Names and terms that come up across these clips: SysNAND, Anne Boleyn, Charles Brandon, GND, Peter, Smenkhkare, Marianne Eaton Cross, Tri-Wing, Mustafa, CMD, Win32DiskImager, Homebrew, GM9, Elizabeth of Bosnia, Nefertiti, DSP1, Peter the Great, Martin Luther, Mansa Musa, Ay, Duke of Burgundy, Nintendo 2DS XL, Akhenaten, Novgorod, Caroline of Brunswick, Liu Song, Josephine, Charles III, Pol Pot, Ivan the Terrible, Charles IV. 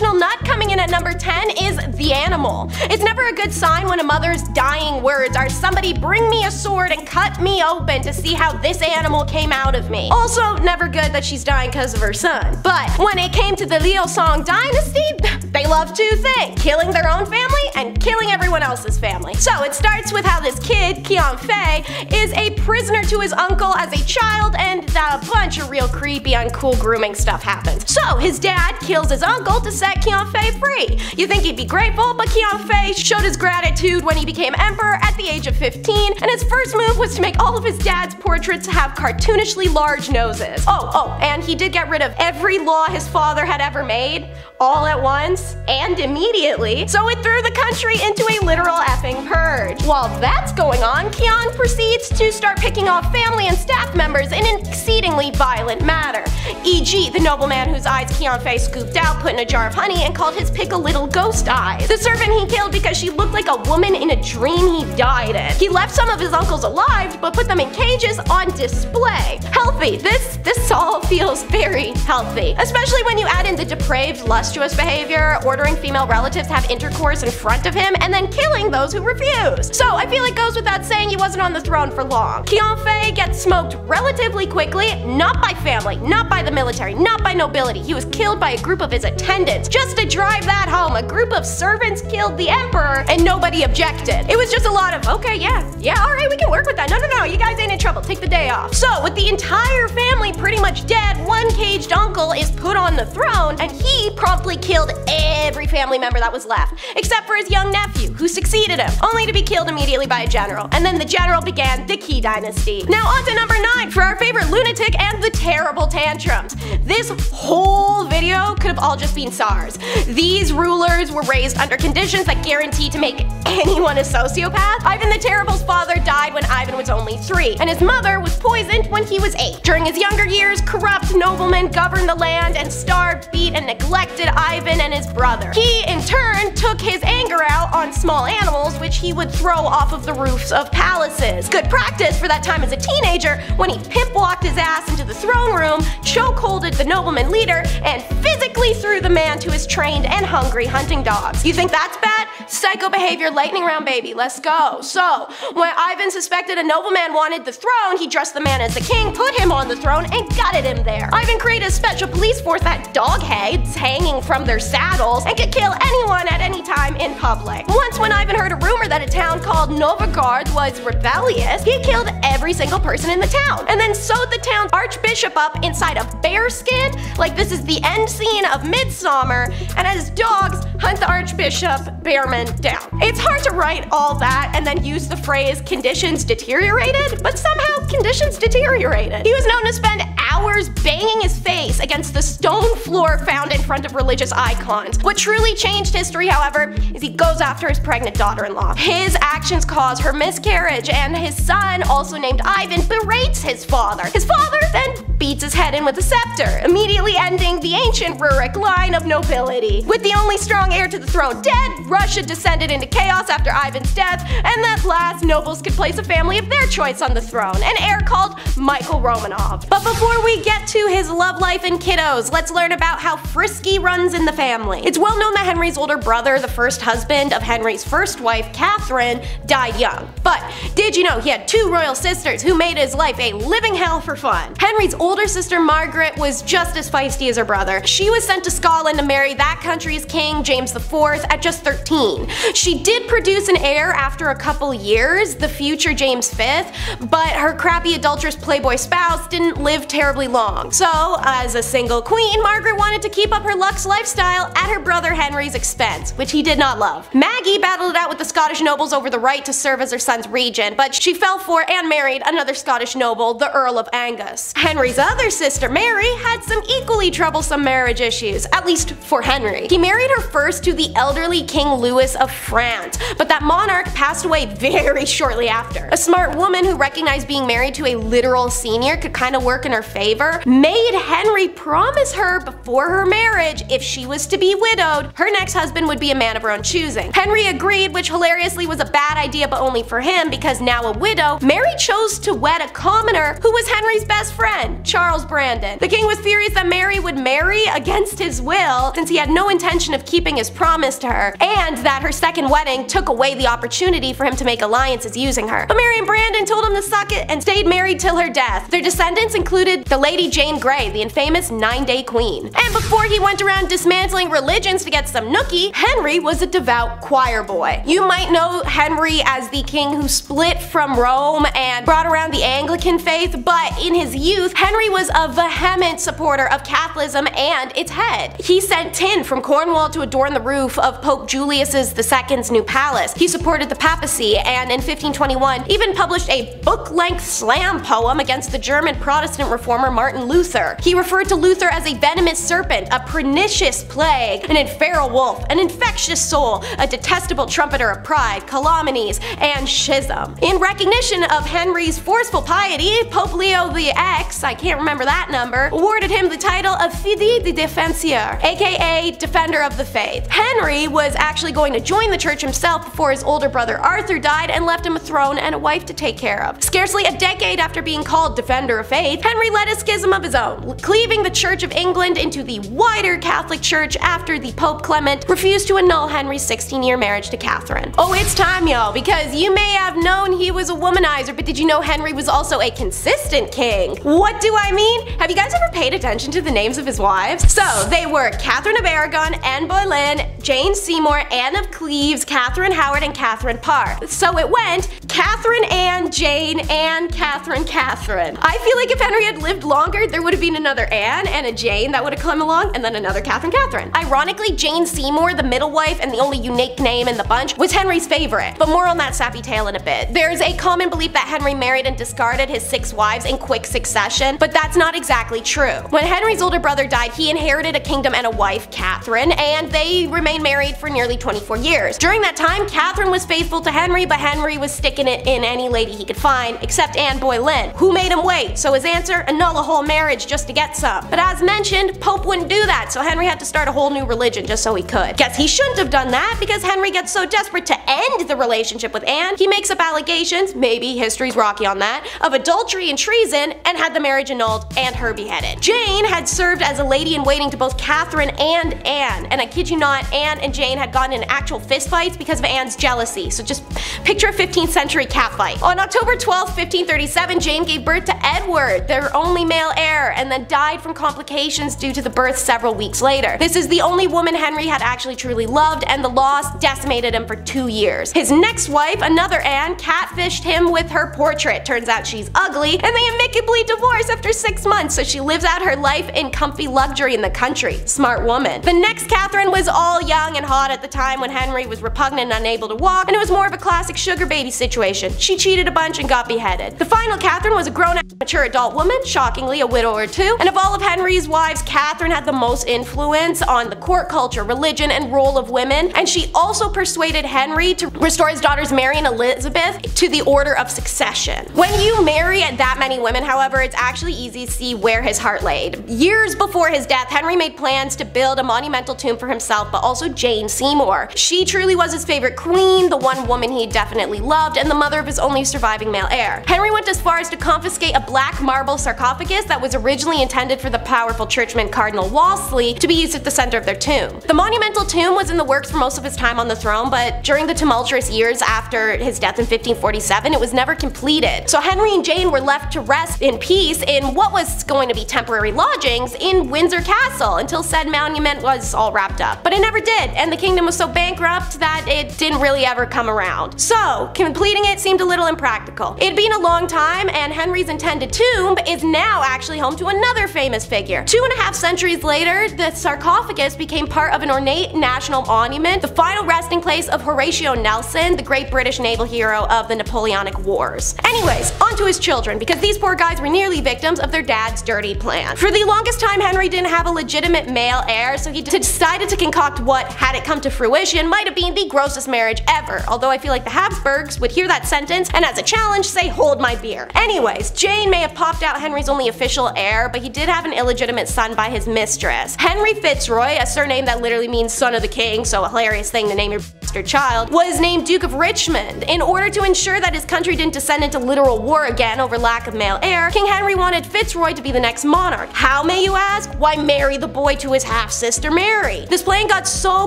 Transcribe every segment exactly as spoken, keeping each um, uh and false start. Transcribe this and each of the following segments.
national nut coming in at number ten is the animal. It's never a good sign when a mother's dying words are somebody bring me a sword and cut me open to see how this animal came out of me. Also never good that she's dying because of her son. But when it came to the Liu Song dynasty, they loved two things, killing their own family and killing everyone else's family. So it starts with how this kid, Qian Fei, is a prisoner to his uncle as a child, and a bunch of real creepy, uncool grooming stuff happens. So his dad kills his uncle to set Qian Fei free. You think he'd be grateful, but Qian Fei showed his gratitude when he became emperor at the age of fifteen, and his first move was to make all of his dad's portraits have cartoonishly large noses. Oh, oh, and he did get rid of every law his father had ever made, all at once, and immediately, so it threw the country into a literal effing purge. While that's going on, Qian proceeds to start picking off family and staff members in an exceedingly violent manner, for example the nobleman whose eyes Qian Fei scooped out, put in a jar of honey, and called his pig a little ghost eyes. The servant he killed because she looked like a woman in a dream he died in. He left some of his uncles alive, but put them in cages on display. Healthy. This, this all feels very healthy, especially when you add in the depraved, lustuous behavior, ordering female relatives to have intercourse in front of him, and then killing those who refuse. So I feel it goes without saying he wasn't on the throne for long. Qian Fei gets smoked relatively quickly, not by family, not by the military, not by nobility. He was killed by a group of his attendants. Just to drive that home, a group of servants killed the emperor and nobody objected. It was just a lot of, okay, yeah, yeah, alright, we can work with that. No, no, no, you guys ain't in trouble. Take the day off. So with the entire family pretty much dead, one caged uncle is put on the throne, and he promptly killed every family member that was left, except for his young nephew, who succeeded him, only to be killed immediately by a general. And then the general began the Qi dynasty. Now on to number nine for our favorite lunatic and the terrible tantrums. This whole video could have all just been SARS. These rulers were raised under conditions that guarantee to make anyone a sociopath. Ivan the Terrible's father died when Ivan was only three, and his mother was poisoned when he was eight. During his younger years, corrupt noblemen governed the land and starved, beat, and neglected Ivan and his brother. He, in turn, took his anger out on small animals, which he would throw off of the roofs of palaces. Good practice for that time as a teenager, when he pimp-walked his ass into the throne room, chokeholded the nobleman leader, and physically threw the man to his trained and hungry hunting dogs. You think that's bad? Psycho behavior, lightning round baby, let's go. So, when Ivan suspected a nobleman wanted the throne, he dressed the man as the king, put him on the throne, and gutted him there. Ivan created a special police force that had dog heads hanging from their saddles and could kill anyone at any time in public. Once when Ivan heard a rumor that a town called Novgorod was rebellious, he killed every single person in the town, and then sewed the town's archbishop up inside a bear skin, like this is the end scene of Midsummer, and as dogs hunt the archbishop bearman down. It's hard to write all that and then use the phrase conditions deteriorated, but somehow conditions deteriorated. He was known to spend hours banging his face against the stone floor found in front of religious icons. What truly changed history, however, is he goes after his pregnant daughter-in-law. His actions cause her miscarriage, and his son, also named Ivan, berates his father. His father then beats his head in with a scepter, immediately ending the ancient Rurik line of nobility. With the only strong heir to the throne dead, Russia descended into chaos after Ivan's death, and that last, nobles could place a family of their choice on the throne, an heir called Michael Romanov. But before we get to his love life and kiddos, let's learn about how Frisky runs in the family. It's well known that Henry's older brother, the first husband of Henry's first wife, Catherine, died young. But did you know he had two royal sisters who made his life a living hell for fun? Henry's older sister, Margaret, was just as feisty as her brother. She was sent to Scotland to marry that country's king, James the fourth, at just thirteen. She did produce an heir after a couple years, the future James the fifth, but her crappy adulterous playboy spouse didn't live terribly long. So, as a single queen, Margaret wanted to keep up her luxe lifestyle at her brother Henry's expense, which he did not love. Maggie battled it out with the Scottish nobles over the right to serve as her son's regent, but she fell for and married another Scottish noble, the Earl of Angus. Henry's other sister, Mary, had some equally troublesome marriage issues, at least for Henry. He married her first to the elderly King Louis of France, but that monarch passed away very shortly after. A smart woman who recognized being married to a literal senior could kind of work in her favor, made Henry promise her before her marriage if she was to be widowed, her next husband would be a man of her own choosing. Henry agreed, which hilariously was a bad idea, but only for him, because now a widow, Mary chose to wed a commoner who was Henry's best friend, Charles Brandon. The king was furious that Mary would marry against his will, since he had no intention of keeping his promise to her, and that her second wedding took away the opportunity for him to make alliances using her. But Mary and Brandon told him to suck it and stayed married till her death. Their descendants included the Lady Jane Grey, the infamous nine-day queen. And before he went around dismantling religions to get some nookie, Henry was a devout choir boy. You might know Henry as the king who split from Rome and brought around the Anglican faith, but in his youth, Henry was a vehement supporter of Catholicism and its head. He sent tin from Cornwall to adorn the roof of Pope Julius the Second's new palace. He supported the papacy and in fifteen twenty-one even published a book-length slam poem against the German Protestant reformer Martin Luther. He referred to Luther as a venomous serpent, a pernicious plague, an infernal wolf, an infectious soul, a detestable trumpeter of pride, calumnies, and schism. In recognition of Henry's forceful piety, Pope Leo the tenth, I can't remember that number, awarded him the title of Fidei Defensor, aka Defender of the Faith. Henry was actually going to join the church himself before his older brother Arthur died and left him a throne and a wife to take care of. Scarcely a decade after being called Defender of Faith, Henry led a schism of his own, cleaving the Church of England into the wider Catholic Church after the Pope Clement refused to annul Henry's sixteen-year marriage to Catherine. Oh, it's time, y'all, because you may have known he was a womanizer, but did you know Henry was also a consistent king? What do I mean? Have you guys ever paid attention to the names of his wives? So they were Catherine of Aragon, Anne Boleyn, Jane Seymour, Anne of Cleves, Catherine Howard, and Catherine Parr. So it went Catherine, Anne, Jane, Anne, Catherine, Catherine. I feel like if Henry had lived longer, there would have been another Anne and a Jane that would have come along, and then another Catherine, Catherine. Ironically, Jane Seymour, the middle wife and the only unique name in the bunch, was Henry's favorite, but more on that sappy tale in a bit. There's a common belief that Henry married and discarded his six wives in quick succession, but that's not exactly true. When Henry's older brother died, he inherited a kingdom and a wife, Catherine, and they remained married for nearly twenty-four years. During that time, Catherine was faithful to Henry, but Henry was sticking it in any lady he could find, except Anne Boleyn, who made him wait, so his answer, annul a whole marriage just to get some. But as mentioned, Pope wouldn't do that, so Henry had to start a whole new religion just so he could. Guess he shouldn't have done that, because Henry gets so desperate to end the relationship with Anne, he makes up allegations, maybe history's rocky on that, of adultery and treason, and had the marriage annulled and her beheaded. Jane had served as a lady-in-waiting to both Catherine and Anne, and I kid you not, Anne and Jane had gotten in actual fistfights because of Anne's jealousy, so just picture a fifteenth century catfight. On October twelfth, fifteen thirty-seven, Jane gave birth to Edward, their only male heir, and then died from complications due to the birth several weeks later. This is the only woman Henry had actually truly loved, and the loss decimated him for two years. His next wife, another Anne, catfished him with her portrait. Turns out she's ugly, and they amicably divorced after six months, so she lives out her life in comfy luxury in the country. Smart woman. The next Catherine was all young and hot at the time when Henry was repugnant and unable to walk, and it was more of a classic sugar baby situation. She cheated a bunch and got beheaded. The final Catherine was a grown-up, mature adult woman, shockingly a widow or two, and of all of Henry's wives, Catherine had the most influence on the court culture, religion, and role of women, and she also persuaded Henry to restore his daughters Mary and Elizabeth to the order of succession. When you marry that many women, however, it's actually easy to see where his heart laid. Years before his death, Henry made plans to build a monumental tomb for himself, but also Jane Seymour. She truly was his favorite queen, the one woman he definitely loved, and the mother of his only surviving male heir. Henry went as far as to confiscate a black marble sarcophagus that was originally intended for the powerful churchman Cardinal Wolsey to be used at the center of their tomb. The monumental tomb was in the works for most of his time on the throne, but during the tumultuous years after his death in fifteen forty-seven, it was never completed. So Henry and Jane were left to rest in peace in what was going to be temporary lodgings in Windsor Castle until said monument was all wrapped up. But it never did, and the kingdom was so bankrupt that it didn't really ever come around. So completing it seemed a little impractical. It'd been a long time, and Henry's intended tomb is now actually home to another famous figure. Two and a half centuries later, the sarcophagus became part of an ornate national monument, the final resting place of Horatio Nelson, the great British naval hero of the Napoleonic Wars. Anyways, on to his children, because these poor guys were nearly victims of their dad's dirty plan. For the longest time, Henry didn't have a legitimate male heir, so he decided to concoct what, had it come to fruition, might have been the grossest marriage ever, although I feel like the Habsburgs would hear that sentence and as a challenge say, hold my beer. Anyways, Jane may have popped out Henry's only official heir, but he did have an illegitimate son by his mistress. Henry Fitzroy, a surname that literally means son of the king, so a hilarious thing to name your bastard child, was named Duke of Richmond. In order to ensure that his country didn't descend into literal war again over lack of male heir, King Henry wanted Fitzroy to be the next monarch. How, may you ask? Why, marry the boy to his half-sister Mary. This plan got so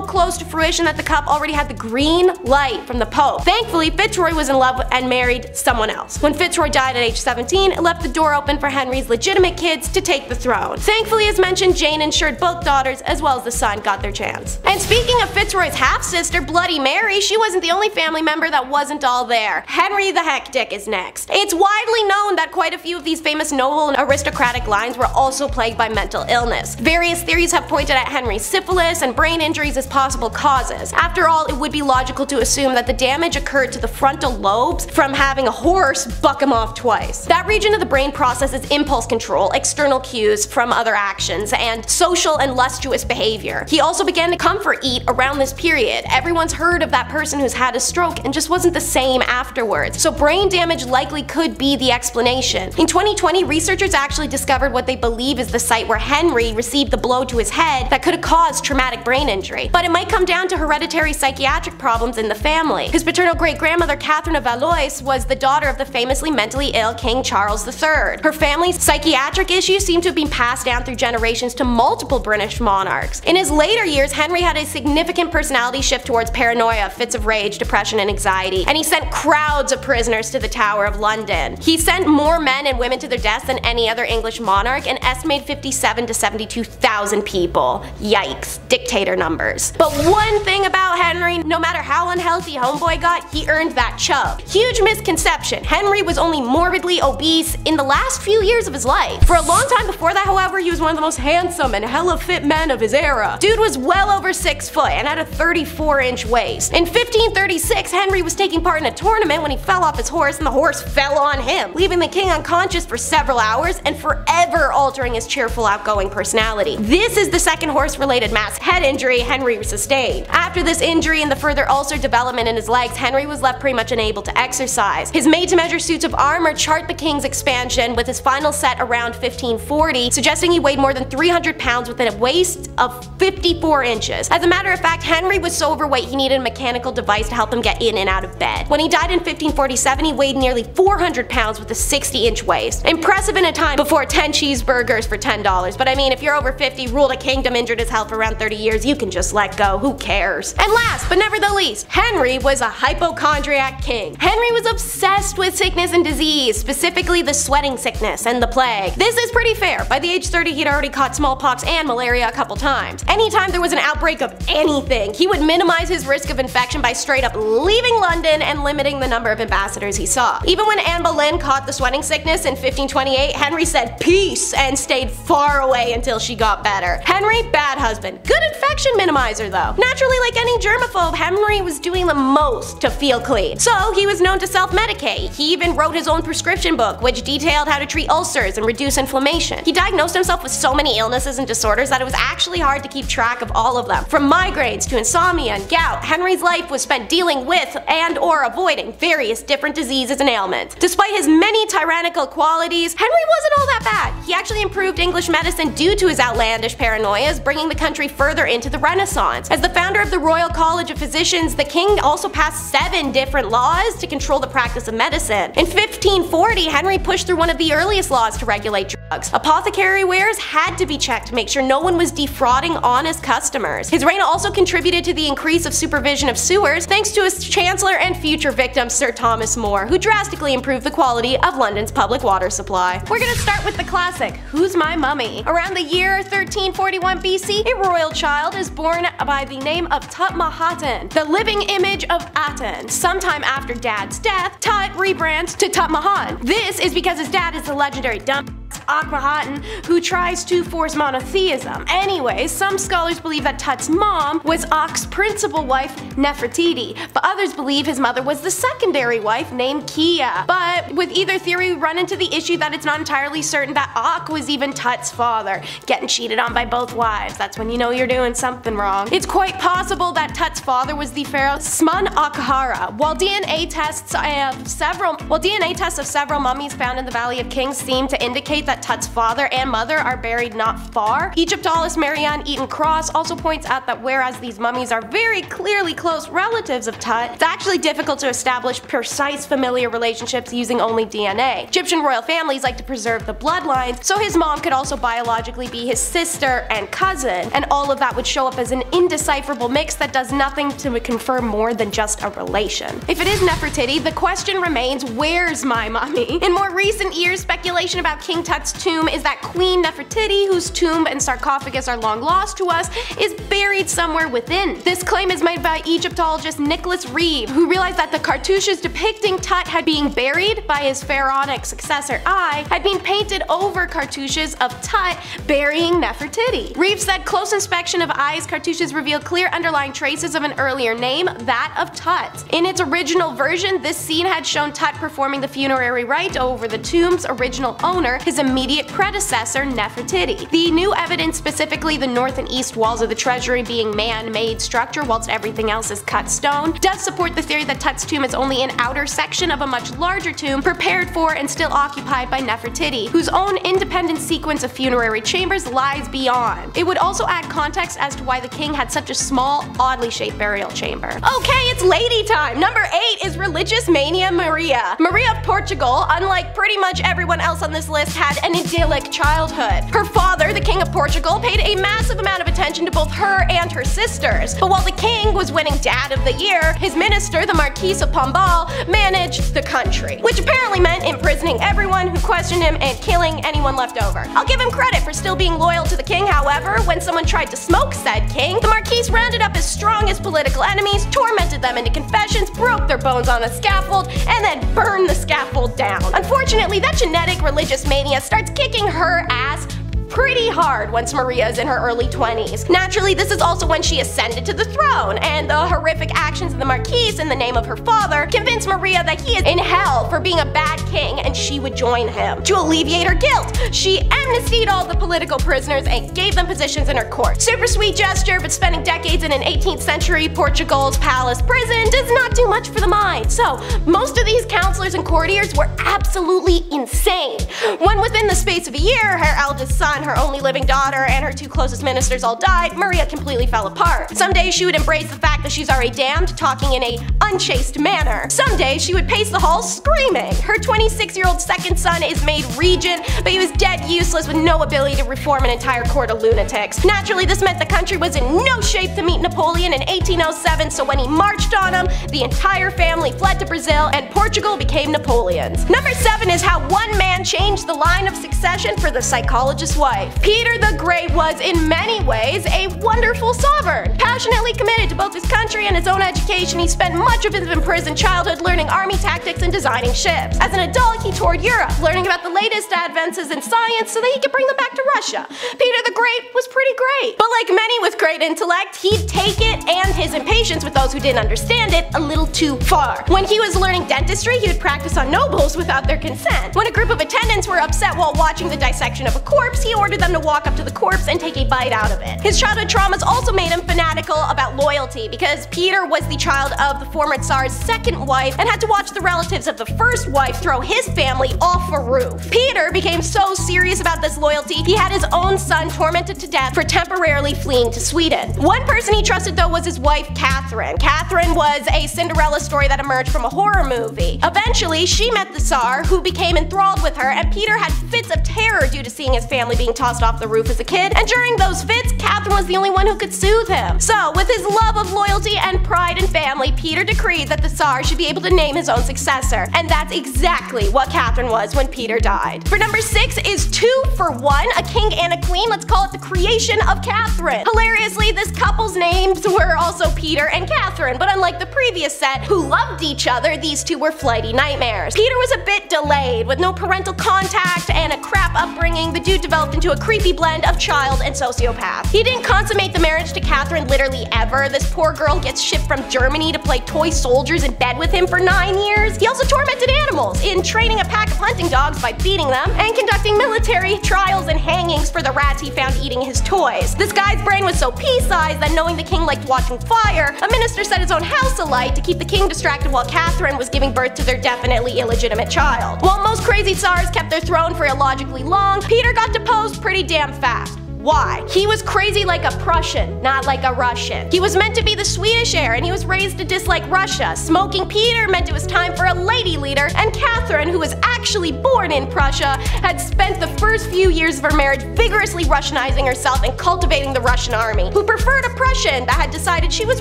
close to fruition that the couple already had the green light from the Pope. Thankfully, Fitzroy was in love and married someone else. When Fitzroy died at age seventeen, it left the door open for Henry's legitimate kids to take the throne. Thankfully, as mentioned, Jane ensured both daughters as well as the son got their chance. And speaking of Fitzroy's half-sister, Bloody Mary, she wasn't the only family member that wasn't all there. Henry the Hectic is next. It's widely known that quite a few of these famous noble and aristocratic lines were also plagued by mental illness. Various theories have pointed at Henry's syphilis and brain injuries as possible causes. After all, it would be logical to assume that the damage occurred to the frontal lobes from having a horse buck him off twice. That region of the brain processes impulse control, external cues from other actions, and social and lustuous behavior. He also began to comfort eat around this period. Everyone's heard of that person who's had a stroke and just wasn't the same afterwards, so brain damage likely could be the explanation. In twenty twenty, researchers actually discovered what they believe is the site where Henry received the blow to his head that could have caused traumatic brain injury, but it might come down to hereditary psychiatric problems in the family. His paternal great-grandmother Catherine of Valois was the daughter of the famously mentally ill King Charles the third. Her family's psychiatric issues seem to have been passed down through generations to multiple British monarchs. In his later years, Henry had a significant personality shift towards paranoia, fits of rage, depression, and anxiety, and he sent crowds of prisoners to the Tower of London. He sent more men and women to their deaths than any other English monarch, and estimated fifty-seven to seventy-two thousand people. Yikes, dictator numbers. But one thing about Henry, no matter how unhealthy homeboy got, he earned that chub. Huge misconception, Henry was only morbidly obese in the last few years of his life. For a long time before that, however, he was one of the most handsome and hella fit men of his era. Dude was well over six foot and had a thirty-four inch waist. In fifteen thirty-six, Henry was taking part in a tournament when he fell off his horse and the horse fell on him, leaving the king unconscious for several hours and forever altering his cheerful, outgoing personality. This is the second horse-related mass head injury Henry sustained. After this injury and the further ulcer development in his legs, Henry was left pretty much unable to exercise. His made-to-measure suits of armor chart the king's expansion, with his final set around fifteen forty, suggesting he weighed more than three hundred pounds with a waist of fifty-four inches. As a matter of fact, Henry was so overweight he needed a mechanical device to help him get in and out of bed. When he died in fifteen forty-seven, he weighed nearly four hundred pounds with a sixty inch waist. Impressive in a time before ten cheeseburgers for ten dollars, but I mean, if you're over fifty, ruled a kingdom, injured his health for around thirty years, you can just let go, who cares? And last, but never the least, Henry was a hypochondriac king. Henry was obsessed with sickness and disease, specifically the sweating sickness and the plague. This is pretty fair, by the age thirty he'd already caught smallpox and malaria a couple times. Anytime there was an outbreak of anything, he would minimize his risk of infection by straight up leaving London and limiting the number of ambassadors he saw. Even when Anne Boleyn caught the sweating sickness in fifteen twenty-eight, Henry said peace and stayed far away until she got better. Henry, bad husband. Good infection minimizer though. Naturally, like any germaphobe, Henry was doing the most to feel clean, so he was known to self-medicate. He even wrote his own prescription book, which detailed how to treat ulcers and reduce inflammation. He diagnosed himself with so many illnesses and disorders that it was actually hard to keep track of all of them. From migraines to insomnia and gout, Henry's life was spent dealing with and or avoiding various different diseases and ailments. Despite his many tyrannical qualities, Henry wasn't all that bad. He actually improved English medicine due to his outlandish paranoias, bringing the country further into the Renaissance. As the founder of the Royal College of Physicians, the king also passed seven different laws to control the practice of medicine. In fifteen forty, Henry pushed through one of the earliest laws to regulate drugs. Apothecary wares had to be checked to make sure no one was defrauding honest customers. His reign also contributed to the increase of supervision of sewers, thanks to his chancellor and future victim Sir Thomas More, who drastically improved the quality of London's public water supply. We're gonna start with the classic, Who's My Mummy? Around the year thirteen forty-one B C, a royal child is born by the name of Tutankhaten, the living image of Aten. Sometime after dad's death, Tut rebrands to Tutmahon. This is because his dad is the legendary dumb Akhenaten, who tries to force monotheism. Anyway, some scholars believe that Tut's mom was Ak's principal wife, Nefertiti, but others believe his mother was the secondary wife named Kia. But with either theory, we run into the issue that it's not entirely certain that Ak was even Tut's father. Getting cheated on by both wives, that's when you know you're doing something wrong. It's quite possible that Tut's father was the pharaoh Smun Akhara. While D N A tests of several, while D N A tests of several mummies found in the Valley of Kings seem to indicate that that Tut's father and mother are buried not far. Egyptologist Marianne Eaton Cross also points out that whereas these mummies are very clearly close relatives of Tut, it's actually difficult to establish precise familiar relationships using only D N A. Egyptian royal families like to preserve the bloodlines, so his mom could also biologically be his sister and cousin, and all of that would show up as an indecipherable mix that does nothing to confirm more than just a relation. If it is Nefertiti, the question remains, where's my mummy? In more recent years, speculation about King Tut's tomb is that Queen Nefertiti, whose tomb and sarcophagus are long lost to us, is buried somewhere within. This claim is made by Egyptologist Nicholas Reeve, who realized that the cartouches depicting Tut had been buried by his pharaonic successor Ay had been painted over cartouches of Tut burying Nefertiti. Reeve said close inspection of Ay's cartouches reveal clear underlying traces of an earlier name, that of Tut. In its original version, this scene had shown Tut performing the funerary rite over the tomb's original owner, his immediate predecessor Nefertiti. The new evidence, specifically the north and east walls of the treasury being man-made structure whilst everything else is cut stone, does support the theory that Tut's tomb is only an outer section of a much larger tomb prepared for and still occupied by Nefertiti, whose own independent sequence of funerary chambers lies beyond. It would also add context as to why the king had such a small, oddly shaped burial chamber. Okay, it's lady time! Number eight is religious mania Maria. Maria of Portugal, unlike pretty much everyone else on this list, had an idyllic childhood. Her father, the King of Portugal, paid a massive amount of attention to both her and her sisters, but while the king was winning Dad of the Year, his minister, the Marquis of Pombal, managed the country, which apparently meant imprisoning everyone who questioned him and killing anyone left over. I'll give him credit for still being loyal to the king, however, when someone tried to smoke said king, the Marquis rounded up his strongest political enemies, tormented them into confessions, broke their bones on a scaffold, and then burned the scaffold down. Unfortunately, that genetic religious mania starts kicking her ass pretty hard once Maria is in her early twenties. Naturally, this is also when she ascended to the throne, and the horrific actions of the Marquis in the name of her father convinced Maria that he is in hell for being a bad king and she would join him. To alleviate her guilt, she amnestied all the political prisoners and gave them positions in her court. Super sweet gesture, but spending decades in an eighteenth century Portugal's palace prison does not do much for the mind. So most of these counselors and courtiers were absolutely insane. When within the space of a year, her eldest son, her only living daughter, and her two closest ministers all died, Maria completely fell apart. Some days she would embrace the fact that she's already damned, talking in a unchaste manner. Some days she would pace the halls screaming. Her twenty-six-year-old second son is made regent, but he was dead useless with no ability to reform an entire court of lunatics. Naturally, this meant the country was in no shape to meet Napoleon in eighteen oh seven, so when he marched on him, the entire family fled to Brazil, and Portugal became Napoleon's. Number seven is how one man changed the line of succession for the psychologist's wife. Peter the Great was, in many ways, a wonderful sovereign. Passionately committed to both his country and his own education, he spent much of his imprisoned childhood learning army tactics and designing ships. As an adult, he toured Europe, learning about the latest advances in science so that he could bring them back to Russia. Peter the Great was pretty great. But like many with great intellect, he'd take it and his impatience with those who didn't understand it a little too far. When he was learning dentistry, he would practice on nobles without their consent. When a group of attendants were upset while watching the dissection of a corpse, he ordered them to walk up to the corpse and take a bite out of it. His childhood traumas also made him fanatical about loyalty, because Peter was the child of the former Tsar's second wife and had to watch the relatives of the first wife throw his family off a roof. Peter became so serious about this loyalty, he had his own son tormented to death for temporarily fleeing to Sweden. One person he trusted though was his wife Catherine. Catherine was a Cinderella story that emerged from a horror movie. Eventually, she met the Tsar, who became enthralled with her, and Peter had fits of terror due to seeing his family being tossed off the roof as a kid, and during those fits, Catherine was the only one who could soothe him. So, with his love of loyalty and pride in family, Peter decreed that the Tsar should be able to name his own successor, and that's exactly what Catherine was when Peter died. For number six is two for one, a king and a queen, let's call it the creation of Catherine. Hilariously, this couple's names were also Peter and Catherine, but unlike the previous set, who loved each other, these two were flighty nightmares. Peter was a bit delayed, with no parental contact and a crap upbringing, the dude developed into a creepy blend of child and sociopath. He didn't consummate the marriage to Catherine literally ever. This poor girl gets shipped from Germany to play toy soldiers in bed with him for nine years. He also tormented animals, in training a pack of hunting dogs by beating them, and conducting military trials and hangings for the rats he found eating his toys. This guy's brain was so pea-sized that knowing the king king liked watching fire, a minister set his own house alight to keep the king distracted while Catherine was giving birth to their definitely illegitimate child. While most crazy tsars kept their throne for illogically long, Peter got deposed pretty damn fast. Why? He was crazy like a Prussian, not like a Russian. He was meant to be the Swedish heir, and he was raised to dislike Russia. Smoking Peter meant it was time for a lady leader, and Catherine, who was actually born in Prussia, had spent the first few years of her marriage vigorously Russianizing herself and cultivating the Russian army, who preferred a Prussian that had decided she was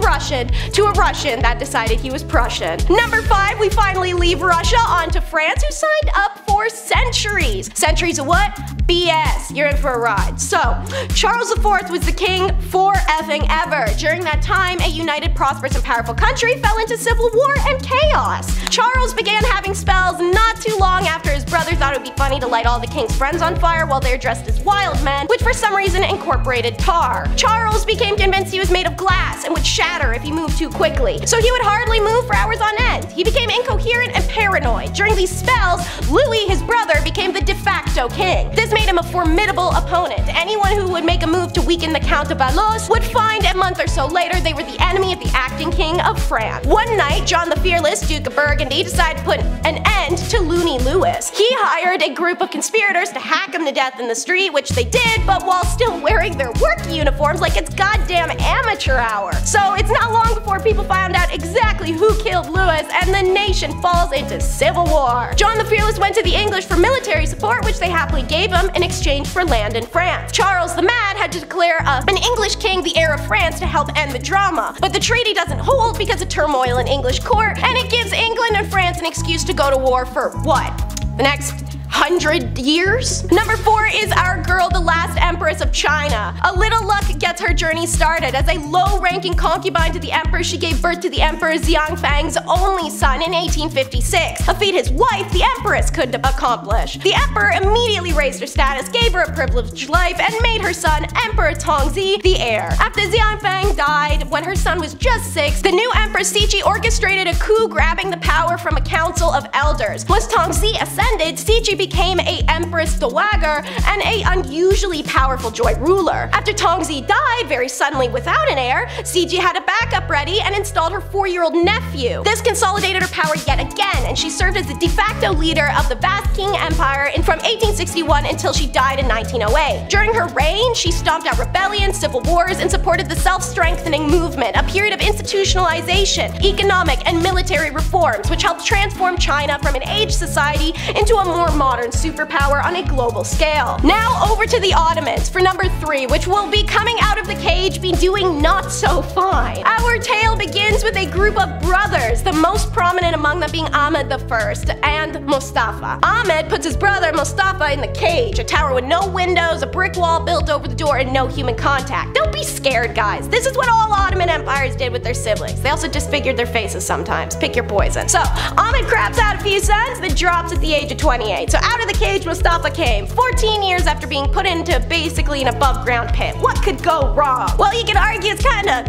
Russian to a Russian that decided he was Prussian. Number five, we finally leave Russia onto France, who signed up for centuries. Centuries of what? B S. You're in for a ride. So, Charles the Fourth was the king for effing ever. During that time, a united, prosperous, and powerful country fell into civil war and chaos. Charles began having spells not too long after his brother thought it would be funny to light all the king's friends on fire while they're dressed as wild men, which for some reason incorporated tar. Charles became convinced he was made of glass and would shatter if he moved too quickly, so he would hardly move for hours on end. He became incoherent and paranoid. During these spells, Louis, his brother, became the de facto king. This made him a formidable opponent. Anyone who would make a move to weaken the Count of Valois would find a month or so later they were the enemy of the acting king of France. One night, John the Fearless, Duke of Burgundy, decided to put an end to Loony Louis. He hired a group of conspirators to hack him to death in the street, which they did, but while still wearing their work uniforms like it's goddamn amateur hour. So it's not long before people found out exactly who killed Louis, and the nation falls into civil war. John the Fearless went to the English for military support, which they happily gave him in exchange for land in France. Charles Charles the Mad had to declare a, an English king the heir of France to help end the drama, but the treaty doesn't hold because of turmoil in English court, and it gives England and France an excuse to go to war for what? The next hundred years? Number four is our girl, the last empress of China. A little luck gets her journey started. As a low-ranking concubine to the emperor, she gave birth to the Emperor Xiangfang's only son in eighteen fifty-six, a feat his wife, the empress, couldn't accomplish. The emperor immediately raised her status, gave her a privileged life, and made her son, Emperor Tongzhi, the heir. After Xiangfang died when her son was just six, the new empress Cixi orchestrated a coup, grabbing the power from a council of elders. Once Tongzhi ascended, Cixi became a Empress Dowager and a unusually powerful joint ruler. After Tongzhi died, very suddenly without an heir, Cixi had a backup ready and installed her four-year-old nephew. This consolidated her power yet again, and she served as the de facto leader of the vast Qing Empire in, from eighteen sixty-one until she died in nineteen oh eight. During her reign, she stomped out rebellions, civil wars, and supported the self-strengthening movement, a period of institutionalization, economic and military reforms, which helped transform China from an aged society into a more modern modern superpower on a global scale. Now over to the Ottomans for number three, which will be coming out of the cage, be doing not so fine. Our tale begins with a group of brothers, the most prominent among them being Ahmed the First and Mustafa. Ahmed puts his brother Mustafa in the cage, a tower with no windows, a brick wall built over the door, and no human contact. Don't be scared, guys. This is what all Ottoman empires did with their siblings. They also disfigured their faces sometimes. Pick your poison. So Ahmed craps out a few sons, then drops at the age of twenty-eight. So out of the cage, Mustafa came, fourteen years after being put into basically an above-ground pit. What could go wrong? Well, you could argue it's kinda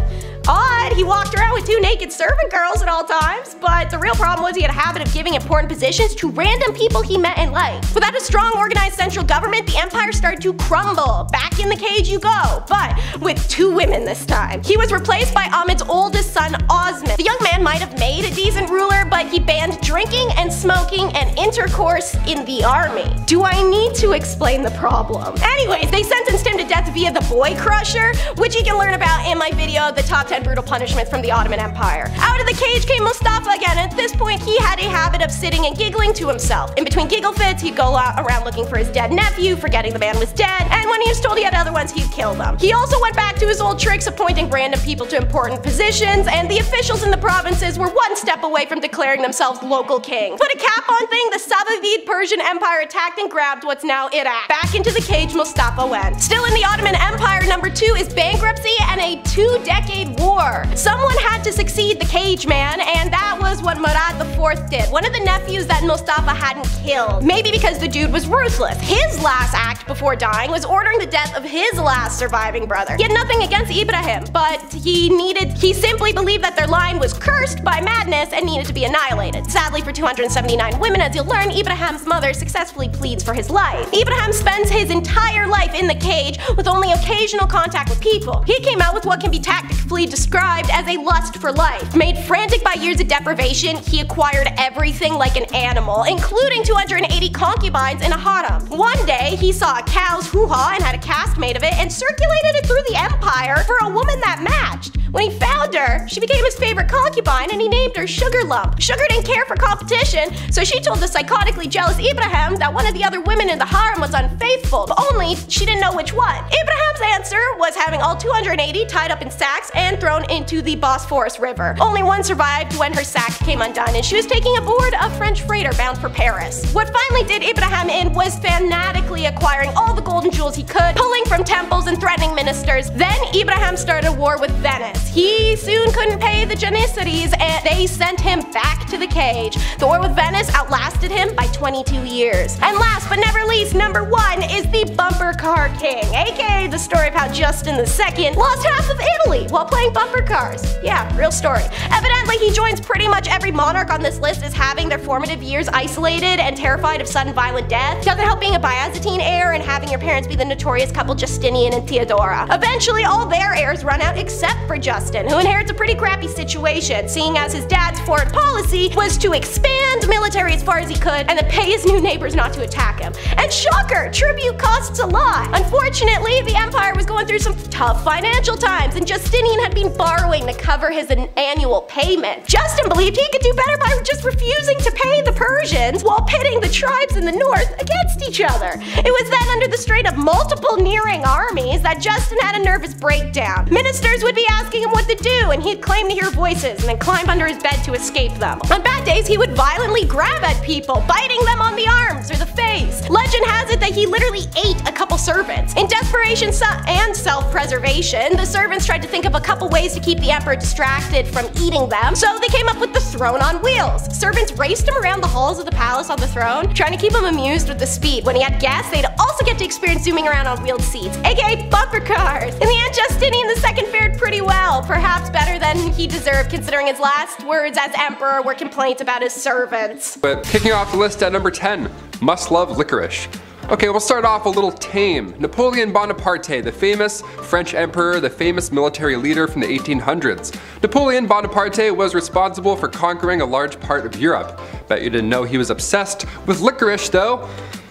odd. He walked around with two naked servant girls at all times, but the real problem was he had a habit of giving important positions to random people he met in life. Without a strong, organized central government, the empire started to crumble. Back in the cage you go, but with two women this time. He was replaced by Ahmed's oldest son, Osman. The young man might have made a decent ruler, but he banned drinking and smoking and intercourse in the army. Do I need to explain the problem? Anyways, they sentenced him to death via the boy crusher, which you can learn about in my video, the top ten brutal punishment from the Ottoman Empire. Out of the cage came Mustafa again, and at this point he had a habit of sitting and giggling to himself. In between giggle fits, he'd go out around looking for his dead nephew, forgetting the man was dead, and when he was told he had other ones, he'd kill them. He also went back to his old tricks of appointing random people to important positions, and the officials in the provinces were one step away from declaring themselves local kings. Put a cap on thing, the Safavid Persian Empire attacked and grabbed what's now Iraq. Back into the cage Mustafa went. Still in the Ottoman Empire, number two is bankruptcy and a two-decade war. Someone had to succeed the cage man, and that was what Murad the Fourth did, one of the nephews that Mustafa hadn't killed. Maybe because the dude was ruthless. His last act before dying was ordering the death of his last surviving brother. He had nothing against Ibrahim, but he needed, he simply believed that their line was cursed by madness and needed to be annihilated. annihilated. Sadly for two hundred seventy-nine women, as you'll learn, Ibrahim's mother successfully pleads for his life. Ibrahim spends his entire life in the cage with only occasional contact with people. He came out with what can be tactfully described as a lust for life. Made frantic by years of deprivation, he acquired everything like an animal, including two hundred eighty concubines in a harem. One day, he saw a cow's hoo-ha and had a cast made of it and circulated it through the empire for a woman that matched. When he found her, she became his favorite concubine and he named her Sugar Lump. Sugar didn't care for competition, so she told the psychotically jealous Ibrahim that one of the other women in the harem was unfaithful, but only she didn't know which one. Ibrahim's answer was having all two hundred eighty tied up in sacks and thrown into the Bosphorus River. Only one survived when her sack came undone, and she was taking aboard a French freighter bound for Paris. What finally did Ibrahim in was fanatically acquiring all the gold and jewels he could, pulling from temples and threatening ministers. Then Ibrahim started a war with Venice. He soon couldn't pay the Janissaries, and they sent him back to the cage. The war with Venice outlasted him by twenty-two years. And last but never least, number one is the Bumper Car King, aka the story of how Justin the Second lost half of Italy while playing bumper cars. Yeah, real story. Evidently, he joins pretty much every monarch on this list as having their formative years isolated and terrified of sudden violent death. Doesn't help being a Byzantine heir and having your parents be the notorious couple Justinian and Theodora. Eventually, all their heirs run out except for Justin, who inherits a pretty crappy situation, seeing as his dad's foreign policy was to expand military as far as he could and then pay his new neighbors not to attack him. And shocker, tribute costs a lot. Unfortunately, the empire was going through some tough financial times, and Justinian had been borrowing to cover his annual payment. Justin believed he could do better by just refusing to pay the Persians while pitting the tribes in the north against each other. It was then under the strain of multiple nearing armies that Justin had a nervous breakdown. Ministers would be asking him what to do, and he'd claim to hear voices and then climb under his bed to escape them. On bad days, he would violently grab at people, biting them on the arms or the face. Legend has it that he literally ate a couple servants. In desperation and self-preservation, the servants tried to think of a couple ways to keep the emperor distracted from eating them, so they came up with the throne on wheels. Servants raced him around the halls of the palace on the throne, trying to keep him amused with the speed. When he had guests, they'd also get to experience zooming around on wheeled seats, aka bumper cars. In the end, Justinian the Second fared pretty well, perhaps better than he deserved considering his last words as emperor were complaints about his servants. But kicking off the list at number ten, must love licorice. Okay, we'll start off a little tame. Napoleon Bonaparte, the famous French emperor, the famous military leader from the eighteen hundreds. Napoleon Bonaparte was responsible for conquering a large part of Europe. Bet you didn't know he was obsessed with licorice though.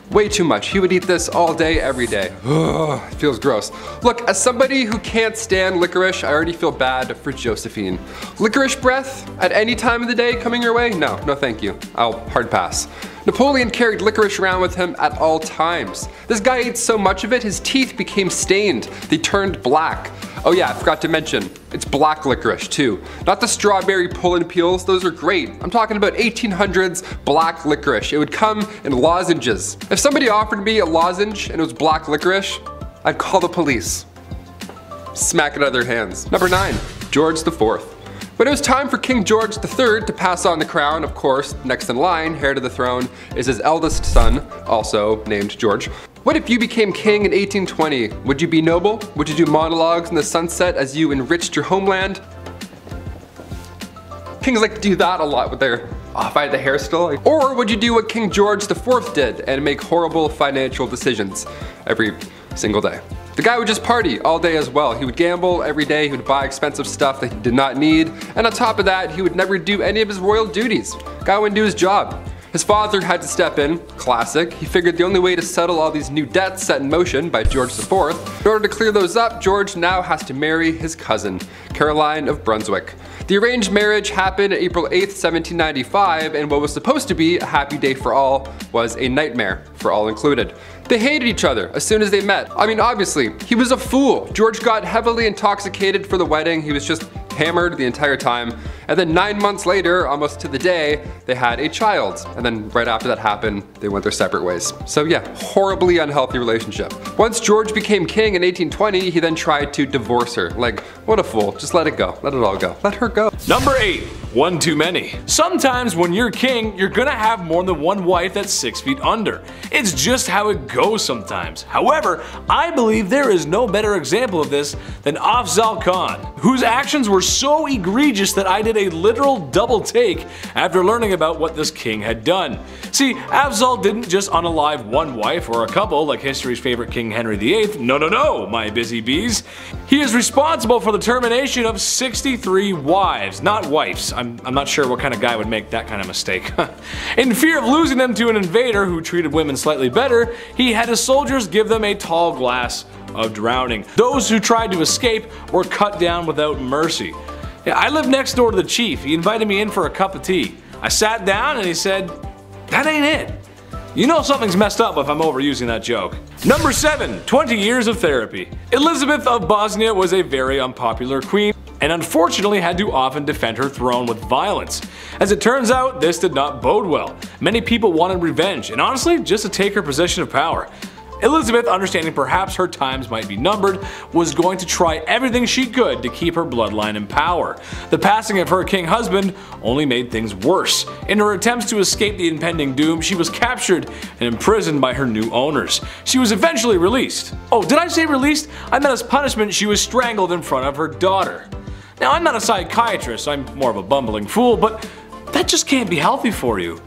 Way too much. He would eat this all day, every day. Ugh, it feels gross. Look, as somebody who can't stand licorice, I already feel bad for Josephine. Licorice breath at any time of the day coming your way? No, no thank you. I'll hard pass. Napoleon carried licorice around with him at all times. This guy ate so much of it, his teeth became stained. They turned black. Oh yeah, I forgot to mention, it's black licorice too. Not the strawberry pull and peels, those are great. I'm talking about eighteen hundreds black licorice. It would come in lozenges. If somebody offered me a lozenge and it was black licorice, I'd call the police. Smack it out of their hands. Number nine, George the Fourth. When it was time for King George the Third to pass on the crown, of course, next in line, heir to the throne, is his eldest son, also named George. What if you became king in eighteen twenty? Would you be noble? Would you do monologues in the sunset as you enriched your homeland? Kings like to do that a lot with their off by the hair still. Or would you do what King George the Fourth did and make horrible financial decisions every single day? The guy would just party all day as well. He would gamble every day, he would buy expensive stuff that he did not need, and on top of that, he would never do any of his royal duties. Guy wouldn't do his job. His father had to step in, classic. He figured the only way to settle all these new debts set in motion by George the Fourth. In order to clear those up, George now has to marry his cousin, Caroline of Brunswick. The arranged marriage happened April eighth, seventeen ninety-five, and what was supposed to be a happy day for all was a nightmare for all included. They hated each other as soon as they met. I mean, obviously, he was a fool. George got heavily intoxicated for the wedding. He was just hammered the entire time. And then nine months later, almost to the day, they had a child. And then right after that happened, they went their separate ways. So yeah, horribly unhealthy relationship. Once George became king in eighteen twenty, he then tried to divorce her. Like, what a fool. Just let it go. Let it all go. Let her go. Number eight, one too many. Sometimes when you're king, you're gonna have more than one wife that's six feet under. It's just how it goes sometimes. However, I believe there is no better example of this than Afzal Khan, whose actions were so egregious that I did a literal double take after learning about what this king had done. See, Afzal didn't just unalive one wife or a couple like history's favorite King Henry the Eighth. No, no, no, my busy bees. He is responsible for the termination of sixty-three wives, not wives. I'm, I'm not sure what kind of guy would make that kind of mistake. In fear of losing them to an invader who treated women slightly better, he had his soldiers give them a tall glass of drowning. Those who tried to escape were cut down without mercy. Yeah, I lived next door to the chief. He invited me in for a cup of tea. I sat down and he said, "That ain't it." You know something's messed up if I'm overusing that joke. Number seven, twenty years of therapy. Elizabeth of Bosnia was a very unpopular queen and unfortunately had to often defend her throne with violence. As it turns out, this did not bode well. Many people wanted revenge and honestly, just to take her position of power. Elizabeth, understanding perhaps her times might be numbered, was going to try everything she could to keep her bloodline in power. The passing of her king husband only made things worse. In her attempts to escape the impending doom, she was captured and imprisoned by her new owners. She was eventually released. Oh, did I say released? I meant as punishment she was strangled in front of her daughter. Now, I'm not a psychiatrist, I'm more of a bumbling fool, but that just can't be healthy for you.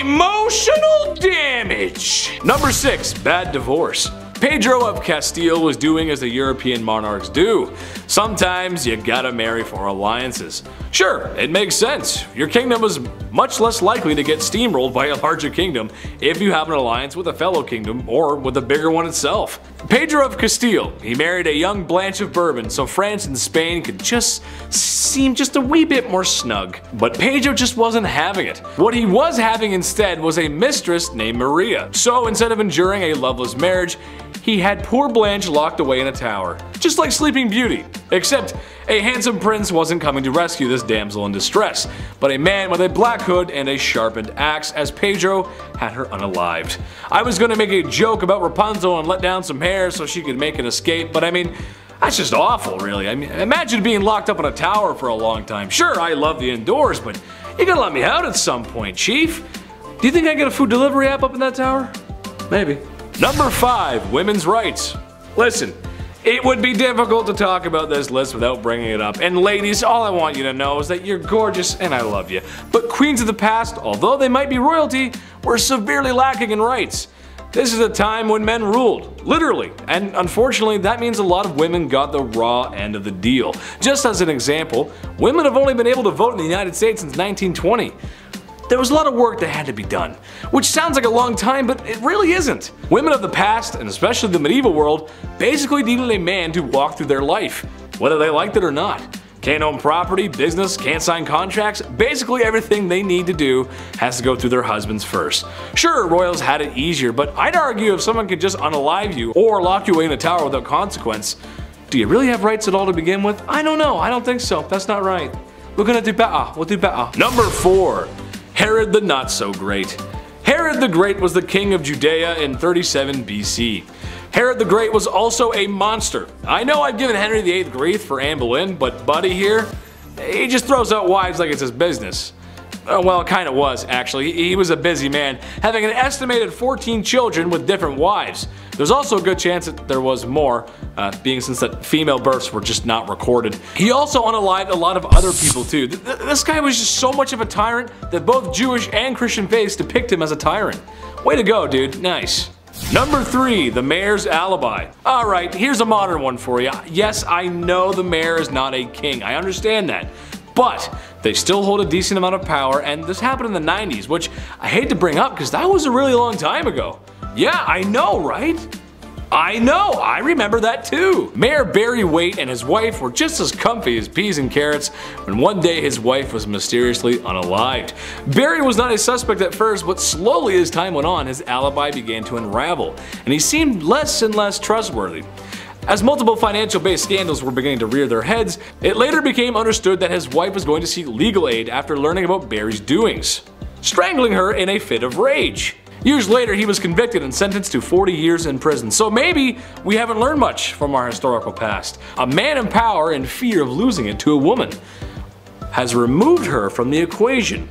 Emotional damage! Number six, bad divorce. Pedro of Castile was doing as the European monarchs do. Sometimes you gotta marry for alliances. Sure, it makes sense. Your kingdom is much less likely to get steamrolled by a larger kingdom if you have an alliance with a fellow kingdom or with a bigger one itself. Pedro of Castile, he married a young Blanche of Bourbon, so France and Spain could just seem just a wee bit more snug. But Pedro just wasn't having it. What he was having instead was a mistress named Maria. So instead of enduring a loveless marriage, he had poor Blanche locked away in a tower. Just like Sleeping Beauty. Except a handsome prince wasn't coming to rescue this damsel in distress, but a man with a black hood and a sharpened axe, as Pedro had her unalived. I was gonna make a joke about Rapunzel and let down some hair so she could make an escape, but I mean, that's just awful, really. I mean, imagine being locked up in a tower for a long time. Sure, I love the indoors, but you gotta let me out at some point, Chief. Do you think I get a food delivery app up in that tower? Maybe. Number five, women's rights. Listen, it would be difficult to talk about this list without bringing it up. And ladies, all I want you to know is that you're gorgeous and I love you. But queens of the past, although they might be royalty, were severely lacking in rights. This is a time when men ruled, literally, and unfortunately that means a lot of women got the raw end of the deal. Just as an example, women have only been able to vote in the United States since nineteen twenty. There was a lot of work that had to be done, which sounds like a long time, but it really isn't. Women of the past, and especially the medieval world, basically needed a man to walk through their life, whether they liked it or not. Can't own property, business, can't sign contracts, basically everything they need to do has to go through their husbands first. Sure, royals had it easier, but I'd argue if someone could just unalive you or lock you away in a tower without consequence, do you really have rights at all to begin with? I don't know, I don't think so, that's not right. We're gonna do better, we'll do better. Number four. Herod the Not-So-Great. Herod the Great was the king of Judea in thirty-seven B C. Herod the Great was also a monster. I know I've given Henry the Eighth grief for Anne Boleyn, but buddy here, he just throws out wives like it's his business. Uh, well, it kinda was, actually. He was a busy man, having an estimated fourteen children with different wives. There's also a good chance that there was more, uh, being since that female births were just not recorded. He also unalived a lot of other people too. Th th this guy was just so much of a tyrant that both Jewish and Christian faiths depict him as a tyrant. Way to go, dude. Nice. Number three, the mayor's alibi. Alright, here's a modern one for you. Yes, I know the mayor is not a king. I understand that. But they still hold a decent amount of power, and this happened in the nineties, which I hate to bring up because that was a really long time ago. Yeah, I know, right? I know, I remember that too. Mayor Barry Waite and his wife were just as comfy as peas and carrots when one day his wife was mysteriously unalived. Barry was not a suspect at first, but slowly as time went on, his alibi began to unravel, and he seemed less and less trustworthy. As multiple financial-based scandals were beginning to rear their heads, it later became understood that his wife was going to seek legal aid after learning about Barry's doings, strangling her in a fit of rage. Years later, he was convicted and sentenced to forty years in prison. So maybe we haven't learned much from our historical past. A man in power in fear of losing it to a woman. has removed her from the equation.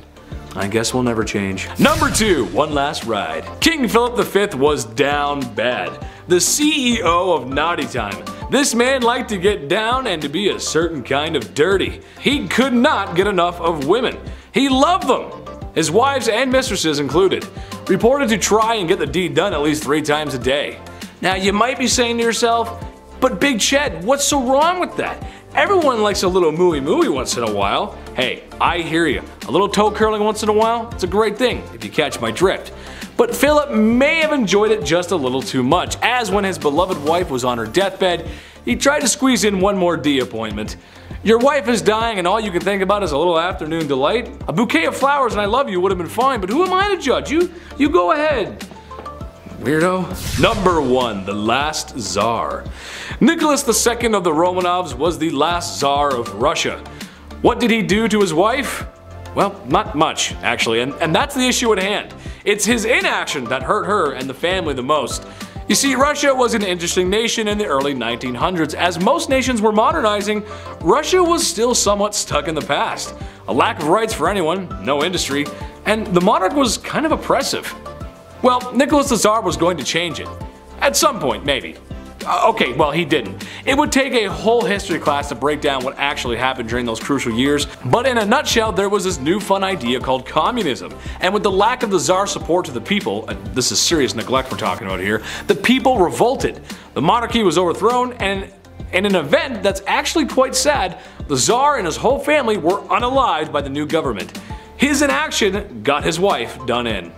I guess we'll never change. Number two, one last ride. King Philip the Fifth was down bad. The C E O of Naughty Time. This man liked to get down and to be a certain kind of dirty. He could not get enough of women. He loved them, his wives and mistresses included. Reported to try and get the deed done at least three times a day. Now you might be saying to yourself, but Big Ched, what's so wrong with that? Everyone likes a little mooey mooey once in a while. Hey, I hear you. A little toe curling once in a while, it's a great thing if you catch my drift. But Philip may have enjoyed it just a little too much, as when his beloved wife was on her deathbed, he tried to squeeze in one more D appointment. Your wife is dying and all you can think about is a little afternoon delight? A bouquet of flowers and I love you would have been fine, but who am I to judge? You, you go ahead. Weirdo. Number one, the last czar. Nicholas the Second of the Romanovs was the last czar of Russia. What did he do to his wife? Well, not much, actually, and, and that's the issue at hand. It's his inaction that hurt her and the family the most. You see, Russia was an interesting nation in the early nineteen hundreds. As most nations were modernizing, Russia was still somewhat stuck in the past. A lack of rights for anyone, no industry, and the monarch was kind of oppressive. Well, Nicholas the Tsar was going to change it. At some point, maybe. Uh, okay, well, he didn't. It would take a whole history class to break down what actually happened during those crucial years, but in a nutshell, there was this new fun idea called communism. And with the lack of the Tsar's support to the people, and this is serious neglect we're talking about here, the people revolted. The monarchy was overthrown, and in an event that's actually quite sad, the Tsar and his whole family were unalived by the new government. His inaction got his wife done in.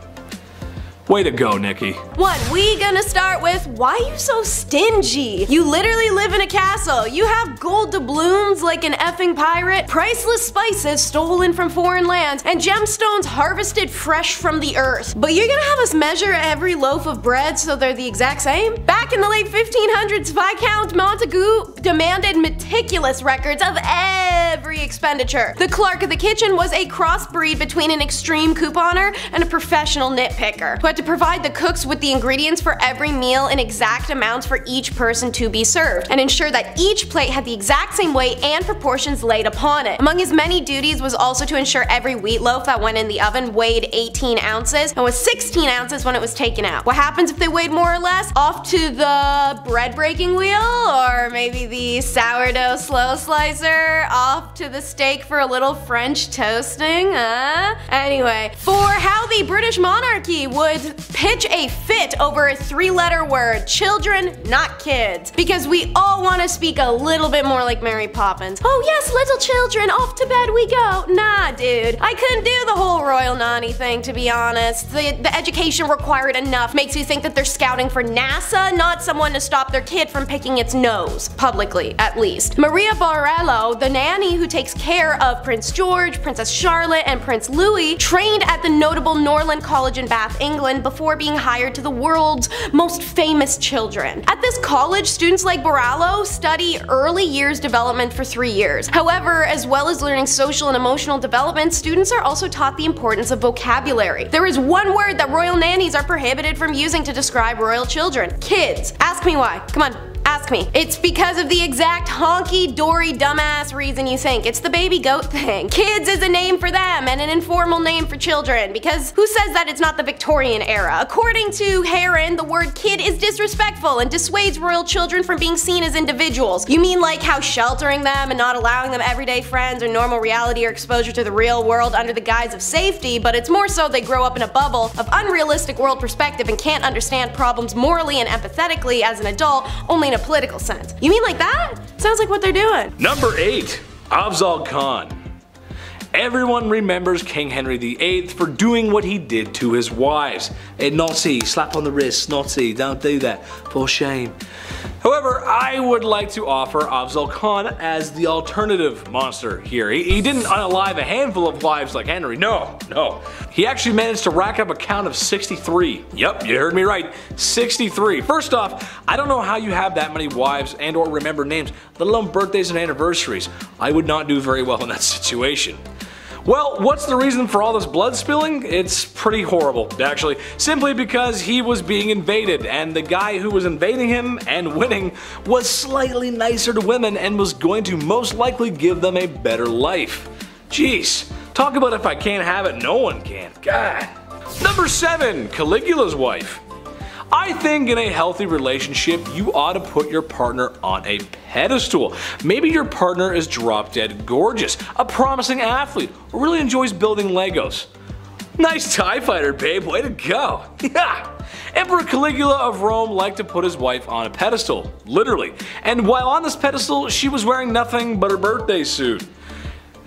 Way to go, Nikki. What we gonna start with? Why are you so stingy? You literally live in a castle. You have gold doubloons like an effing pirate, priceless spices stolen from foreign lands, and gemstones harvested fresh from the earth. But you're gonna have us measure every loaf of bread so they're the exact same? Back in the late fifteen hundreds, Viscount Montagu demanded meticulous records of every expenditure. The clerk of the kitchen was a crossbreed between an extreme couponer and a professional nitpicker, who had to provide the cooks with the ingredients for every meal in exact amounts for each person to be served, and ensure that each plate had the exact same weight and proportions laid upon it. Among his many duties was also to ensure every wheat loaf that went in the oven weighed eighteen ounces and was sixteen ounces when it was taken out. What happens if they weighed more or less? Off to the bread breaking wheel, or maybe the sourdough slow slicer, off to the steak for a little French toasting, huh? Anyway, for how the British monarchy would pitch a fit over a three-letter word, children, not kids. Because we all want to speak a little bit more like Mary Poppins. Oh yes, little children, off to bed we go. Nah, dude. I couldn't do the whole royal nanny thing, to be honest. The, the education required enough makes you think that they're scouting for NASA, not someone to stop their kid from picking its nose. Publicly, at least. Maria Borrello, the nanny who takes care of Prince George, Princess Charlotte, and Prince Louis, trained at the notable Norland College in Bath, England, before being hired to the world's most famous children. At this college, students like Borrello study early years development for three years. However, as well as learning social and emotional development, students are also taught the importance of vocabulary. There is one word that royal nannies are prohibited from using to describe royal children. Kids. Ask me why. Come on. Ask me. It's because of the exact honky-dory dumbass reason you think. It's the baby goat thing. Kids is a name for them and an informal name for children, because who says that it's not the Victorian era? According to Heron, the word kid is disrespectful and dissuades royal children from being seen as individuals. You mean like how sheltering them and not allowing them everyday friends or normal reality or exposure to the real world under the guise of safety, but it's more so they grow up in a bubble of unrealistic world perspective and can't understand problems morally and empathetically as an adult, only in a political sense. You mean like that? Sounds like what they're doing. Number eight, Afzal Khan. Everyone remembers King Henry the Eighth for doing what he did to his wives. Hey, naughty, slap on the wrist, naughty, don't do that, for shame. However, I would like to offer Afzal Khan as the alternative monster here. He, he didn't unalive a handful of wives like Henry, no, no. He actually managed to rack up a count of sixty-three. Yep, you heard me right, sixty-three. First off, I don't know how you have that many wives and or remember names, let alone birthdays and anniversaries. I would not do very well in that situation. Well, what's the reason for all this blood spilling? It's pretty horrible, actually. Simply because he was being invaded, and the guy who was invading him and winning was slightly nicer to women and was going to most likely give them a better life. Jeez, talk about if I can't have it, no one can. God. Number seven, Caligula's wife. I think in a healthy relationship, you ought to put your partner on a pedestal. Maybe your partner is drop dead gorgeous, a promising athlete, or really enjoys building Legos. Nice TIE fighter, babe, way to go. Yeah. Emperor Caligula of Rome liked to put his wife on a pedestal, literally. And while on this pedestal, she was wearing nothing but her birthday suit.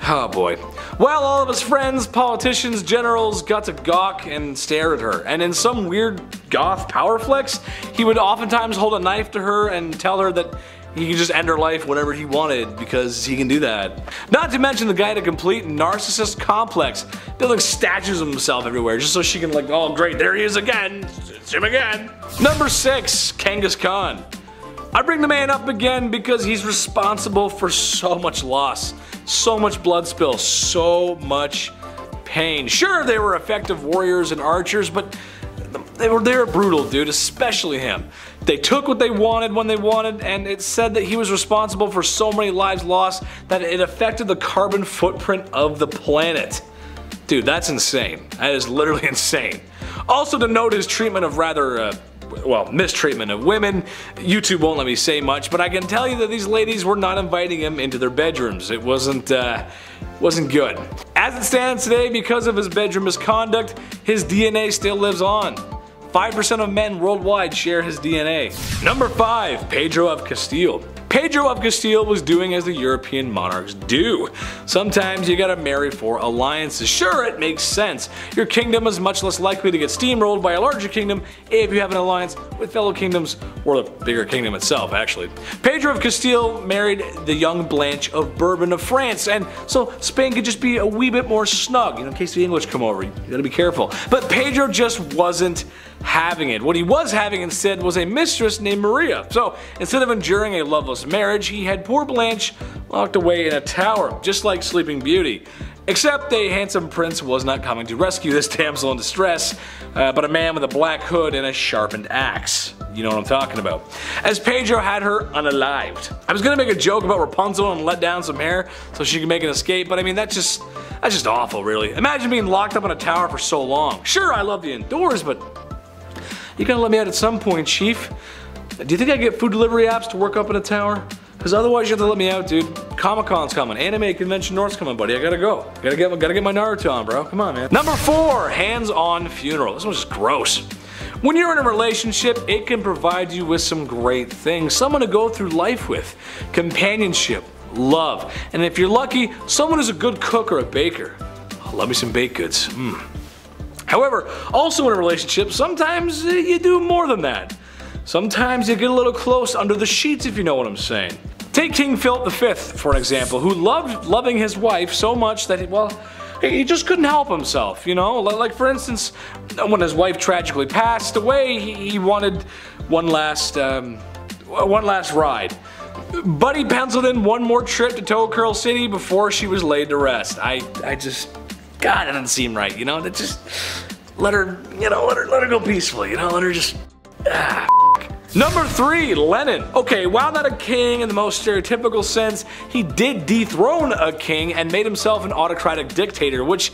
Oh boy. Well, all of his friends, politicians, generals got to gawk and stare at her, and in some weird goth power flex, he would oftentimes hold a knife to her and tell her that he could just end her life whenever he wanted because he can do that. Not to mention the guy had a complete narcissist complex, building statues of himself everywhere just so she can like, oh great, there he is again, it's him again. Number six, Kangas Khan. I bring the man up again because he's responsible for so much loss, so much blood spill, so much pain. Sure, they were effective warriors and archers, but they were, they were brutal, dude, especially him. They took what they wanted when they wanted, and it's said that he was responsible for so many lives lost that it affected the carbon footprint of the planet. Dude, that's insane. That is literally insane. Also to note his treatment of rather, uh, well, mistreatment of women. YouTube won't let me say much, but I can tell you that these ladies were not inviting him into their bedrooms. It wasn't, uh, wasn't good. As it stands today, because of his bedroom misconduct, his D N A still lives on. five percent of men worldwide share his D N A. Number five, Pedro of Castile. Pedro of Castile was doing as the European monarchs do. Sometimes you gotta marry for alliances. Sure, it makes sense. Your kingdom is much less likely to get steamrolled by a larger kingdom if you have an alliance with fellow kingdoms or the bigger kingdom itself, actually. Pedro of Castile married the young Blanche of Bourbon of France, and so Spain could just be a wee bit more snug, you know, in case the English come over. You gotta be careful. But Pedro just wasn't having it. What he was having instead was a mistress named Maria. So instead of enduring a loveless marriage, he had poor Blanche locked away in a tower, just like Sleeping Beauty. Except a handsome prince was not coming to rescue this damsel in distress, uh, but a man with a black hood and a sharpened axe. You know what I'm talking about. As Pedro had her unalived. I was gonna make a joke about Rapunzel and let down some hair so she could make an escape, but I mean, that's just, that's just awful, really. Imagine being locked up in a tower for so long. Sure, I love the indoors, but you gotta let me out at some point, chief. Do you think I get food delivery apps to work up in a tower? Because otherwise you have to let me out, dude. Comic-Con's coming, Anime Convention North's coming, buddy. I gotta go. Gotta get, gotta get my Naruto on, bro. Come on, man. Number four, hands-on funeral. This one's just gross. When you're in a relationship, it can provide you with some great things. Someone to go through life with. Companionship, love, and if you're lucky, someone who's a good cook or a baker. I love me some baked goods. Mm. However, also in a relationship, sometimes you do more than that. Sometimes you get a little close under the sheets, if you know what I'm saying. Take King Philip the Fifth, for an example, who loved loving his wife so much that, he, well, he just couldn't help himself, you know? Like, for instance, when his wife tragically passed away, he wanted one last, um, one last ride. But he penciled in one more trip to Toe Curl City before she was laid to rest. I, I just... God, it doesn't seem right, you know? That just let her, you know, let her, let her go peacefully, you know? Let her just, ah, Number three, Lenin. Okay, while not a king in the most stereotypical sense, he did dethrone a king and made himself an autocratic dictator, which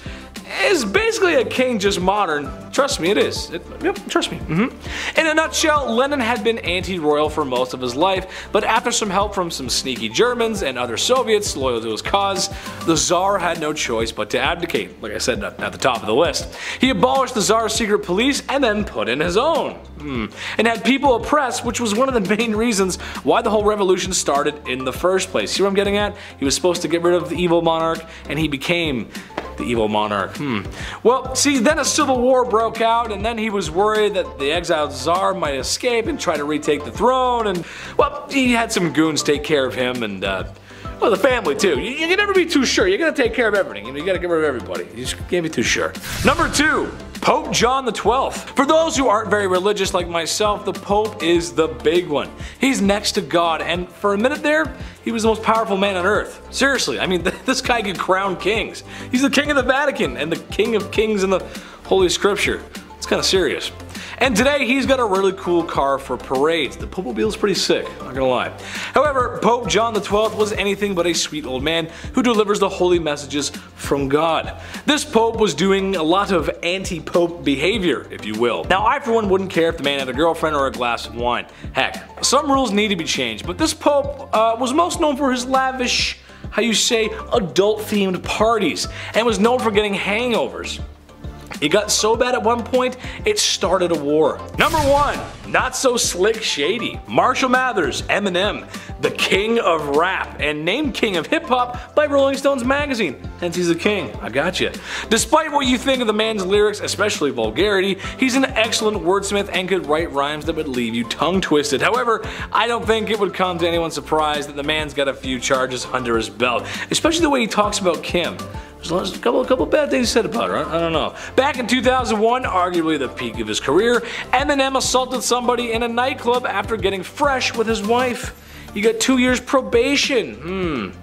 is basically a king just modern. Trust me, it is. It, yep, trust me. Mm-hmm. In a nutshell, Lenin had been anti-royal for most of his life, but after some help from some sneaky Germans and other Soviets loyal to his cause, the Tsar had no choice but to abdicate, like I said at the top of the list. He abolished the Tsar's secret police and then put in his own, mm. and had people oppressed, which was one of the main reasons why the whole revolution started in the first place. See what I'm getting at? He was supposed to get rid of the evil monarch, and he became the evil monarch. Hmm. Well, see, then a civil war broke out, and then he was worried that the exiled Tsar might escape and try to retake the throne, and well, he had some goons take care of him and uh, well, the family too. You, you can never be too sure. You gotta take care of everything. You, know, you gotta get rid of everybody. You just can't be too sure. Number two, Pope John the Twelfth. For those who aren't very religious like myself, the Pope is the big one. He's next to God, and for a minute there, he was the most powerful man on earth. Seriously, I mean, th this guy could crown kings. He's the king of the Vatican and the king of kings in the Holy Scripture. It's kind of serious. And today, he's got a really cool car for parades. The Popemobile's pretty sick, not gonna lie. However, Pope John the Twelfth was anything but a sweet old man who delivers the holy messages from God. This pope was doing a lot of anti-pope behavior, if you will. Now, I for one wouldn't care if the man had a girlfriend or a glass of wine. Heck, some rules need to be changed, but this pope uh, was most known for his lavish, how you say, adult-themed parties, and was known for getting hangovers. It got so bad at one point, it started a war. Number one, not so slick Shady. Marshall Mathers, Eminem, the king of rap, and named king of hip hop by Rolling Stones magazine. Hence he's the king, I gotcha. Despite what you think of the man's lyrics, especially vulgarity, he's an excellent wordsmith and could write rhymes that would leave you tongue twisted. However, I don't think it would come to anyone's surprise that the man's got a few charges under his belt, especially the way he talks about Kim. There's a couple, a couple bad things said about her, I don't know. Back in two thousand one, arguably the peak of his career, Eminem assaulted somebody in a nightclub after getting fresh with his wife. He got two years probation. Hmm.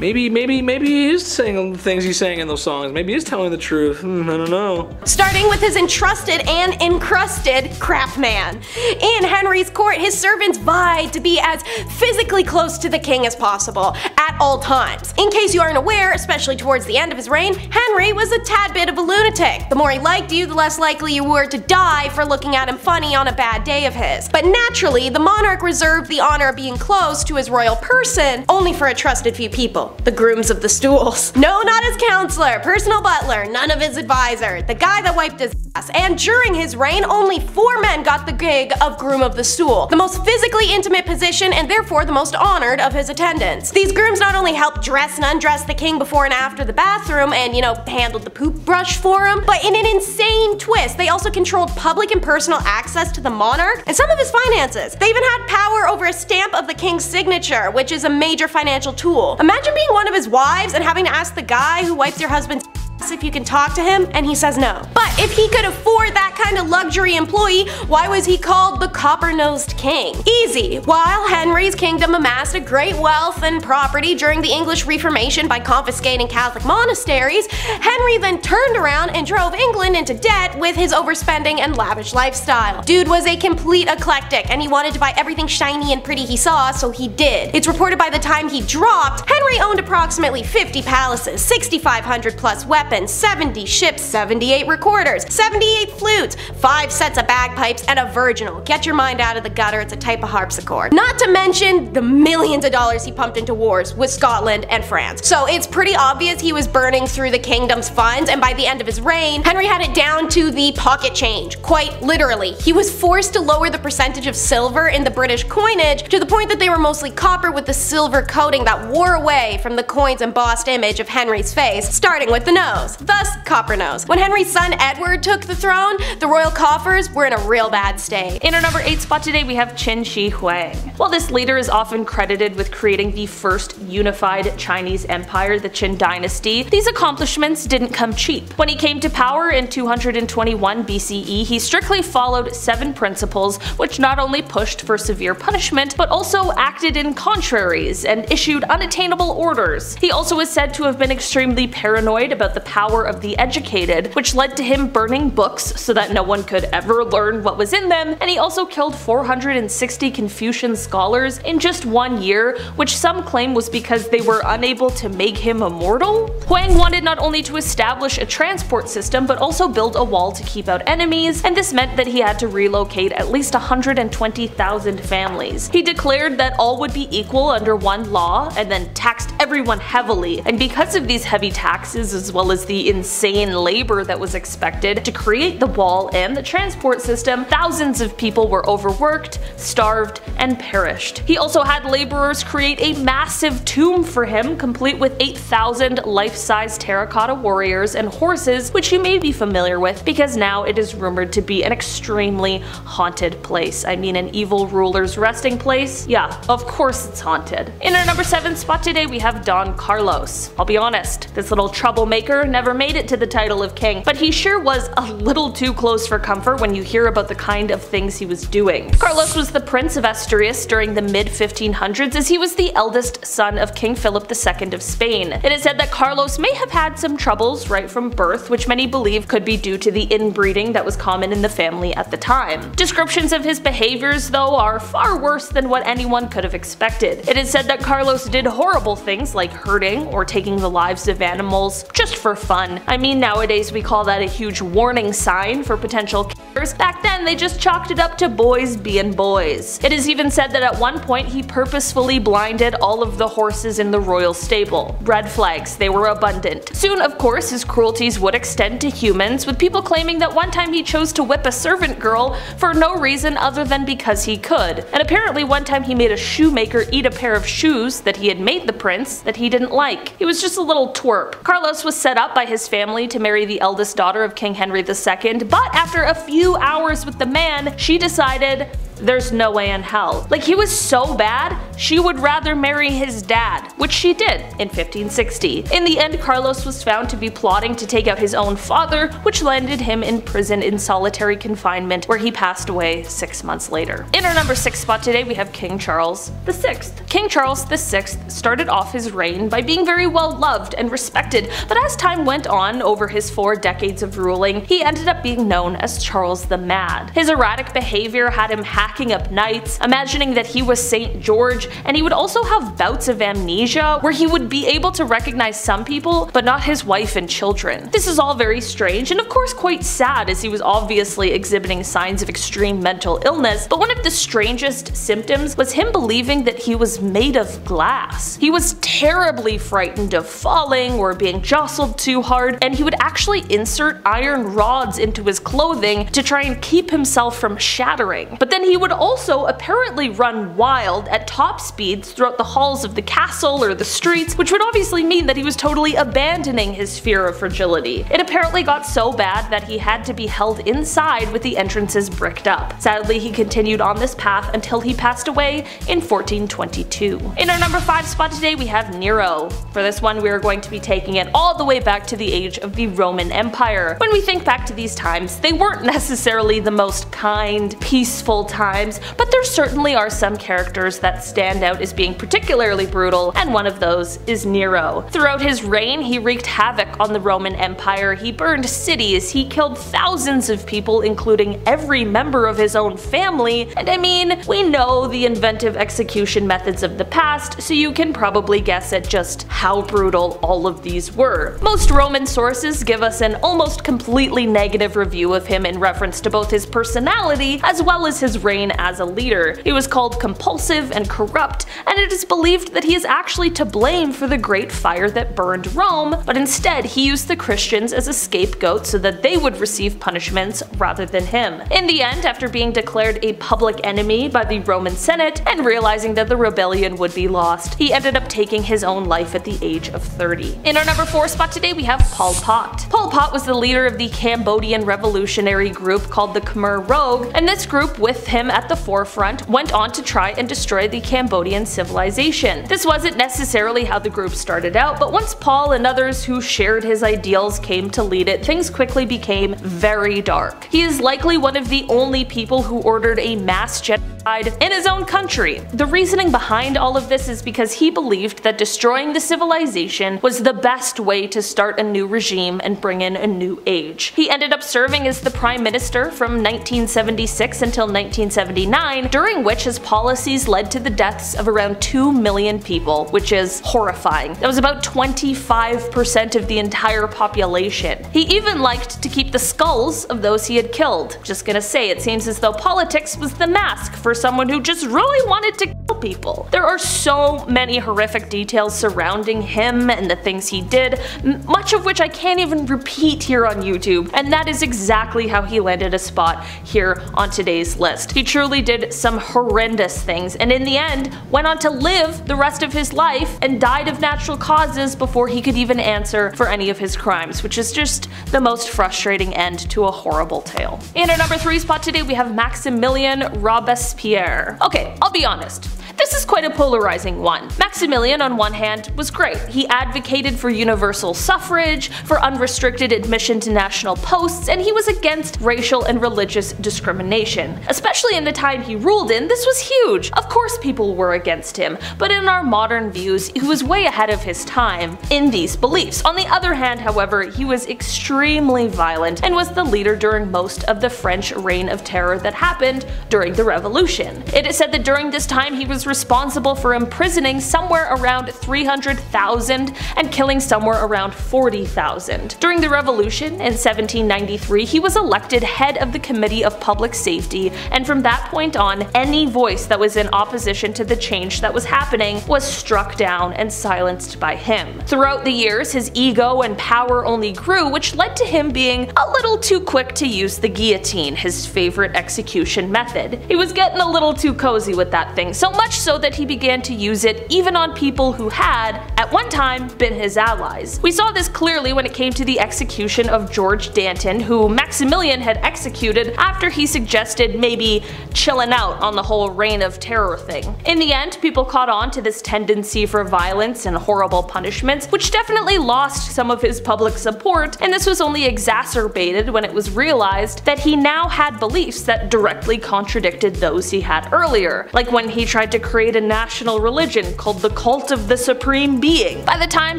Maybe, maybe, maybe he is saying the things he's saying in those songs. Maybe he is telling the truth. Hmm, I don't know. Starting with his entrusted and encrusted crap man. In Henry's court, his servants vied to be as physically close to the king as possible at all times. In case you aren't aware, especially towards the end of his reign, Henry was a tad bit of a lunatic. The more he liked you, the less likely you were to die for looking at him funny on a bad day of his. But naturally, the monarch reserved the honor of being close to his royal person only for a trusted few people. The grooms of the stools. No, not his counselor, personal butler, none of his advisor, the guy that wiped his ass. And during his reign, only four men got the gig of groom of the stool, the most physically intimate position and therefore the most honored of his attendants. These grooms not only helped dress and undress the king before and after the bathroom and, you know, handled the poop brush for him, but in an insane twist, they also controlled public and personal access to the monarch and some of his finances. They even had power over a stamp of the king's signature, which is a major financial tool. Imagine being one of his wives and having to ask the guy who wiped your husband's ass if you can talk to him, and he says no. But if he could afford that kind of luxury employee, why was he called the copper-nosed king? Easy. While Henry's kingdom amassed a great wealth and property during the English Reformation by confiscating Catholic monasteries, Henry then turned around and drove England into debt with his overspending and lavish lifestyle. Dude was a complete eclectic, and he wanted to buy everything shiny and pretty he saw, so he did. It's reported by the time he dropped, Henry owned approximately fifty palaces, sixty-five hundred plus weapons, seventy ships, seventy-eight recorders, seventy-eight flutes, five sets of bagpipes, and a virginal. Get your mind out of the gutter, it's a type of harpsichord. Not to mention the millions of dollars he pumped into wars with Scotland and France. So it's pretty obvious he was burning through the kingdom's funds, and by the end of his reign, Henry had it down to the pocket change. Quite literally. He was forced to lower the percentage of silver in the British coinage to the point that they were mostly copper with the silver coating that wore away from the coin's embossed image of Henry's face, starting with the nose. Thus, copper nose. When Henry's son Edward took the throne, the royal coffers were in a real bad state. In our number eight spot today, we have Qin Shi Huang. While this leader is often credited with creating the first unified Chinese empire, the Qin dynasty, these accomplishments didn't come cheap. When he came to power in two hundred twenty-one B C E, he strictly followed seven principles, which not only pushed for severe punishment, but also acted in contraries and issued unattainable orders. He also is said to have been extremely paranoid about the power of the educated, which led to him burning books so that no one could ever learn what was in them, and he also killed four hundred sixty Confucian scholars in just one year, which some claim was because they were unable to make him immortal. Huang wanted not only to establish a transport system, but also build a wall to keep out enemies, and this meant that he had to relocate at least one hundred twenty thousand families. He declared that all would be equal under one law, and then taxed everyone heavily, and because of these heavy taxes as well as the insane labor that was expected to create the wall and the transport system, thousands of people were overworked, starved, and perished. He also had laborers create a massive tomb for him, complete with eight thousand life-size terracotta warriors and horses, which you may be familiar with because now it is rumored to be an extremely haunted place. I mean, an evil ruler's resting place? Yeah, of course it's haunted. In our number seven spot today, we have Don Carlos. I'll be honest, this little troublemaker Peter never made it to the title of king, but he sure was a little too close for comfort when you hear about the kind of things he was doing. Carlos was the Prince of Asturias during the mid fifteen hundreds, as he was the eldest son of King Philip the Second of Spain. It is said that Carlos may have had some troubles right from birth, which many believe could be due to the inbreeding that was common in the family at the time. Descriptions of his behaviors, though, are far worse than what anyone could have expected. It is said that Carlos did horrible things like hurting or taking the lives of animals just for fun. I mean, nowadays we call that a huge warning sign for potential killers. Back then they just chalked it up to boys being boys. It is even said that at one point he purposefully blinded all of the horses in the royal stable. Red flags, they were abundant. Soon, of course, his cruelties would extend to humans, with people claiming that one time he chose to whip a servant girl for no reason other than because he could. And apparently one time he made a shoemaker eat a pair of shoes that he had made the prince that he didn't like. He was just a little twerp. Carlos was set up by his family to marry the eldest daughter of King Henry the Second, but after a few hours with the man, she decided there's no way in hell. Like, he was so bad, she would rather marry his dad, which she did in fifteen sixty. In the end, Carlos was found to be plotting to take out his own father, which landed him in prison in solitary confinement, where he passed away six months later. In our number six spot today, we have King Charles the Sixth. King Charles the Sixth started off his reign by being very well loved and respected, but as time went on over his four decades of ruling, he ended up being known as Charles the Mad. His erratic behavior had him hacking up nights, imagining that he was Saint George, and he would also have bouts of amnesia where he would be able to recognize some people but not his wife and children. This is all very strange and of course quite sad, as he was obviously exhibiting signs of extreme mental illness, but one of the strangest symptoms was him believing that he was made of glass. He was terribly frightened of falling or being jostled too hard, and he would actually insert iron rods into his clothing to try and keep himself from shattering. But then he He would also apparently run wild at top speeds throughout the halls of the castle or the streets, which would obviously mean that he was totally abandoning his fear of fragility. It apparently got so bad that he had to be held inside with the entrances bricked up. Sadly, he continued on this path until he passed away in fourteen twenty-two. In our number five spot today, we have Nero. For this one, we are going to be taking it all the way back to the age of the Roman Empire. When we think back to these times, they weren't necessarily the most kind, peaceful times. Times, but there certainly are some characters that stand out as being particularly brutal, and one of those is Nero. Throughout his reign, he wreaked havoc on the Roman Empire. He burned cities, he killed thousands of people, including every member of his own family, and I mean, we know the inventive execution methods of the past, so you can probably guess at just how brutal all of these were. Most Roman sources give us an almost completely negative review of him in reference to both his personality as well as his reign as a leader. He was called compulsive and corrupt, and it is believed that he is actually to blame for the great fire that burned Rome, but instead he used the Christians as a scapegoat so that they would receive punishments rather than him. In the end, after being declared a public enemy by the Roman Senate and realizing that the rebellion would be lost, he ended up taking his own life at the age of thirty. In our number four spot today, we have Pol Pot. Pol Pot was the leader of the Cambodian revolutionary group called the Khmer Rouge, and this group, with him at the forefront, went on to try and destroy the Cambodian civilization. This wasn't necessarily how the group started out, but once Paul and others who shared his ideals came to lead it, things quickly became very dark. He is likely one of the only people who ordered a mass genocide in his own country. The reasoning behind all of this is because he believed that destroying the civilization was the best way to start a new regime and bring in a new age. He ended up serving as the prime minister from nineteen seventy-six until nineteen seventy-nine, during which his policies led to the deaths of around two million people, which is horrifying. That was about twenty-five percent of the entire population. He even liked to keep the skulls of those he had killed. Just gonna say, it seems as though politics was the mask for someone who just really wanted to kill people. There are so many horrific details surrounding him and the things he did, much of which I can't even repeat here on YouTube, and that is exactly how he landed a spot here on today's list. He truly did some horrendous things, and in the end, and went on to live the rest of his life and died of natural causes before he could even answer for any of his crimes, which is just the most frustrating end to a horrible tale. In our number three spot today we have Maximilien Robespierre. Okay, I'll be honest. This is quite a polarizing one. Maximilien, on one hand, was great. He advocated for universal suffrage, for unrestricted admission to national posts, and he was against racial and religious discrimination. Especially in the time he ruled in, this was huge. Of course people were against him, but in our modern views, he was way ahead of his time in these beliefs. On the other hand, however, he was extremely violent and was the leader during most of the French reign of terror that happened during the Revolution. It is said that during this time he was responsible for imprisoning somewhere around three hundred thousand and killing somewhere around forty thousand. During the Revolution in seventeen ninety-three, he was elected head of the Committee of Public Safety, and from that point on, any voice that was in opposition to the change that was happening was struck down and silenced by him. Throughout the years, his ego and power only grew, which led to him being a little too quick to use the guillotine, his favorite execution method. He was getting a little too cozy with that thing, so much so that he began to use it even on people who had, at one time, been his allies. We saw this clearly when it came to the execution of George Danton, who Maximilien had executed after he suggested maybe chilling out on the whole reign of terror thing. In the end, people caught on to this tendency for violence and horrible punishments, which definitely lost some of his public support, and this was only exacerbated when it was realized that he now had beliefs that directly contradicted those he had earlier, like when he tried to create a national religion called the Cult of the Supreme Being. By the time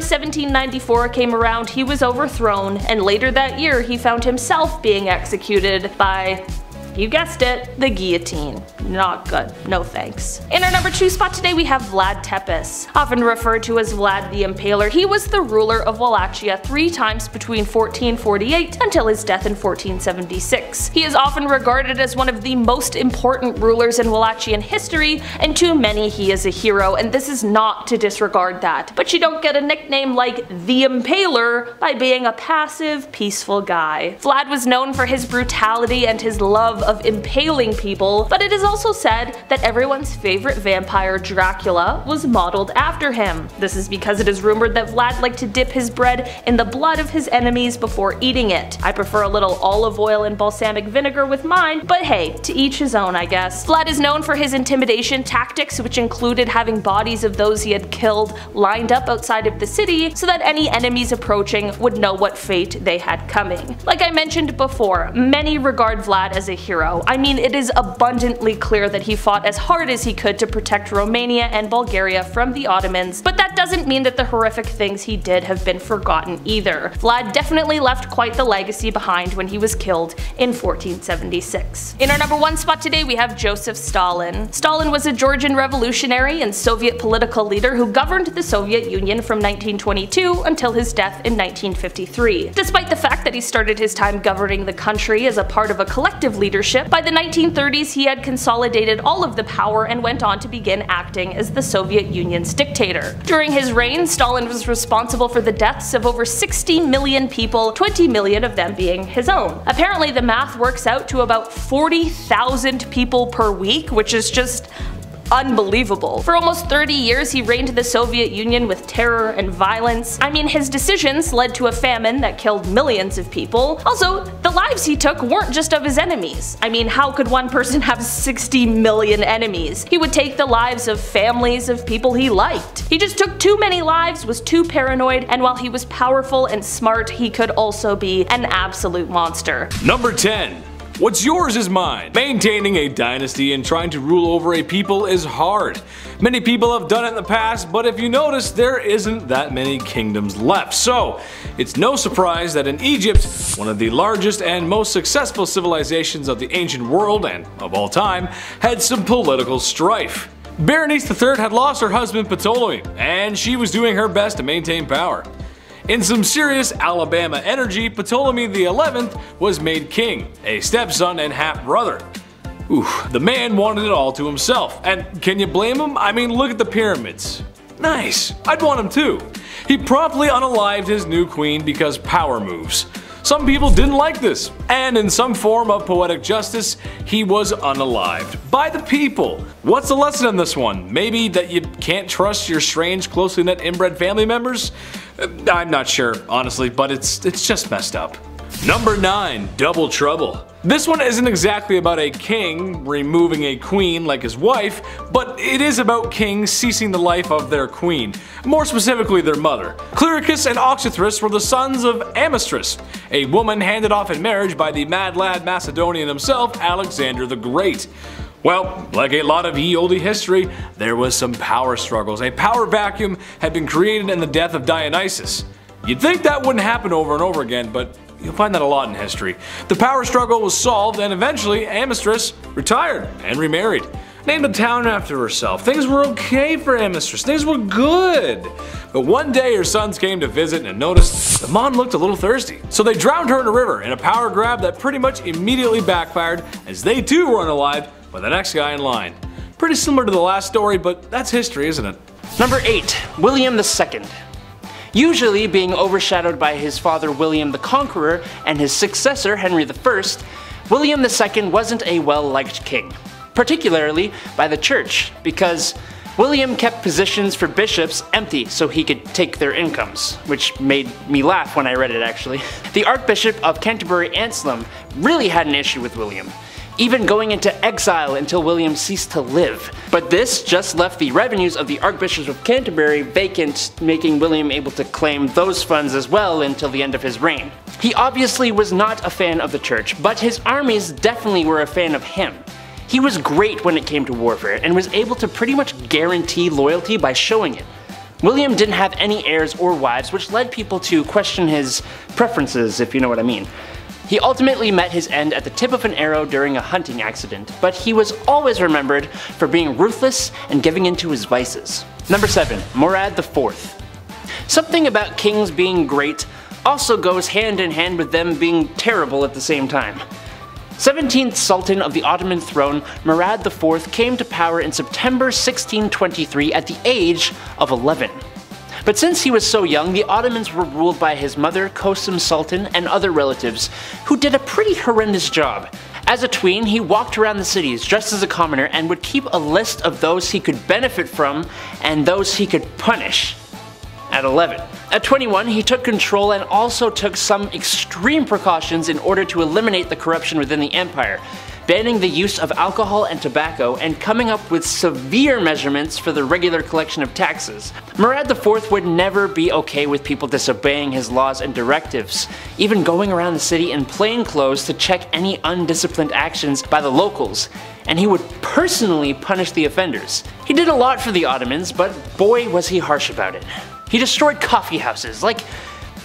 seventeen ninety-four came around, he was overthrown, and later that year he found himself being executed by, you guessed it, the guillotine. Not good. No thanks. In our number two spot today we have Vlad Tepes. Often referred to as Vlad the Impaler, he was the ruler of Wallachia three times between fourteen forty-eight until his death in fourteen seventy-six. He is often regarded as one of the most important rulers in Wallachian history, and to many he is a hero, and this is not to disregard that. But you don't get a nickname like the Impaler by being a passive, peaceful guy. Vlad was known for his brutality and his love of impaling people, but it is also said that everyone's favorite vampire, Dracula, was modeled after him. This is because it is rumored that Vlad liked to dip his bread in the blood of his enemies before eating it. I prefer a little olive oil and balsamic vinegar with mine, but hey, to each his own, I guess. Vlad is known for his intimidation tactics, which included having bodies of those he had killed lined up outside of the city so that any enemies approaching would know what fate they had coming. Like I mentioned before, many regard Vlad as a hero. I mean, it is abundantly clear that he fought as hard as he could to protect Romania and Bulgaria from the Ottomans, but that doesn't mean that the horrific things he did have been forgotten either. Vlad definitely left quite the legacy behind when he was killed in fourteen seventy-six. In our number one spot today we have Joseph Stalin. Stalin was a Georgian revolutionary and Soviet political leader who governed the Soviet Union from nineteen twenty-two until his death in nineteen fifty-three. Despite the fact that he started his time governing the country as a part of a collective leadership, by the nineteen thirties he had consolidated all of the power and went on to begin acting as the Soviet Union's dictator. During his reign, Stalin was responsible for the deaths of over sixty million people, twenty million of them being his own. Apparently the math works out to about forty thousand people per week, which is just unbelievable. For almost thirty years he reigned the Soviet Union with terror and violence. I mean, his decisions led to a famine that killed millions of people. Also, the lives he took weren't just of his enemies. I mean, how could one person have sixty million enemies? He would take the lives of families of people he liked. He just took too many lives, was too paranoid, and while he was powerful and smart, he could also be an absolute monster. Number ten. What's yours is mine. Maintaining a dynasty and trying to rule over a people is hard. Many people have done it in the past, but if you notice, there isn't that many kingdoms left. So it's no surprise that in Egypt, one of the largest and most successful civilizations of the ancient world and of all time, had some political strife. Berenice the third had lost her husband Ptolemy, and she was doing her best to maintain power. In some serious Alabama energy, Ptolemy the eleventh was made king, a stepson and half-brother. Ooh, the man wanted it all to himself, and can you blame him? I mean, look at the pyramids. Nice, I'd want him too. He promptly unalived his new queen because power moves. Some people didn't like this, and in some form of poetic justice, he was unalived by the people. What's the lesson in this one? Maybe that you can't trust your strange, closely knit inbred family members? I'm not sure, honestly, but it's it's just messed up. Number nine, Double Trouble. This one isn't exactly about a king removing a queen like his wife, but it is about kings ceasing the life of their queen, more specifically their mother. Clearchus and Oxythrus were the sons of Amistris, a woman handed off in marriage by the mad lad Macedonian himself, Alexander the Great. Well, like a lot of ye olde history, there was some power struggles. A power vacuum had been created in the death of Dionysus. You'd think that wouldn't happen over and over again, but you'll find that a lot in history. The power struggle was solved, and eventually Amistris retired and remarried. Named a town after herself. Things were okay for Amistris. Things were good. But one day her sons came to visit and noticed the mom looked a little thirsty. So they drowned her in a river in a power grab that pretty much immediately backfired, as they too were unalived by the next guy in line. Pretty similar to the last story, but that's history, isn't it? Number eight, William the Second. Usually being overshadowed by his father William the Conqueror and his successor Henry the First, William the Second wasn't a well-liked king, particularly by the church, because William kept positions for bishops empty so he could take their incomes, which made me laugh when I read it actually. The Archbishop of Canterbury Anselm really had an issue with William, even going into exile until William ceased to live. But this just left the revenues of the Archbishop of Canterbury vacant, making William able to claim those funds as well until the end of his reign. He obviously was not a fan of the church, but his armies definitely were a fan of him. He was great when it came to warfare, and was able to pretty much guarantee loyalty by showing it. William didn't have any heirs or wives, which led people to question his preferences, if you know what I mean. He ultimately met his end at the tip of an arrow during a hunting accident, but he was always remembered for being ruthless and giving in to his vices. Number seven, Murad the Fourth. Something about kings being great also goes hand in hand with them being terrible at the same time. seventeenth Sultan of the Ottoman throne, Murad the Fourth came to power in September sixteen twenty-three at the age of eleven. But since he was so young, the Ottomans were ruled by his mother, Kosum Sultan, and other relatives, who did a pretty horrendous job. As a tween, he walked around the cities dressed as a commoner and would keep a list of those he could benefit from and those he could punish. At eleven. At twenty-one, he took control and also took some extreme precautions in order to eliminate the corruption within the empire, banning the use of alcohol and tobacco, and coming up with severe measurements for the regular collection of taxes. Murad the Fourth would never be okay with people disobeying his laws and directives, even going around the city in plain clothes to check any undisciplined actions by the locals, and he would personally punish the offenders. He did a lot for the Ottomans, but boy was he harsh about it. He destroyed coffee houses. Like,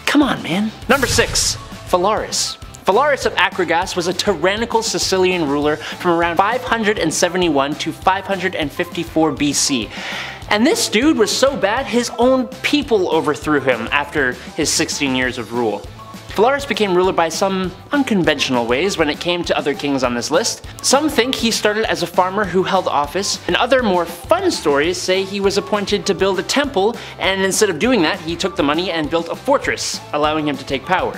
come on, man. Number six, Phalaris. Phalaris of Acragas was a tyrannical Sicilian ruler from around five hundred seventy-one to five hundred fifty-four B C. And this dude was so bad his own people overthrew him after his sixteen years of rule. Phalaris became ruler by some unconventional ways when it came to other kings on this list. Some think he started as a farmer who held office, and other more fun stories say he was appointed to build a temple, and instead of doing that he took the money and built a fortress, allowing him to take power.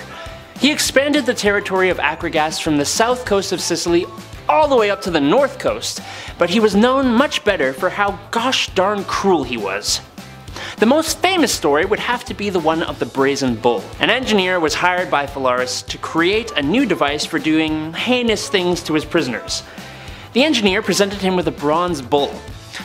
He expanded the territory of Acragas from the south coast of Sicily all the way up to the north coast, but he was known much better for how gosh darn cruel he was. The most famous story would have to be the one of the Brazen Bull. An engineer was hired by Phalaris to create a new device for doing heinous things to his prisoners. The engineer presented him with a bronze bull.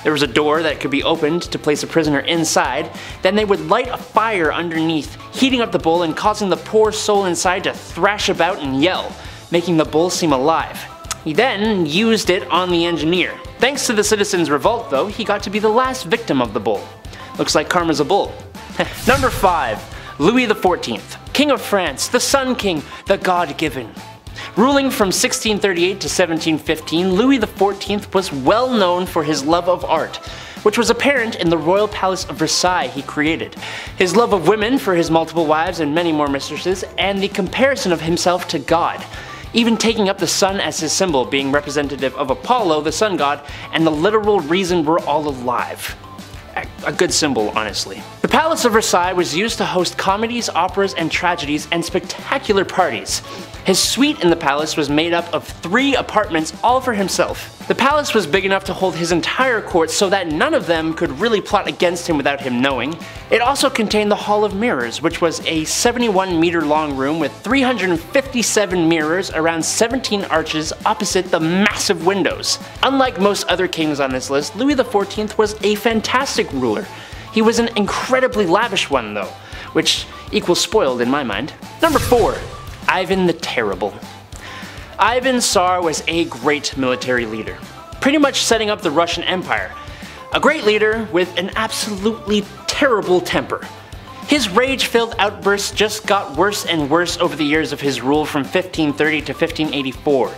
There was a door that could be opened to place a prisoner inside, then they would light a fire underneath, heating up the bull and causing the poor soul inside to thrash about and yell, making the bull seem alive. He then used it on the engineer. Thanks to the citizens' revolt though, he got to be the last victim of the bull. Looks like karma's a bull. Number five, Louis the Fourteenth, King of France, the Sun King, the God-given. Ruling from sixteen thirty-eight to seventeen fifteen, Louis the Fourteenth was well known for his love of art, which was apparent in the royal palace of Versailles he created, his love of women for his multiple wives and many more mistresses, and the comparison of himself to God, even taking up the sun as his symbol, being representative of Apollo, the sun god, and the literal reason we're all alive. A good symbol, honestly. The Palace of Versailles was used to host comedies, operas, and tragedies, and spectacular parties. His suite in the palace was made up of three apartments all for himself. The palace was big enough to hold his entire court so that none of them could really plot against him without him knowing. It also contained the Hall of Mirrors, which was a seventy-one meter long room with three hundred fifty-seven mirrors around seventeen arches opposite the massive windows. Unlike most other kings on this list, Louis the fourteenth was a fantastic ruler. He was an incredibly lavish one though, which equals spoiled in my mind. Number four. Ivan the Terrible. Ivan Tsar was a great military leader, pretty much setting up the Russian Empire. A great leader with an absolutely terrible temper. His rage-filled outbursts just got worse and worse over the years of his rule from fifteen thirty to fifteen eighty-four.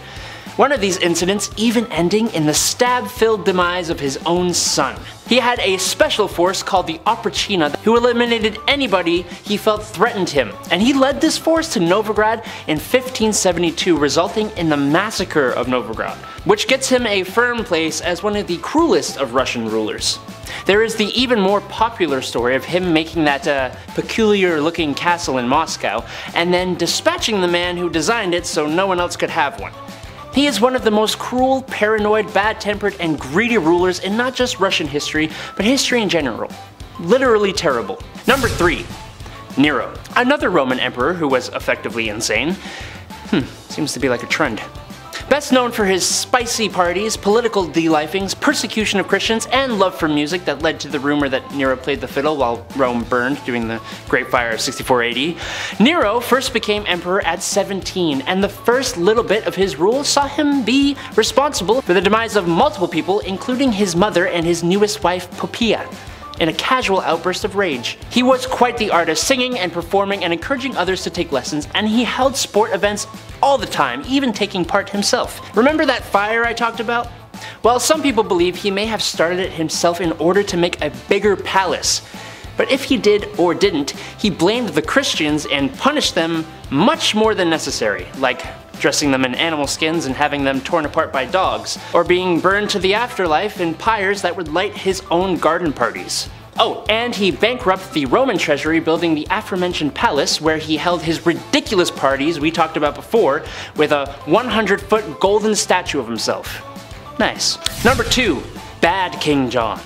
One of these incidents even ending in the stab-filled demise of his own son. He had a special force called the Oprichnina who eliminated anybody he felt threatened him, and he led this force to Novgorod in fifteen seventy-two, resulting in the massacre of Novgorod, which gets him a firm place as one of the cruelest of Russian rulers. There is the even more popular story of him making that uh, peculiar-looking castle in Moscow, and then dispatching the man who designed it so no one else could have one. He is one of the most cruel, paranoid, bad-tempered, and greedy rulers in not just Russian history, but history in general. Literally terrible. Number three. Nero. Another Roman emperor who was effectively insane. Hmm, seems to be like a trend. Best known for his spicy parties, political delifings, persecution of Christians, and love for music that led to the rumor that Nero played the fiddle while Rome burned during the Great Fire of sixty-four A D. Nero first became emperor at seventeen, and the first little bit of his rule saw him be responsible for the demise of multiple people, including his mother and his newest wife, Poppaea, in a casual outburst of rage. He was quite the artist, singing and performing and encouraging others to take lessons, and he held sport events all the time, even taking part himself. Remember that fire I talked about? Well, some people believe he may have started it himself in order to make a bigger palace. But if he did or didn't, he blamed the Christians and punished them much more than necessary, like dressing them in animal skins and having them torn apart by dogs, or being burned to the afterlife in pyres that would light his own garden parties. Oh, and he bankrupted the Roman treasury, building the aforementioned palace where he held his ridiculous parties we talked about before, with a one hundred foot golden statue of himself. Nice. Number two. Bad King John.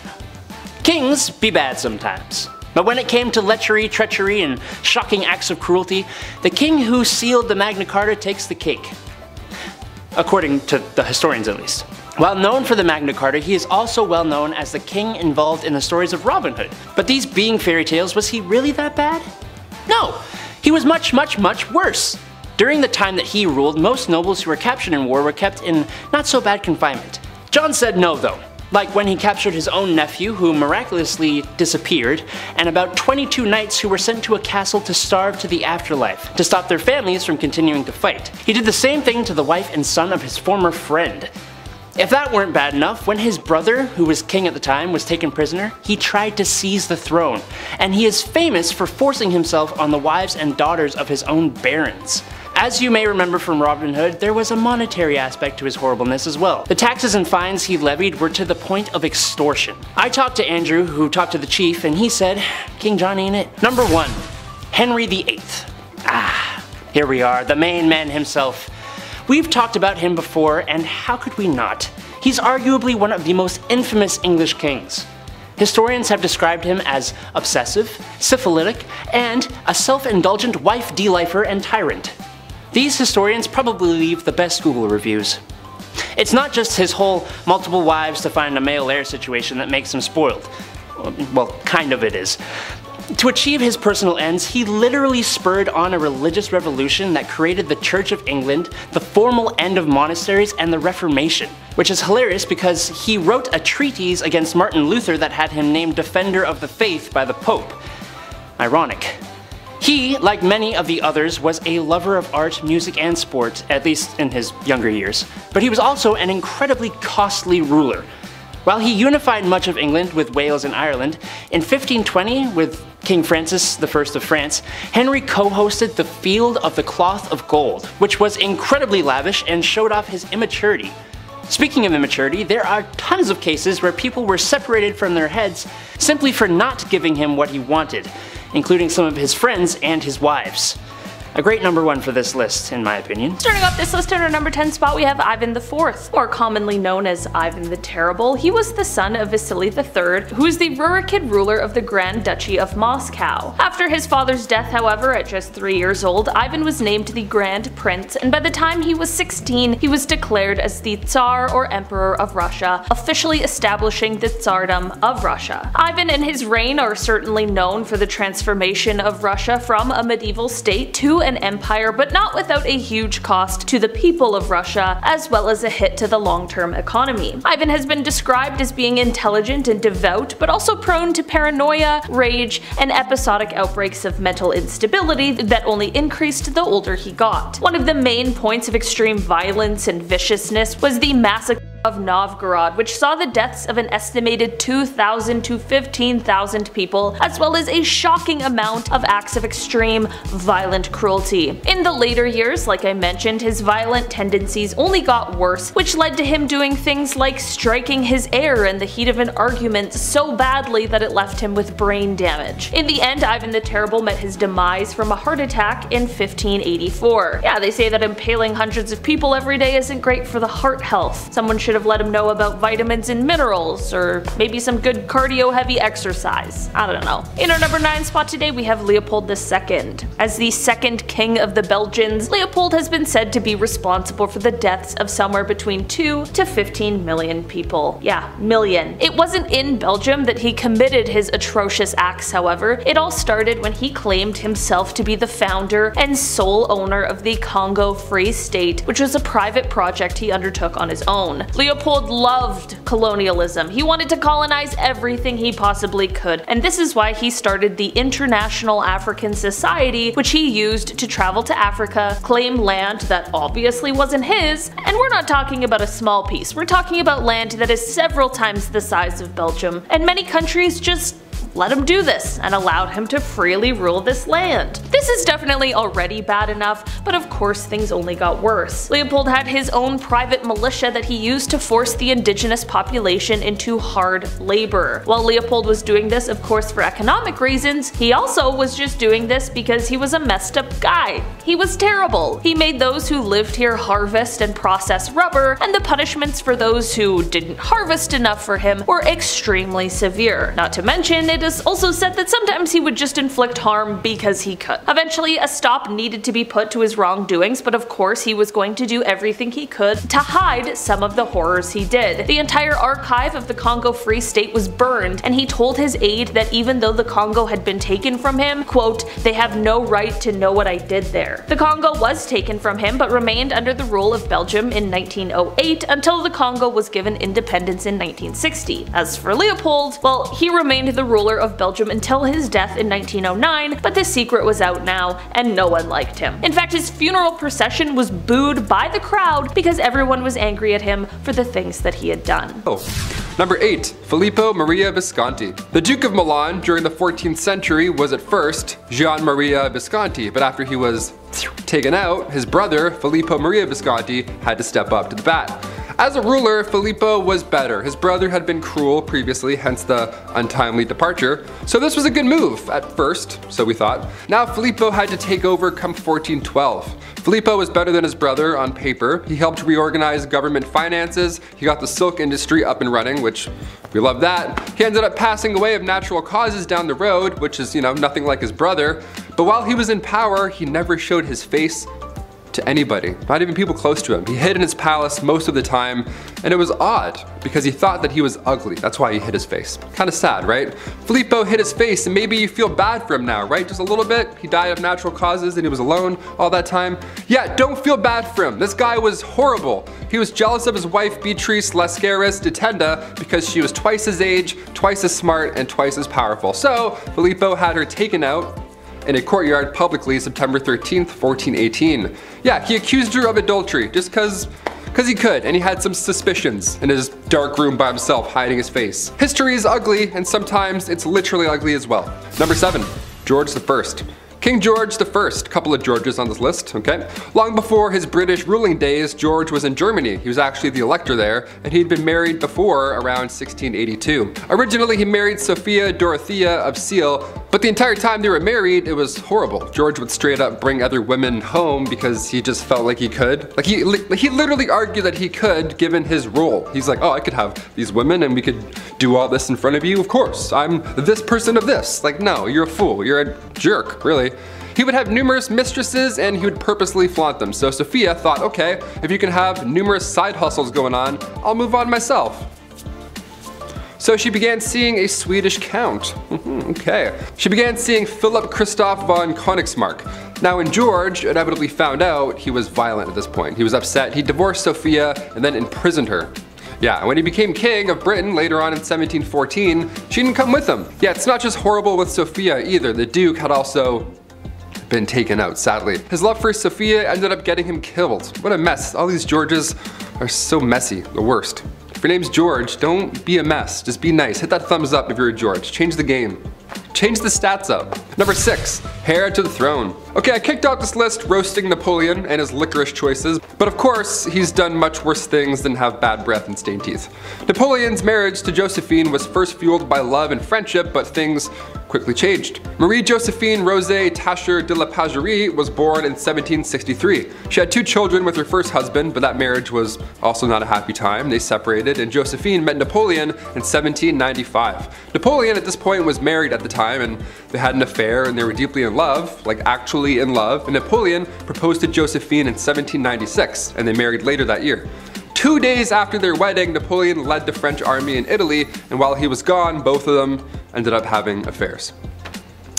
Kings be bad sometimes. But when it came to lechery, treachery, and shocking acts of cruelty, the king who sealed the Magna Carta takes the cake. According to the historians, at least. While known for the Magna Carta, he is also well known as the king involved in the stories of Robin Hood. But these being fairy tales, was he really that bad? No! He was much, much, much worse. During the time that he ruled, most nobles who were captured in war were kept in not so bad confinement. John said no, though. Like when he captured his own nephew, who miraculously disappeared, and about twenty-two knights who were sent to a castle to starve to the afterlife, to stop their families from continuing to fight. He did the same thing to the wife and son of his former friend. If that weren't bad enough, when his brother, who was king at the time, was taken prisoner, he tried to seize the throne, and he is famous for forcing himself on the wives and daughters of his own barons. As you may remember from Robin Hood, there was a monetary aspect to his horribleness as well. The taxes and fines he levied were to the point of extortion. I talked to Andrew, who talked to the chief, and he said, King John ain't it. Number one, Henry the eighth. Ah, here we are, the main man himself. We've talked about him before, and how could we not? He's arguably one of the most infamous English kings. Historians have described him as obsessive, syphilitic, and a self-indulgent wife delifer and tyrant. These historians probably leave the best Google reviews. It's not just his whole multiple wives to find a male heir situation that makes him spoiled. Well, kind of it is. To achieve his personal ends, he literally spurred on a religious revolution that created the Church of England, the formal end of monasteries, and the Reformation. Which is hilarious because he wrote a treatise against Martin Luther that had him named Defender of the Faith by the Pope. Ironic. He, like many of the others, was a lover of art, music, and sport, at least in his younger years. But he was also an incredibly costly ruler. While he unified much of England with Wales and Ireland, in fifteen twenty, with King Francis the First of France, Henry co-hosted the Field of the Cloth of Gold, which was incredibly lavish and showed off his immaturity. Speaking of immaturity, there are tons of cases where people were separated from their heads simply for not giving him what he wanted, including some of his friends and his wives. A great number one for this list, in my opinion. Starting off this list in our number ten spot, we have Ivan the Fourth, more commonly known as Ivan the Terrible. He was the son of Vasily the Third, who is the Rurikid ruler of the Grand Duchy of Moscow. After his father's death, however, at just three years old, Ivan was named the Grand Prince, and by the time he was sixteen, he was declared as the Tsar or Emperor of Russia, officially establishing the Tsardom of Russia. Ivan and his reign are certainly known for the transformation of Russia from a medieval state to an empire, but not without a huge cost to the people of Russia, as well as a hit to the long-term economy. Ivan has been described as being intelligent and devout, but also prone to paranoia, rage, and episodic outbreaks of mental instability that only increased the older he got. One of the main points of extreme violence and viciousness was the massacre of Novgorod, which saw the deaths of an estimated two thousand to fifteen thousand people, as well as a shocking amount of acts of extreme violent cruelty. In the later years, like I mentioned, his violent tendencies only got worse, which led to him doing things like striking his heir in the heat of an argument so badly that it left him with brain damage. In the end, Ivan the Terrible met his demise from a heart attack in fifteen eighty-four. Yeah, they say that impaling hundreds of people every day isn't great for the heart health. Someone should have let him know about vitamins and minerals, or maybe some good cardio-heavy exercise. I don't know. In our number nine spot today, we have Leopold the Second. As the second king of the Belgians, Leopold has been said to be responsible for the deaths of somewhere between two to fifteen million people. Yeah, million. It wasn't in Belgium that he committed his atrocious acts, however. It all started when he claimed himself to be the founder and sole owner of the Congo Free State, which was a private project he undertook on his own. Leopold loved colonialism. He wanted to colonize everything he possibly could, and this is why he started the International African Society, which he used to travel to Africa, claim land that obviously wasn't his, and we're not talking about a small piece. We're talking about land that is several times the size of Belgium, and many countries just let him do this and allowed him to freely rule this land. This is definitely already bad enough, but of course things only got worse. Leopold had his own private militia that he used to force the indigenous population into hard labor. While Leopold was doing this, of course, for economic reasons, he also was just doing this because he was a messed up guy. He was terrible. He made those who lived here harvest and process rubber, and the punishments for those who didn't harvest enough for him were extremely severe. Not to mention, it is also said that sometimes he would just inflict harm because he could. Eventually, a stop needed to be put to his wrongdoings, but of course he was going to do everything he could to hide some of the horrors he did. The entire archive of the Congo Free State was burned, and he told his aide that even though the Congo had been taken from him, quote, "they have no right to know what I did there." The Congo was taken from him, but remained under the rule of Belgium in nineteen oh eight until the Congo was given independence in nineteen sixty. As for Leopold, well, he remained the ruler of Belgium until his death in nineteen oh nine, but the secret was out now, and no one liked him. In fact, his funeral procession was booed by the crowd because everyone was angry at him for the things that he had done. Oh. Number eight. Filippo Maria Visconti. The Duke of Milan during the fourteenth century was at first Gian Maria Visconti, but after he was taken out, his brother Filippo Maria Visconti had to step up to the bat. As a ruler, Filippo was better. His brother had been cruel previously, hence the untimely departure. So this was a good move at first, so we thought. Now Filippo had to take over come fourteen twelve. Filippo was better than his brother on paper. He helped reorganize government finances. He got the silk industry up and running, which we love that. He ended up passing away of natural causes down the road, which is, you know, nothing like his brother. But while he was in power, he never showed his face to anybody, not even people close to him. He hid in his palace most of the time, and it was odd because he thought that he was ugly. That's why he hid his face. Kind of sad, right? Filippo hid his face, and maybe you feel bad for him now, right? Just a little bit. He died of natural causes and he was alone all that time. Yeah, don't feel bad for him. This guy was horrible. He was jealous of his wife Beatrice Lascaris de Tenda because she was twice his age, twice as smart, and twice as powerful. So Filippo had her taken out in a courtyard publicly September thirteenth, fourteen eighteen. Yeah, he accused her of adultery just cause, cause he could, and he had some suspicions in his dark room by himself hiding his face. History is ugly, and sometimes it's literally ugly as well. Number seven, George the First. King George the First, a couple of Georges on this list, okay? Long before his British ruling days, George was in Germany. He was actually the elector there, and he'd been married before around sixteen eighty-two. Originally, he married Sophia Dorothea of Celle, but the entire time they were married, it was horrible. George would straight up bring other women home because he just felt like he could. Like he, like, he literally argued that he could, given his role. He's like, oh, I could have these women and we could do all this in front of you, of course. I'm this person of this. Like, no, you're a fool, you're a jerk, really. He would have numerous mistresses and he would purposely flaunt them. So Sophia thought, okay, if you can have numerous side hustles going on, I'll move on myself. So she began seeing a Swedish count. Okay. She began seeing Philip Christoph von Konigsmark. Now when George inevitably found out, he was violent at this point. He was upset. He divorced Sophia and then imprisoned her. Yeah, when he became king of Britain later on in seventeen fourteen, she didn't come with him. Yeah, it's not just horrible with Sophia either. The Duke had also been taken out, sadly. His love for Sophia ended up getting him killed. What a mess. All these Georges are so messy, the worst. If your name's George, don't be a mess. Just be nice. Hit that thumbs up if you're a George. Change the game. Change the stats up. Number six, heir to the throne. Okay, I kicked out this list roasting Napoleon and his licorice choices, but of course, he's done much worse things than have bad breath and stained teeth. Napoleon's marriage to Josephine was first fueled by love and friendship, but things quickly changed. Marie Josephine Rosée Tacher de la Pagerie was born in seventeen sixty-three. She had two children with her first husband, but that marriage was also not a happy time. They separated, and Josephine met Napoleon in seventeen ninety-five. Napoleon at this point was married at the time, and they had an affair, and they were deeply in love, like actually in love, and Napoleon proposed to Josephine in seventeen ninety-six, and they married later that year. Two days after their wedding, Napoleon led the French army in Italy, and while he was gone, both of them ended up having affairs.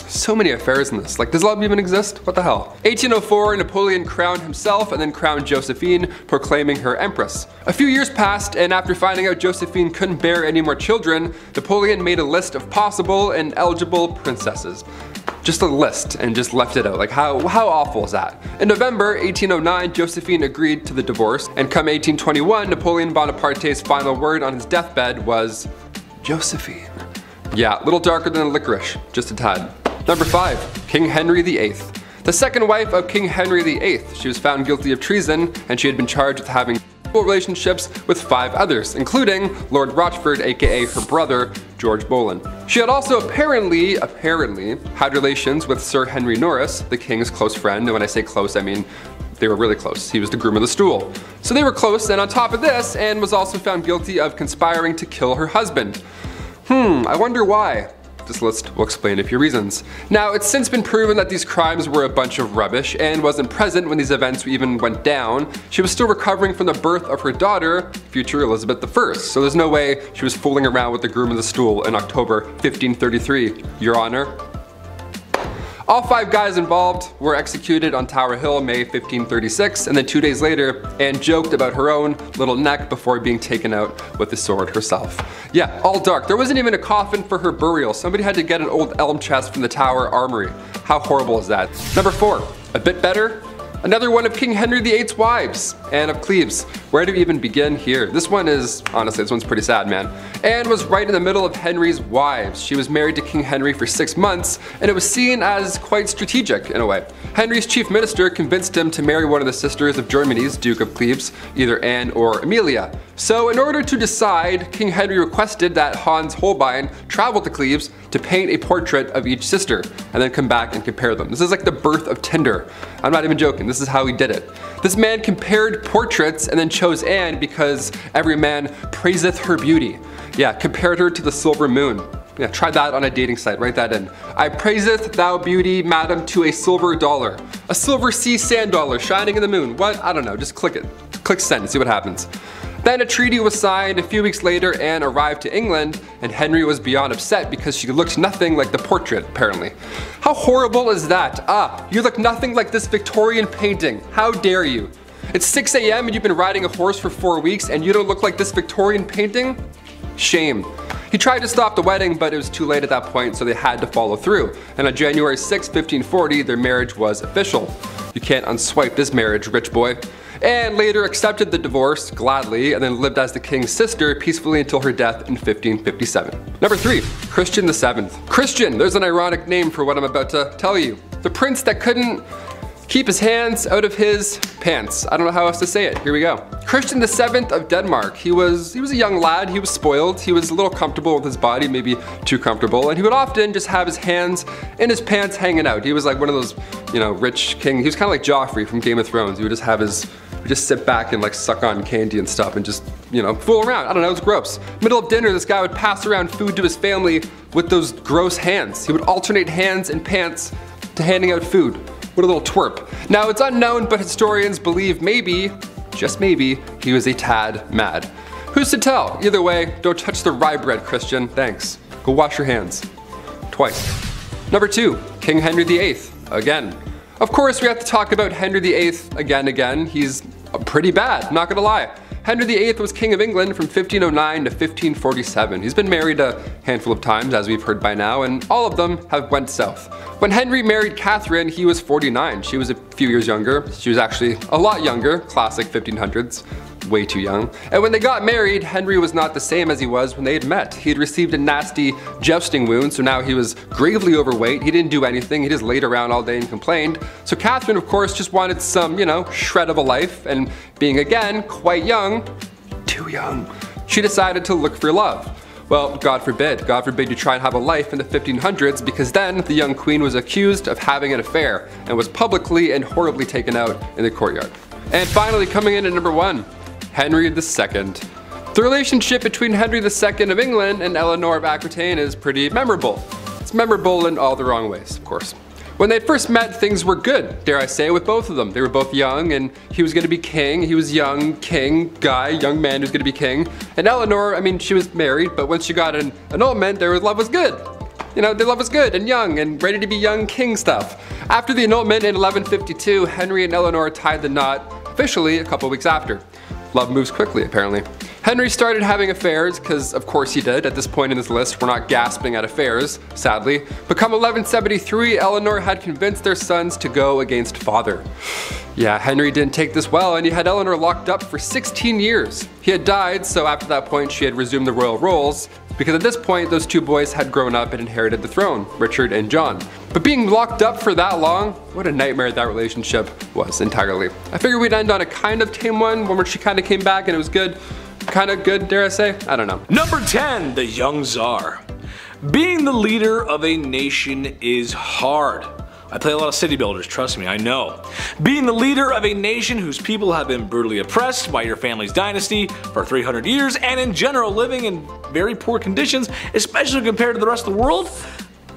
So many affairs in this. Like, does love even exist? What the hell? eighteen oh four, Napoleon crowned himself and then crowned Josephine, proclaiming her empress. A few years passed, and after finding out Josephine couldn't bear any more children, Napoleon made a list of possible and eligible princesses. Just a list, and just left it out. Like, how, how awful is that? In November eighteen oh nine, Josephine agreed to the divorce, and come eighteen twenty-one, Napoleon Bonaparte's final word on his deathbed was Josephine. Yeah, a little darker than licorice, just a tad. Number five, King Henry the Eighth. The second wife of King Henry the Eighth, she was found guilty of treason, and she had been charged with having relationships with five others, including Lord Rochford, aka her brother, George Boleyn. She had also apparently, apparently, had relations with Sir Henry Norris, the king's close friend, and when I say close, I mean they were really close. He was the groom of the stool. So they were close, and on top of this, Anne was also found guilty of conspiring to kill her husband. Hmm, I wonder why. This list will explain a few reasons. Now, it's since been proven that these crimes were a bunch of rubbish. Anne wasn't present when these events even went down. She was still recovering from the birth of her daughter, future Elizabeth the First. So there's no way she was fooling around with the groom of the stool in October fifteen thirty-three, Your Honor. All five guys involved were executed on Tower Hill, May fifteen thirty-six, and then two days later, Anne joked about her own little neck before being taken out with the sword herself. Yeah, all dark. There wasn't even a coffin for her burial. Somebody had to get an old elm chest from the Tower Armory. How horrible is that? Number four, a bit better. Another one of King Henry the Eighth's wives, Anne of Cleves. Where do we even begin here? This one is, honestly, this one's pretty sad, man. Anne was right in the middle of Henry's wives. She was married to King Henry for six months, and it was seen as quite strategic in a way. Henry's chief minister convinced him to marry one of the sisters of Germany's Duke of Cleves, either Anne or Amelia. So in order to decide, King Henry requested that Hans Holbein travel to Cleves to paint a portrait of each sister, and then come back and compare them. This is like the birth of Tinder. I'm not even joking. This is how he did it. This man compared portraits and then chose Anne because every man praiseth her beauty. Yeah, compared her to the silver moon. Yeah, try that on a dating site, write that in. I praiseth thou beauty, madam, to a silver dollar. A silver sea sand dollar shining in the moon. What? I don't know, just click it. Click send and see what happens. Then a treaty was signed. A few weeks later, Anne arrived to England, and Henry was beyond upset because she looked nothing like the portrait, apparently. How horrible is that? Ah, you look nothing like this Victorian painting. How dare you? It's six A M and you've been riding a horse for four weeks and you don't look like this Victorian painting? Shame. He tried to stop the wedding, but it was too late at that point, so they had to follow through. And on January sixth, fifteen forty, their marriage was official. You can't unswipe this marriage, rich boy. Anne later accepted the divorce gladly and then lived as the king's sister peacefully until her death in fifteen fifty-seven. Number three, Christian the Seventh. Christian, there's an ironic name for what I'm about to tell you. the prince that couldn't keep his hands out of his pants. I don't know how else to say it. Here we go. Christian the seventh of Denmark. He was he was a young lad. He was spoiled. He was a little comfortable with his body, maybe too comfortable, and he would often just have his hands in his pants hanging out. He was like one of those, you know, rich king. He was kind of like Joffrey from Game of Thrones. He would just have his just sit back and like suck on candy and stuff and just, you know, fool around. I don't know, it was gross. Middle of dinner, this guy would pass around food to his family with those gross hands. He would alternate hands and pants to handing out food. What a little twerp. Now, it's unknown, but historians believe maybe, just maybe, he was a tad mad. Who's to tell? Either way, don't touch the rye bread, Christian. Thanks. Go wash your hands. Twice. Number two, King Henry the eighth, again. Of course, we have to talk about Henry the eighth again, again. He's pretty bad, not gonna lie. Henry the eighth was King of England from fifteen oh nine to fifteen forty-seven. He's been married a handful of times, as we've heard by now, and all of them have went south. When Henry married Catherine, he was forty-nine. She was a few years younger. She was actually a lot younger, classic fifteen hundreds, way too young. And when they got married, Henry was not the same as he was when they had met. He had received a nasty jousting wound, so now he was gravely overweight. He didn't do anything. He just laid around all day and complained. So Catherine, of course, just wanted some, you know, shred of a life, and being again quite young, too young, she decided to look for love. Well, God forbid, God forbid you try and have a life in the fifteen hundreds, because then the young queen was accused of having an affair and was publicly and horribly taken out in the courtyard. And finally, coming in at number one, Henry the second. The relationship between Henry the second of England and Eleanor of Aquitaine is pretty memorable. It's memorable in all the wrong ways, of course. When they first met, things were good, dare I say, with both of them. They were both young, and he was gonna be king. He was young, king, guy, young man who's gonna be king. And Eleanor, I mean, she was married, but once she got an annulment, their love was good. You know, their love was good and young and ready to be young king stuff. After the annulment in eleven fifty-two, Henry and Eleanor tied the knot officially a couple weeks after. Love moves quickly, apparently. Henry started having affairs, because of course he did. At this point in this list, we're not gasping at affairs, sadly. But come eleven seventy-three, Eleanor had convinced their sons to go against father. Yeah, Henry didn't take this well, and he had Eleanor locked up for sixteen years. He had died, so after that point, she had resumed the royal roles, because at this point, those two boys had grown up and inherited the throne, Richard and John. But being locked up for that long, what a nightmare that relationship was entirely. I figured we'd end on a kind of tame one, one where she kind of came back and it was good. Kind of good, dare I say? I don't know. Number ten, the young czar. Being the leader of a nation is hard. I play a lot of city builders, trust me, I know. Being the leader of a nation whose people have been brutally oppressed by your family's dynasty for three hundred years and in general living in very poor conditions, especially compared to the rest of the world,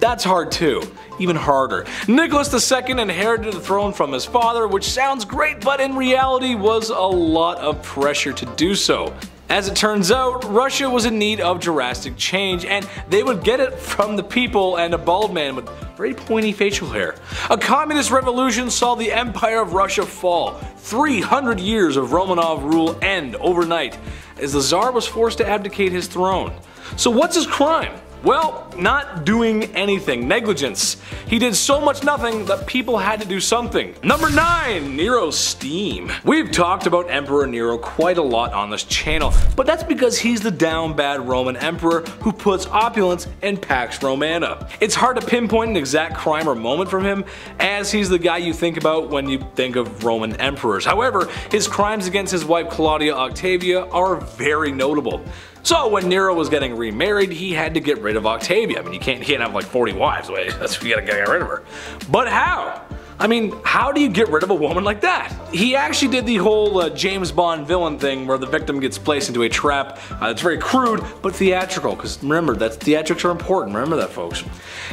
that's hard too. Even harder. Nicholas the second inherited the throne from his father, which sounds great, but in reality was a lot of pressure to do so. As it turns out, Russia was in need of drastic change, and they would get it from the people and a bald man with very pointy facial hair. A communist revolution saw the Empire of Russia fall. three hundred years of Romanov rule end overnight, as the Tsar was forced to abdicate his throne. So what's his crime? Well, not doing anything. Negligence. He did so much nothing that people had to do something. Number nine, Nero Steam. We've talked about Emperor Nero quite a lot on this channel, but that's because he's the down bad Roman emperor who puts opulence in Pax Romana. It's hard to pinpoint an exact crime or moment from him, as he's the guy you think about when you think of Roman emperors. However, his crimes against his wife Claudia Octavia are very notable. So when Nero was getting remarried, he had to get rid of Octavia. I mean, you can't, you can't have like forty wives, right? That's, you gotta get rid of her. But how? I mean, how do you get rid of a woman like that? He actually did the whole uh, James Bond villain thing where the victim gets placed into a trap. Uh, it's very crude, but theatrical, because remember, that's, theatrics are important. Remember that, folks.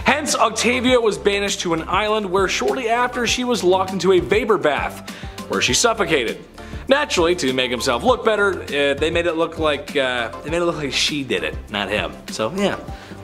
Hence, Octavia was banished to an island where shortly after she was locked into a vapor bath, where she suffocated. Naturally, to make himself look better, uh, they made it look like uh, they made it look like she did it, not him. So yeah,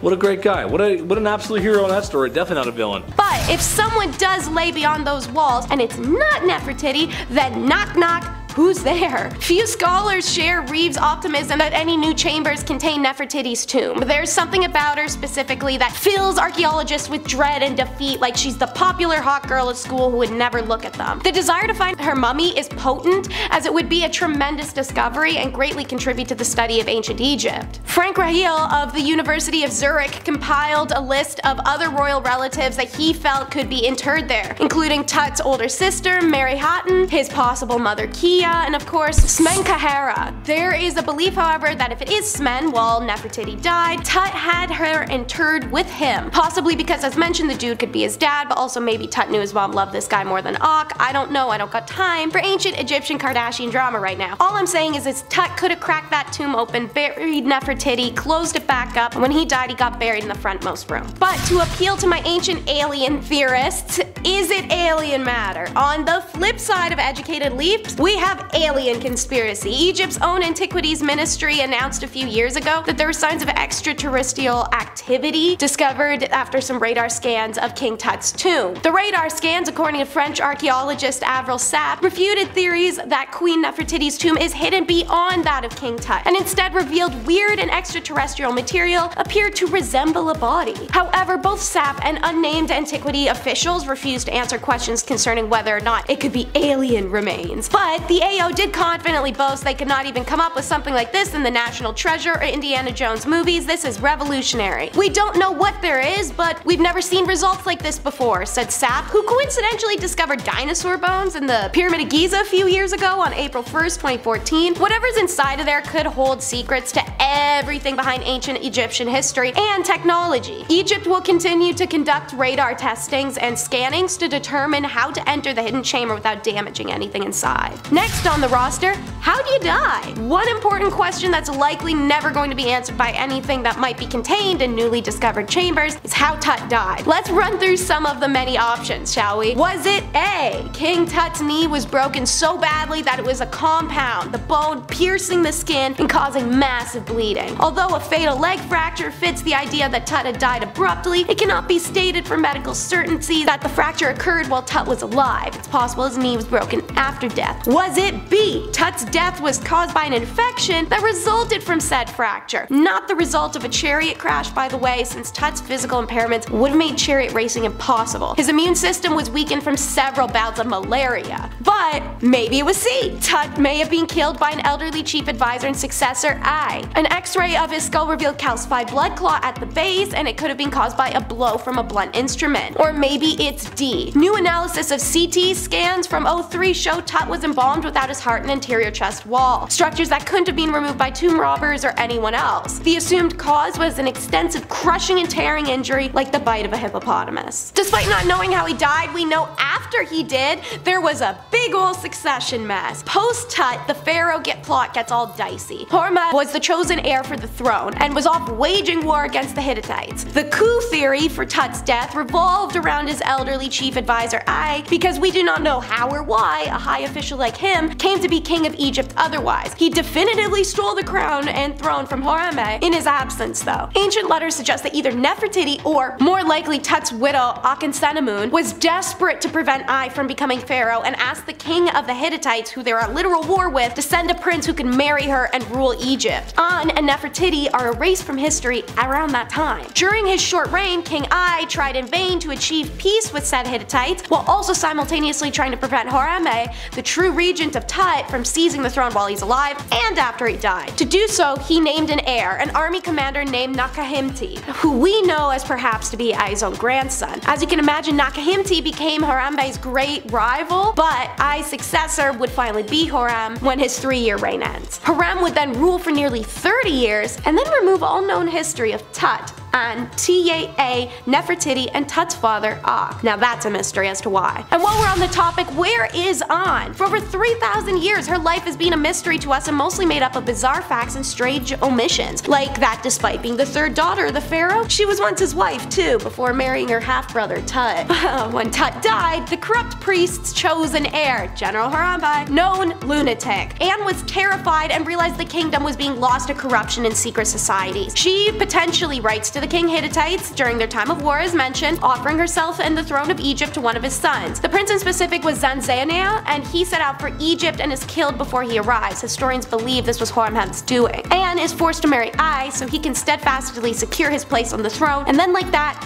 what a great guy! What a what an absolute hero in that story. Definitely not a villain. But if someone does lay beyond those walls, and it's not Nefertiti, then knock knock, Who's there? Few scholars share Reeve's optimism that any new chambers contain Nefertiti's tomb. There's something about her specifically that fills archaeologists with dread and defeat, like she's the popular hot girl at school who would never look at them. The desire to find her mummy is potent, as it would be a tremendous discovery and greatly contribute to the study of ancient Egypt. Frank Rahiel of the University of Zurich compiled a list of other royal relatives that he felt could be interred there, including Tut's older sister, Mary Hatton, his possible mother Kia, and of course Smenkhkara. There is a belief, however, that if it is Smen, while Nefertiti died, Tut had her interred with him, possibly because, as mentioned, the dude could be his dad, but also maybe Tut knew his mom loved this guy more than Ak. I don't know, I don't got time for ancient Egyptian Kardashian drama right now. All I'm saying is it's Tut could have cracked that tomb open, buried Nefertiti, closed it back up, and when he died he got buried in the frontmost room. But to appeal to my ancient alien theorists, is it alien matter? On the flip side of educated leaps, we have alien conspiracy. Egypt's own antiquities ministry announced a few years ago that there were signs of extraterrestrial activity discovered after some radar scans of King Tut's tomb. The radar scans, according to French archaeologist Avril Sapp, refuted theories that Queen Nefertiti's tomb is hidden beyond that of King Tut, and instead revealed weird and extraterrestrial material appeared to resemble a body. However, both Sapp and unnamed antiquity officials refused to answer questions concerning whether or not it could be alien remains. But the A O did confidently boast they could not even come up with something like this in the National Treasure or Indiana Jones movies. This is revolutionary. We don't know what there is, but we've never seen results like this before, said Sapp, who coincidentally discovered dinosaur bones in the Pyramid of Giza a few years ago on April first, twenty fourteen. Whatever's inside of there could hold secrets to everything behind ancient Egyptian history and technology. Egypt will continue to conduct radar testings and scannings to determine how to enter the hidden chamber without damaging anything inside. Next on the roster, how do you die? One important question that's likely never going to be answered by anything that might be contained in newly discovered chambers is how Tut died. Let's run through some of the many options, shall we? Was it A, King Tut's knee was broken so badly that it was a compound, the bone piercing the skin and causing massive bleeding? Although a fatal leg fracture fits the idea that Tut had died abruptly, it cannot be stated for medical certainty that the fracture occurred while Tut was alive. It's possible his knee was broken after death. Was it B, Tut's death was caused by an infection that resulted from said fracture, not the result of a chariot crash, by the way, since Tut's physical impairments would have made chariot racing impossible. His immune system was weakened from several bouts of malaria. But maybe it was C, Tut may have been killed by an elderly chief advisor and successor, Ay. An x-ray of his skull revealed calcified blood clot at the base, and it could have been caused by a blow from a blunt instrument. Or maybe it's D, new analysis of C T scans from oh three show Tut was embalmed without his heart and interior chest wall, structures that couldn't have been removed by tomb robbers or anyone else. The assumed cause was an extensive crushing and tearing injury like the bite of a hippopotamus. Despite not knowing how he died, we know after he did, there was a big ol' succession mess. Post-Tut, the pharaoh get plot gets all dicey. Hormuz was the chosen heir for the throne and was off waging war against the Hittites. The coup theory for Tut's death revolved around his elderly chief advisor Ay, because we do not know how or why a high official like him came to be king of Egypt otherwise. He definitively stole the crown and throne from Horemheb in his absence though. Ancient letters suggest that either Nefertiti or, more likely, Tut's widow Akhnaten was desperate to prevent Ay from becoming pharaoh and asked the king of the Hittites, who they're at literal war with, to send a prince who could marry her and rule Egypt. An and Nefertiti are erased from history around that time. During his short reign, King Ay tried in vain to achieve peace with said Hittites, while also simultaneously trying to prevent Horemheb, the true regent of Tut, from seizing the throne while he's alive and after he died. To do so, he named an heir, an army commander named Nakahemti, who we know as perhaps to be Ay's own grandson. As you can imagine, Nakahemti became Horemheb's great rival, but Ay's successor would finally be Horemheb when his three-year reign ends. Horemheb would then rule for nearly thirty years and then remove all known history of Tut, Anne, Taa, Nefertiti, and Tut's father, Ak. Now that's a mystery as to why. And while we're on the topic, where is An? For over three thousand years, her life has been a mystery to us and mostly made up of bizarre facts and strange omissions, like that despite being the third daughter of the pharaoh, she was once his wife too, before marrying her half-brother Tut. When Tut died, the corrupt priest's chosen heir, General Horemheb, known lunatic. Anne was terrified and realized the kingdom was being lost to corruption and secret societies. She potentially writes to to the king Hittites during their time of war is mentioned, offering herself and the throne of Egypt to one of his sons. The prince in specific was Zanzaneia, and he set out for Egypt and is killed before he arrives. Historians believe this was Horemheb's doing. Anne is forced to marry Ay so he can steadfastly secure his place on the throne, and then like that,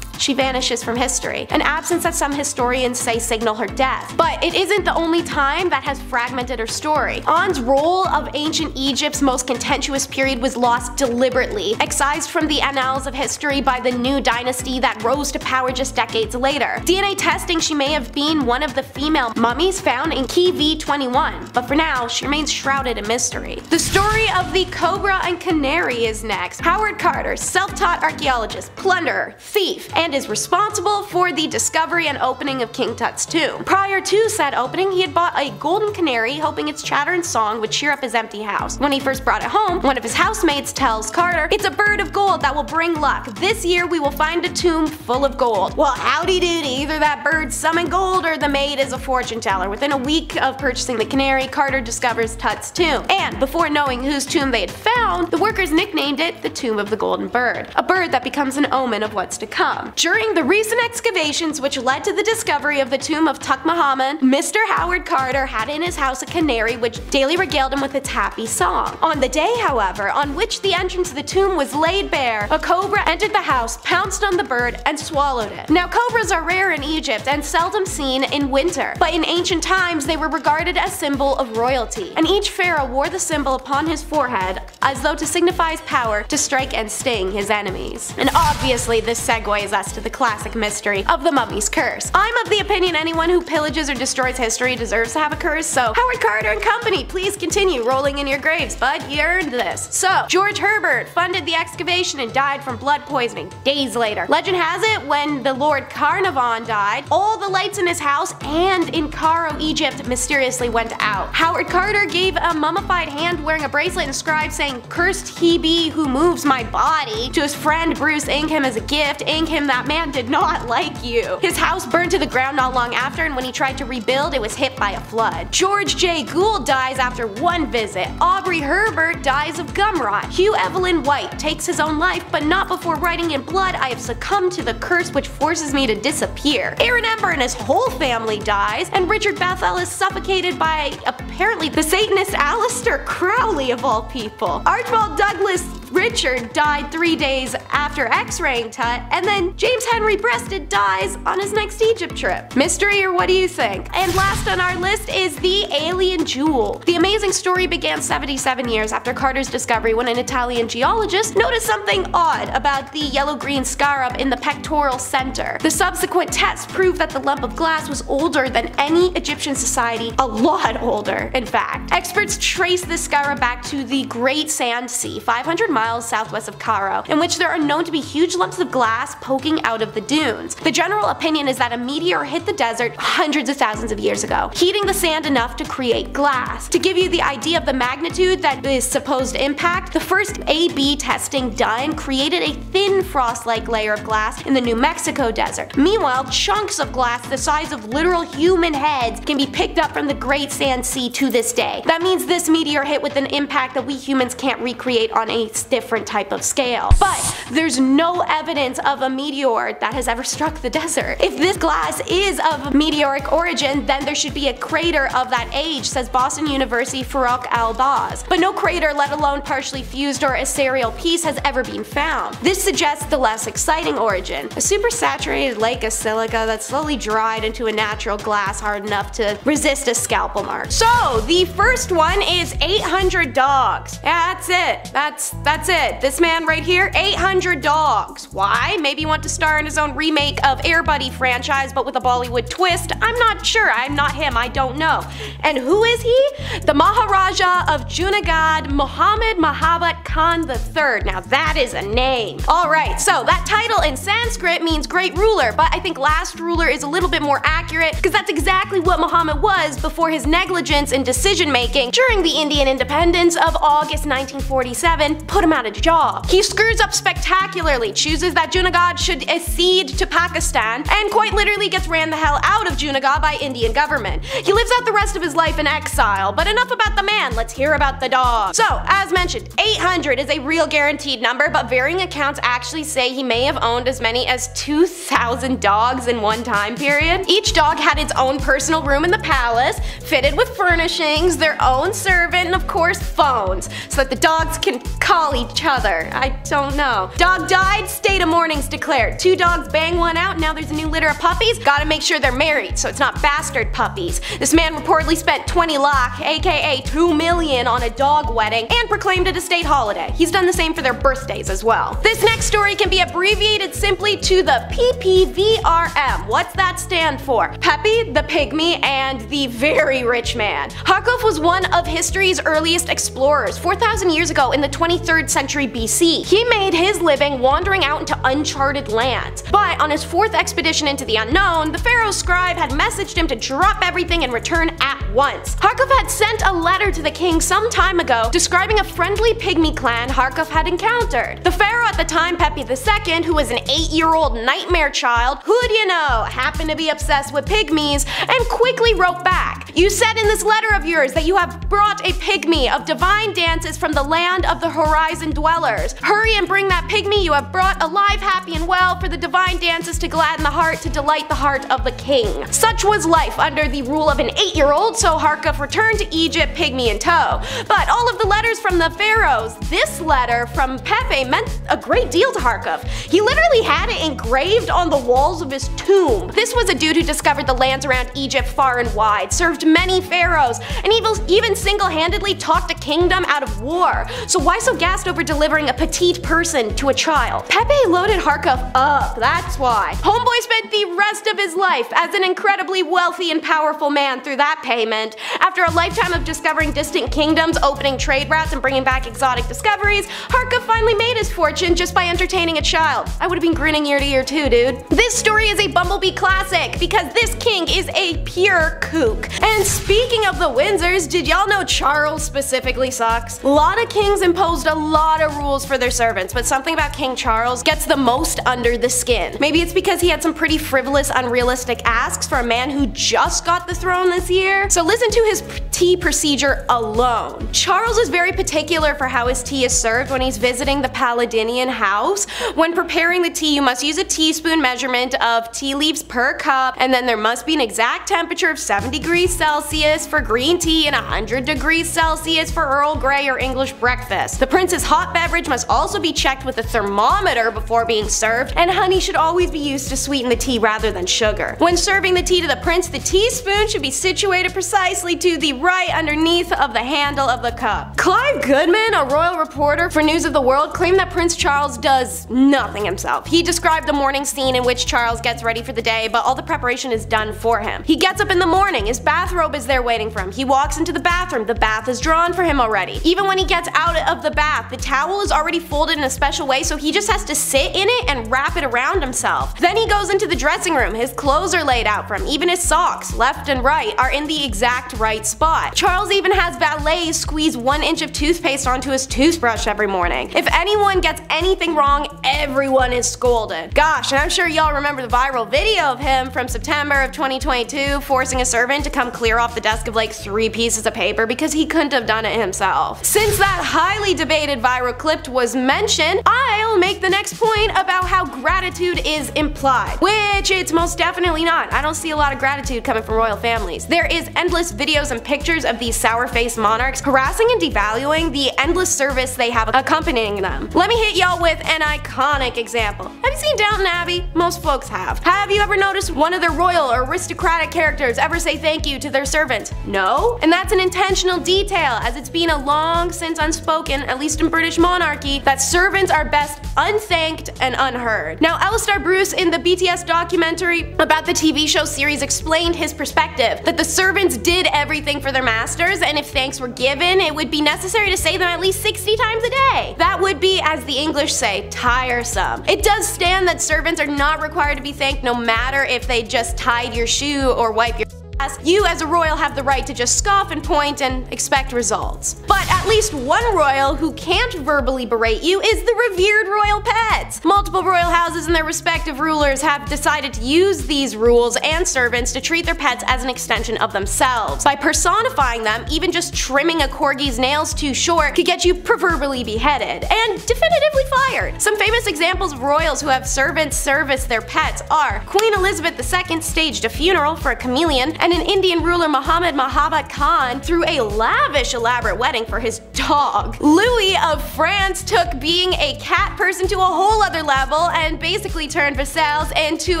she vanishes from history, an absence that some historians say signal her death. But it isn't the only time that has fragmented her story. Anne's role of ancient Egypt's most contentious period was lost deliberately, excised from the annals of history by the new dynasty that rose to power just decades later. D N A testing, she may have been one of the female mummies found in Key V twenty-one, but for now, she remains shrouded in mystery. The story of the cobra and canary is next. Howard Carter, self-taught archaeologist, plunderer, thief, and is responsible for the discovery and opening of King Tut's tomb. Prior to said opening, he had bought a golden canary, hoping its chatter and song would cheer up his empty house. When he first brought it home, one of his housemates tells Carter, "It's a bird of gold that will bring luck. This year we will find a tomb full of gold." Well, howdy doody, either that bird summoned gold or the maid is a fortune teller. Within a week of purchasing the canary, Carter discovers Tut's tomb. And before knowing whose tomb they had found, the workers nicknamed it the Tomb of the Golden Bird, a bird that becomes an omen of what's to come. During the recent excavations which led to the discovery of the tomb of Tutankhamen, Mister Howard Carter had in his house a canary which daily regaled him with its happy song. On the day, however, on which the entrance of the tomb was laid bare, a cobra entered the house, pounced on the bird, and swallowed it. Now, cobras are rare in Egypt and seldom seen in winter, but in ancient times they were regarded as symbol of royalty, and each pharaoh wore the symbol upon his forehead as though to signify his power to strike and sting his enemies. And obviously this segues us to the classic mystery of the mummy's curse. I'm of the opinion anyone who pillages or destroys history deserves to have a curse, so Howard Carter and company, please continue rolling in your graves, bud, you earned this. So, George Herbert funded the excavation and died from blood poisoning days later. Legend has it, when the Lord Carnarvon died, all the lights in his house and in Cairo, Egypt mysteriously went out. Howard Carter gave a mummified hand wearing a bracelet inscribed saying, "Cursed he be who moves my body," to his friend Bruce Ingham as a gift. Ingham, that man did not like you. His house burned to the ground not long after, and when he tried to rebuild, it was hit by a flood. George J. Gould dies after one visit. Aubrey Herbert dies of gum rot. Hugh Evelyn White takes his own life, but not before writing in blood, "I have succumbed to the curse which forces me to disappear." Aaron Ember and his whole family dies, and Richard Bethel is suffocated by apparently the Satanist Aleister Crowley of all people. Archibald Douglas Richard died three days after x-raying Tut, and then James Henry Breasted dies on his next Egypt trip. Mystery, or what do you think? And last on our list is the alien jewel. The amazing story began seventy-seven years after Carter's discovery, when an Italian geologist noticed something odd about the yellow-green scarab in the pectoral center. The subsequent tests proved that the lump of glass was older than any Egyptian society, a lot older, in fact. Experts trace this scarab back to the Great Sand Sea, five hundred miles southwest of Cairo, in which there are known to be huge lumps of glass poking out of the dunes. The general opinion is that a meteor hit the desert hundreds of thousands of years ago, heating the sand enough to create glass. To give you the idea of the magnitude that this supposed impact, the first A B testing done created a thin frost-like layer of glass in the New Mexico desert. Meanwhile, chunks of glass the size of literal human heads can be picked up from the Great Sand Sea to this day. That means this meteor hit with an impact that we humans can't recreate on a different type of scale. But there's no evidence of a meteor that has ever struck the desert. If this glass is of meteoric origin, then there should be a crater of that age, says Boston University Farouk Al-Baz. But no crater, let alone partially fused or a serial piece, has ever been found. This suggests the less exciting origin, a supersaturated lake of silica that slowly dried into a natural glass hard enough to resist a scalpel mark. So the first one is eight hundred dogs. Yeah, that's it. That's that's That's it. This man right here, eight hundred dogs. Why? Maybe he wanted to star in his own remake of Air Buddy franchise, but with a Bollywood twist. I'm not sure. I'm not him. I don't know. And who is he? The Maharaja of Junagadh, Muhammad Mahabat Khan the third. Now that is a name. Alright, so that title in Sanskrit means great ruler, but I think last ruler is a little bit more accurate, because that's exactly what Muhammad was before his negligence in decision making during the Indian independence of August nineteen forty-seven put put him out of job. He screws up spectacularly, chooses that Junagadh should accede to Pakistan, and quite literally gets ran the hell out of Junagadh by Indian government. He lives out the rest of his life in exile, but enough about the man, let's hear about the dog. So, as mentioned, eight hundred is a real guaranteed number, but varying accounts actually say he may have owned as many as two thousand dogs in one time period. Each dog had its own personal room in the palace, fitted with furnishings, their own servant, and of course phones, so that the dogs can call each other. I don't know. Dog died, state of mourning's declared. Two dogs bang one out, now there's a new litter of puppies. Gotta make sure they're married, so it's not bastard puppies. This man reportedly spent twenty lakh, aka two million, on a dog wedding, and proclaimed it a state holiday. He's done the same for their birthdays as well. This next story can be abbreviated simply to the P P V R M. What's that stand for? Pepe, the Pygmy, and the Very Rich Man. Harkov was one of history's earliest explorers, four thousand years ago in the twenty-third century B C. He made his living wandering out into uncharted lands, but on his fourth expedition into the unknown, the pharaoh's scribe had messaged him to drop everything and return at once. Harkov had sent a letter to the king some time ago describing a friendly pygmy clan Harkov had encountered. The pharaoh at the time, Pepi the Second, who was an eight-year-old nightmare child, who'd you know, happened to be obsessed with pygmies, and quickly wrote back, "You said in this letter of yours that you have brought a pygmy of divine dances from the land of the horizon dwellers. Hurry and bring that pygmy you have brought alive, happy and well, for the divine dances to gladden the heart, to delight the heart of the king." Such was life under the rule of an eight-year-old, so Harkov returned to Egypt pygmy in tow. But all of the letters from the pharaohs, this letter from Pepe meant a great deal to Harkov. He literally had it engraved on the walls of his tomb. This was a dude who discovered the lands around Egypt far and wide, served many pharaohs, and even single-handedly talked a kingdom out of war. So why so gassed over delivering a petite person to a child? Pepe loaded Harkov up, that's why. Homeboy spent the rest of his life as an incredibly wealthy and powerful man through that payment. After a lifetime of discovering distant kingdoms, opening trade routes, and bringing back exotic discoveries, Harkov finally made his fortune just by entertaining a child. I would've been grinning ear to ear too, dude. This story is a Bumblebee classic, because this king is a pure kook. And speaking of the Windsors, did y'all know Charles specifically sucks? A lot of kings imposed a lot of rules for their servants, but something about King Charles gets the most under the skin. Maybe it's because he had some pretty frivolous, unrealistic asks for a man who just got the throne this year. So listen to his tea procedure alone. Charles is very particular for how his tea is served when he's visiting the Palladinian house. When preparing the tea, you must use a teaspoon measurement of tea leaves per cup, and then there must be an exact temperature of seventy degrees Celsius for green tea and one hundred degrees Celsius for Earl Grey or English breakfast. The prince's hot beverage must also be checked with a thermometer before being served, and honey should always be used to sweeten the tea rather than sugar. When serving the tea to the prince, the teaspoon should be situated precisely to the right underneath of the handle of the cup. Clive Goodman, a royal reporter for News of the World, claimed that Prince Charles does nothing himself. He described the morning scene in which Charles gets ready for the day, but all the preparation is done for him. He gets up in the morning, his bathrobe is there waiting for him. He walks into the bathroom, the bath is drawn for him already. Even when he gets out of the bath, the towel is already folded in a special way, so he just has to sit in it and wrap it around himself. Then he goes into the dressing room, his clothes are laid out for him, even his socks, left and right, are in the exact right spot. Charles even has valets squeeze one inch of toothpaste onto his toothbrush every morning. If anyone gets anything wrong, everyone is scolded. Gosh, and I'm sure y'all remember the viral video of him from September of twenty twenty-two forcing a servant to come clear off the desk of like three pieces of paper because he couldn't have done it himself. Since that highly debated viral clip was mentioned, I'll make the next point about how gratitude is implied, which it's most definitely not. I don't see a lot of gratitude coming from royal families. There is endless videos and pictures of these sour-faced monarchs harassing and devaluing the endless service they have accompanying them. Let me hit y'all with an iconic example. Have you seen Downton Abbey? Most folks have. Have you ever noticed one of their royal or aristocratic characters ever say thank you to their servant? No? And that's an intentional detail, as it's been a long since unspoken, at least in British monarchy, that servants are best unthanked and unheard. Now, Alistair Bruce in the B T S documentary about the T V show series explained his perspective, that the servants did everything for their masters, and if thanks were given, it would be necessary to say them at least sixty times a day. That would be, as the English say, tiresome. It does stand that servants are not required to be thanked no matter if they just tied your shoe or wipe your ass, you as a royal have the right to just scoff and point and expect results. But at least one royal who can't verbally berate you is the revered royal pet. Multiple royal houses and their respective rulers have decided to use these rules and servants to treat their pets as an extension of themselves. By personifying them, even just trimming a corgi's nails too short could get you proverbially beheaded and definitively fired. Some famous examples of royals who have servants service their pets are Queen Elizabeth the Second staged a funeral for a chameleon, and an Indian ruler Muhammad Mahabat Khan threw a lavish elaborate wedding for his dog. Louis of France took being a cat person to a whole other level and basically turned Versailles into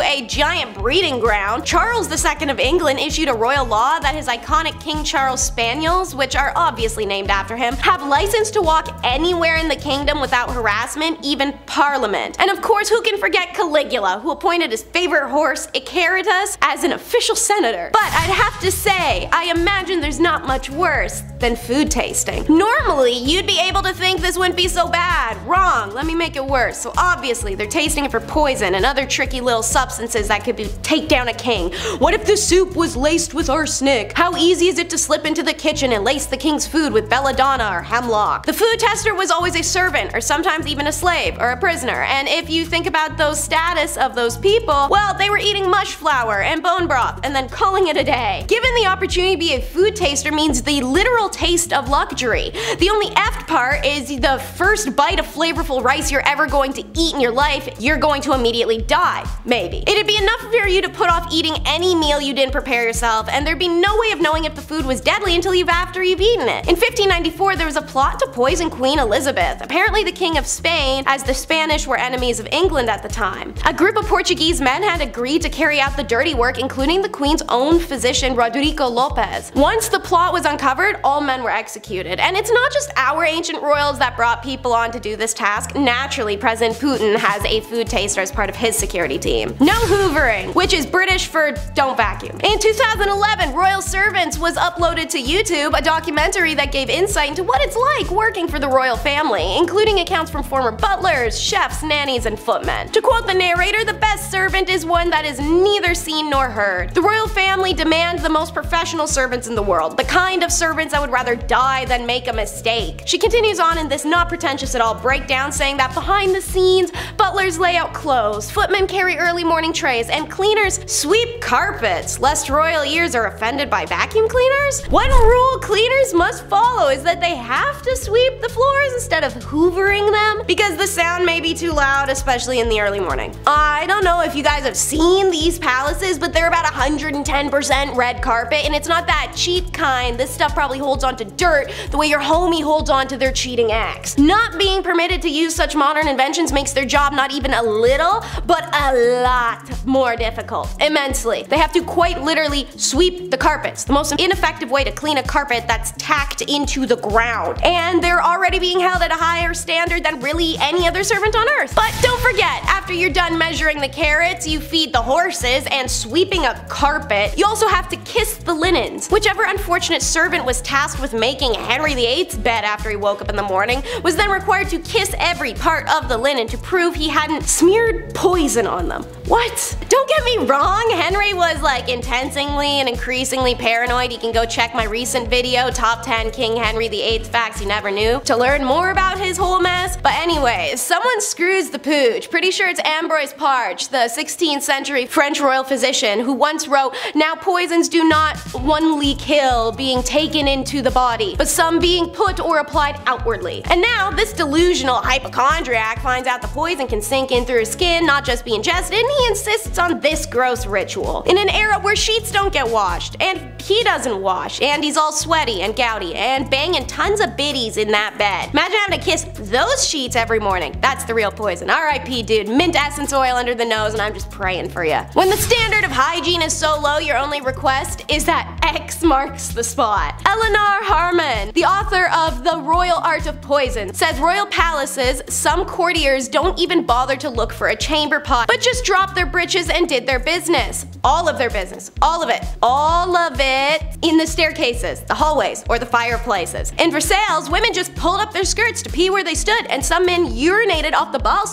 a giant breeding ground. Charles the Second of England issued a royal law that his iconic King Charles Spaniels, which are obviously named after him, have license to walk anywhere in the kingdom without harassment, even Parliament. And of course, who can forget Caligula, who appointed his favorite horse, Icaritus, as an official senator? But I'd have to say, I imagine there's not much worse than food tasting. Normally, you'd be able to think this wouldn't be so bad. Wrong, let me make it worse. So obviously, they're tasting it for poison and other tricky little substances that could be take down a king. What if the soup was laced with arsenic? How easy is it to slip into the kitchen and lace the king's food with belladonna or hemlock? The food tester was always a servant, or sometimes even a slave, or a prisoner, and if you think about those status of those people, well, they were eating mush flour and bone broth and then calling it a day. Given the opportunity to be a food taster means the literal taste of luxury. The only effed part is the first bite of flavorful rice you're ever going to eat in your life, you're going to immediately die, maybe. It'd be enough for you to put off eating any meal you didn't prepare yourself, and there'd be no way of knowing if the food was deadly until you've after you've eaten it. In fifteen ninety-four, there was a plot to poison Queen Elizabeth, apparently the King of Spain, as the Spanish were enemies of England at the time. A group of Portuguese men had agreed to carry out the dirty work, including the Queen's own physician Rodrigo Lopez. Once the plot was uncovered, all men were executed. And it's not just our ancient royals that brought people on to do this task. Naturally, President Putin has a food taster as part of his security team. No hoovering, which is British for don't vacuum. In two thousand eleven, Royal Servants was uploaded to YouTube, a documentary that gave insight into what it's like working for the royal family, including accounts from former butlers, chefs, nannies, and footmen. To quote the narrator, the best servant is one that is neither seen nor heard. The royal family demand the most professional servants in the world, the kind of servants that would rather die than make a mistake. She continues on in this not pretentious at all breakdown, saying that behind the scenes, butlers lay out clothes, footmen carry early morning trays, and cleaners sweep carpets, lest royal ears are offended by vacuum cleaners. One rule cleaners must follow is that they have to sweep the floors instead of hoovering them, because the sound may be too loud, especially in the early morning. I don't know if you guys have seen these palaces, but they're about one hundred ten percent red carpet, and it's not that cheap kind. This stuff probably holds onto dirt the way your homie holds onto their cheating axe. Not being permitted to use such modern inventions makes their job not even a little, but a lot more difficult. Immensely. They have to quite literally sweep the carpets, the most ineffective way to clean a carpet that's tacked into the ground. And they're already being held at a higher standard than really any other servant on earth. But don't forget, after you're done measuring the carrots, you feed the horses, and sweeping a carpet, you also have to kiss the linens. Whichever unfortunate servant was tasked with making Henry the Eighth's bed after he woke up in the morning was then required to kiss every part of the linen to prove he hadn't smeared poison on them. What? Don't get me wrong, Henry was like intensely and increasingly paranoid. You can go check my recent video, Top ten King Henry the Eighth Facts You Never Knew, to learn more about his whole mess. But anyway, someone screws the pooch. Pretty sure it's Ambroise Parche, the sixteenth century French royal physician who once wrote, "Now poisons do not only kill, being taken into the body, but some being put or applied outwardly." And now this delusional hypochondriac finds out the poison can sink in through his skin, not just be ingested, and he insists on this gross ritual. In an era where sheets don't get washed, and he doesn't wash, and he's all sweaty and gouty, and banging tons of biddies in that bed. Imagine having to kiss those sheets every morning. That's the real poison. R I P dude, mint essence oil under the nose, and I'm just praying for you. When the standard of hygiene is so low, your only request is that X marks the spot. Eleanor Harman, the author of The Royal Art of Poison, says royal palaces, some courtiers don't even bother to look for a chamber pot, but just dropped their britches and did their business. All of their business. All of it. All of it. In the staircases, the hallways, or the fireplaces. In Versailles, women just pulled up their skirts to pee where they stood, and some men urinated off the balustrade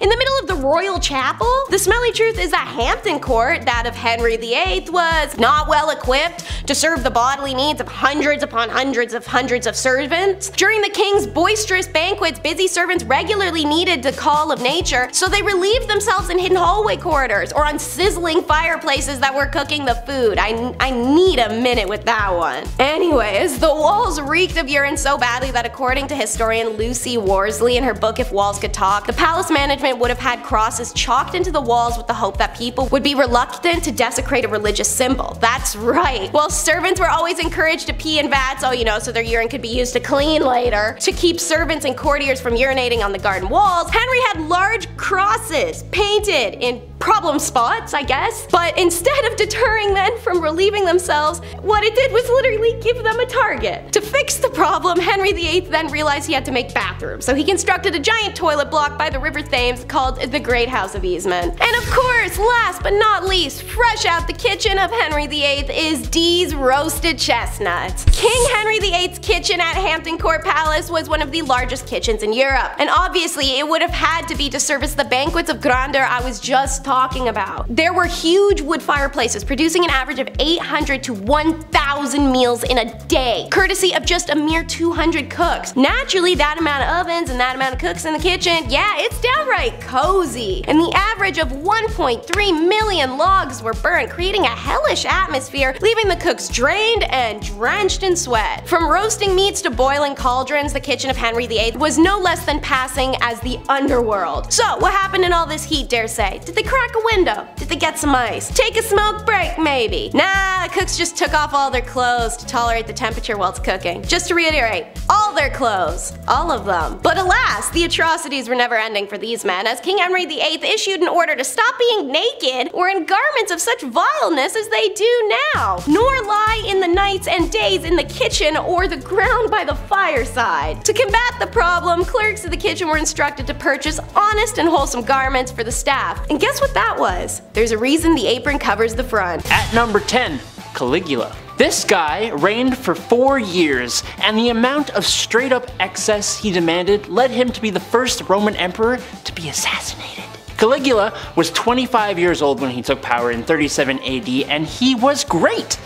in the middle of the royal chapel. The smelly truth is that Hampton Court, that of Henry the Eighth, was was not well equipped to serve the bodily needs of hundreds upon hundreds of hundreds of servants. During the king's boisterous banquets, busy servants regularly needed the call of nature, so they relieved themselves in hidden hallway corridors or on sizzling fireplaces that were cooking the food. I, I need a minute with that one. Anyways, the walls reeked of urine so badly that according to historian Lucy Worsley in her book If Walls Could Talk, the palace management would have had crosses chalked into the walls with the hope that people would be reluctant to desecrate a religious symbol. That's right. While servants were always encouraged to pee in vats, oh you know, so their urine could be used to clean later, to keep servants and courtiers from urinating on the garden walls, Henry had large crosses painted in problem spots, I guess. But instead of deterring men from relieving themselves, what it did was literally give them a target. To fix the problem, Henry the Eighth then realized he had to make bathrooms, so he constructed a giant toilet block by the River Thames called the Great House of Easement. And of course, last but not least, fresh out the kitchen of Henry the Eighth is Dee's roasted chestnuts. King Henry the Eighth's kitchen at Hampton Court Palace was one of the largest kitchens in Europe, and obviously it would have had to be to service the banquets of grandeur I was just talking Talking about. There were huge wood fireplaces producing an average of eight hundred to one thousand meals in a day, courtesy of just a mere two hundred cooks. Naturally, that amount of ovens and that amount of cooks in the kitchen, yeah, it's downright cozy. And the average of one point three million logs were burned, creating a hellish atmosphere, leaving the cooks drained and drenched in sweat. From roasting meats to boiling cauldrons, the kitchen of Henry the Eighth was no less than passing as the underworld. So, what happened in all this heat, dare say? Did they crack a window? Did they get some ice? Take a smoke break, maybe? Nah, the cooks just took off all their clothes to tolerate the temperature while it's cooking. Just to reiterate, all their clothes. All of them. But alas, the atrocities were never ending for these men, as King Henry the Eighth issued an order to stop being naked or in garments of such vileness as they do now, nor lie in the nights and days in the kitchen or the ground by the fireside. To combat the problem, clerks of the kitchen were instructed to purchase honest and wholesome garments for the staff. And guess what? What that was. There's a reason the apron covers the front. At number ten, Caligula. This guy reigned for four years, and the amount of straight up excess he demanded led him to be the first Roman emperor to be assassinated. Caligula was twenty-five years old when he took power in thirty-seven A D, and he was great.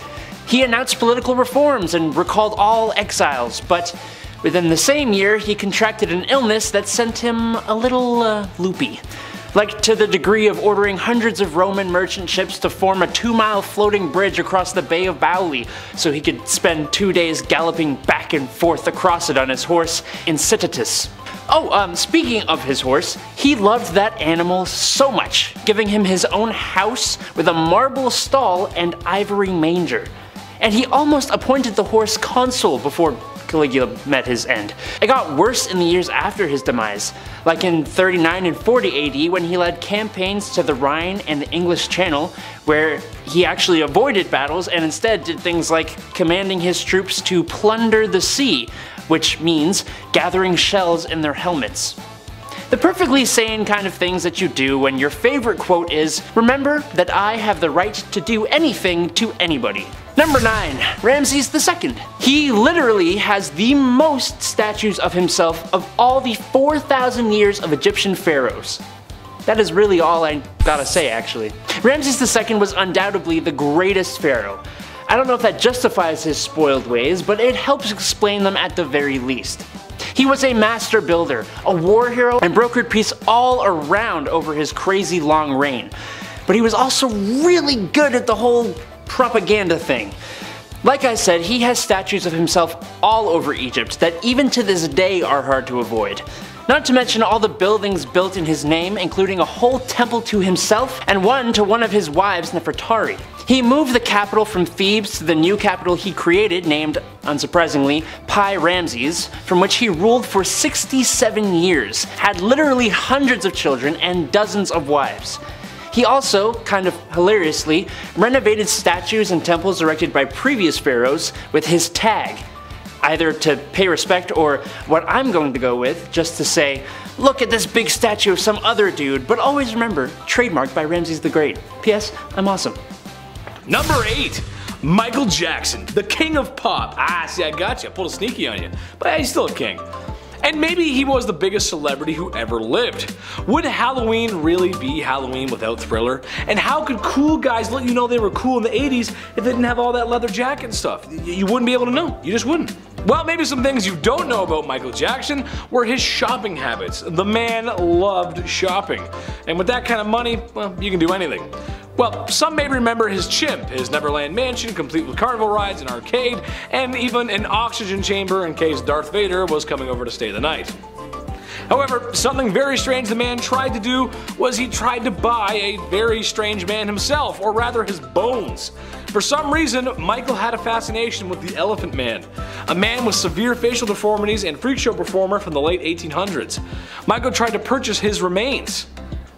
He announced political reforms and recalled all exiles, but within the same year he contracted an illness that sent him a little uh, loopy. Like to the degree of ordering hundreds of Roman merchant ships to form a two mile floating bridge across the Bay of Bauli so he could spend two days galloping back and forth across it on his horse, Incitatus. Oh, um, speaking of his horse, he loved that animal so much, giving him his own house with a marble stall and ivory manger. And he almost appointed the horse consul before Caligula met his end. It got worse in the years after his demise, like in thirty-nine and forty A D when he led campaigns to the Rhine and the English Channel, where he actually avoided battles and instead did things like commanding his troops to plunder the sea, which means gathering shells in their helmets. The perfectly sane kind of things that you do when your favorite quote is, "Remember that I have the right to do anything to anybody." Number nine, Ramses the Second. He literally has the most statues of himself of all the four thousand years of Egyptian pharaohs. That is really all I gotta say, actually. Ramses the Second was undoubtedly the greatest pharaoh. I don't know if that justifies his spoiled ways, but it helps explain them at the very least. He was a master builder, a war hero, and brokered peace all around over his crazy long reign. But he was also really good at the whole propaganda thing. Like I said, he has statues of himself all over Egypt that even to this day are hard to avoid. Not to mention all the buildings built in his name, including a whole temple to himself and one to one of his wives, Nefertari. He moved the capital from Thebes to the new capital he created, named, unsurprisingly, Pi Ramses, from which he ruled for sixty-seven years, had literally hundreds of children and dozens of wives. He also, kind of hilariously, renovated statues and temples erected by previous pharaohs with his tag, either to pay respect or, what I'm going to go with, just to say, look at this big statue of some other dude, but always remember, trademarked by Ramses the Great. P S. I'm awesome. Number eight. Michael Jackson, the king of pop. Ah, see, I got you. I pulled a sneaky on you. But hey, he's still a king. And maybe he was the biggest celebrity who ever lived. Would Halloween really be Halloween without Thriller? And how could cool guys let you know they were cool in the eighties if they didn't have all that leather jacket and stuff? You wouldn't be able to know. You just wouldn't. Well, maybe some things you don't know about Michael Jackson were his shopping habits. The man loved shopping. And with that kind of money, well, you can do anything. Well, some may remember his chimp, his Neverland mansion complete with carnival rides, an arcade, and even an oxygen chamber in case Darth Vader was coming over to stay the night. However, something very strange the man tried to do was he tried to buy a very strange man himself, or rather his bones. For some reason, Michael had a fascination with the Elephant Man, a man with severe facial deformities and freak show performer from the late eighteen hundreds. Michael tried to purchase his remains.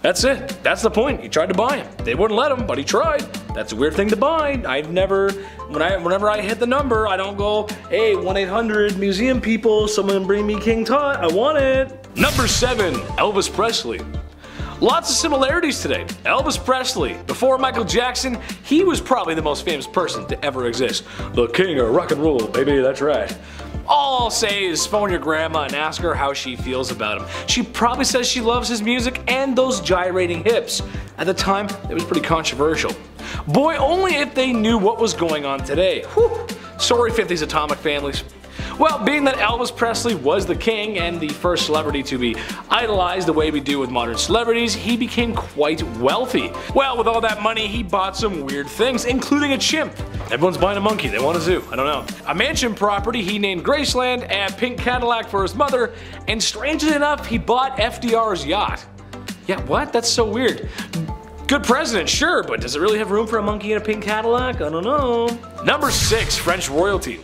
That's it. That's the point. He tried to buy him. They wouldn't let him, but he tried. That's a weird thing to buy. I've never, when I, whenever I hit the number, I don't go, hey, one eight hundred museum people, someone bring me King Tut, I want it. Number seven, Elvis Presley. Lots of similarities today. Elvis Presley, before Michael Jackson, he was probably the most famous person to ever exist. The king of rock and roll, baby, that's right. All I'll say is phone your grandma and ask her how she feels about him. She probably says she loves his music and those gyrating hips. At the time, it was pretty controversial. Boy, only if they knew what was going on today. Whew. Sorry, fifties atomic families. Well, being that Elvis Presley was the king and the first celebrity to be idolized the way we do with modern celebrities, he became quite wealthy. Well, with all that money, he bought some weird things, including a chimp. Everyone's buying a monkey, they want a zoo, I don't know. A mansion property he named Graceland, and a pink Cadillac for his mother, and strangely enough, he bought F D R's yacht. Yeah, what? That's so weird. Good president, sure, but does it really have room for a monkey in a pink Cadillac? I don't know. Number six, French royalty.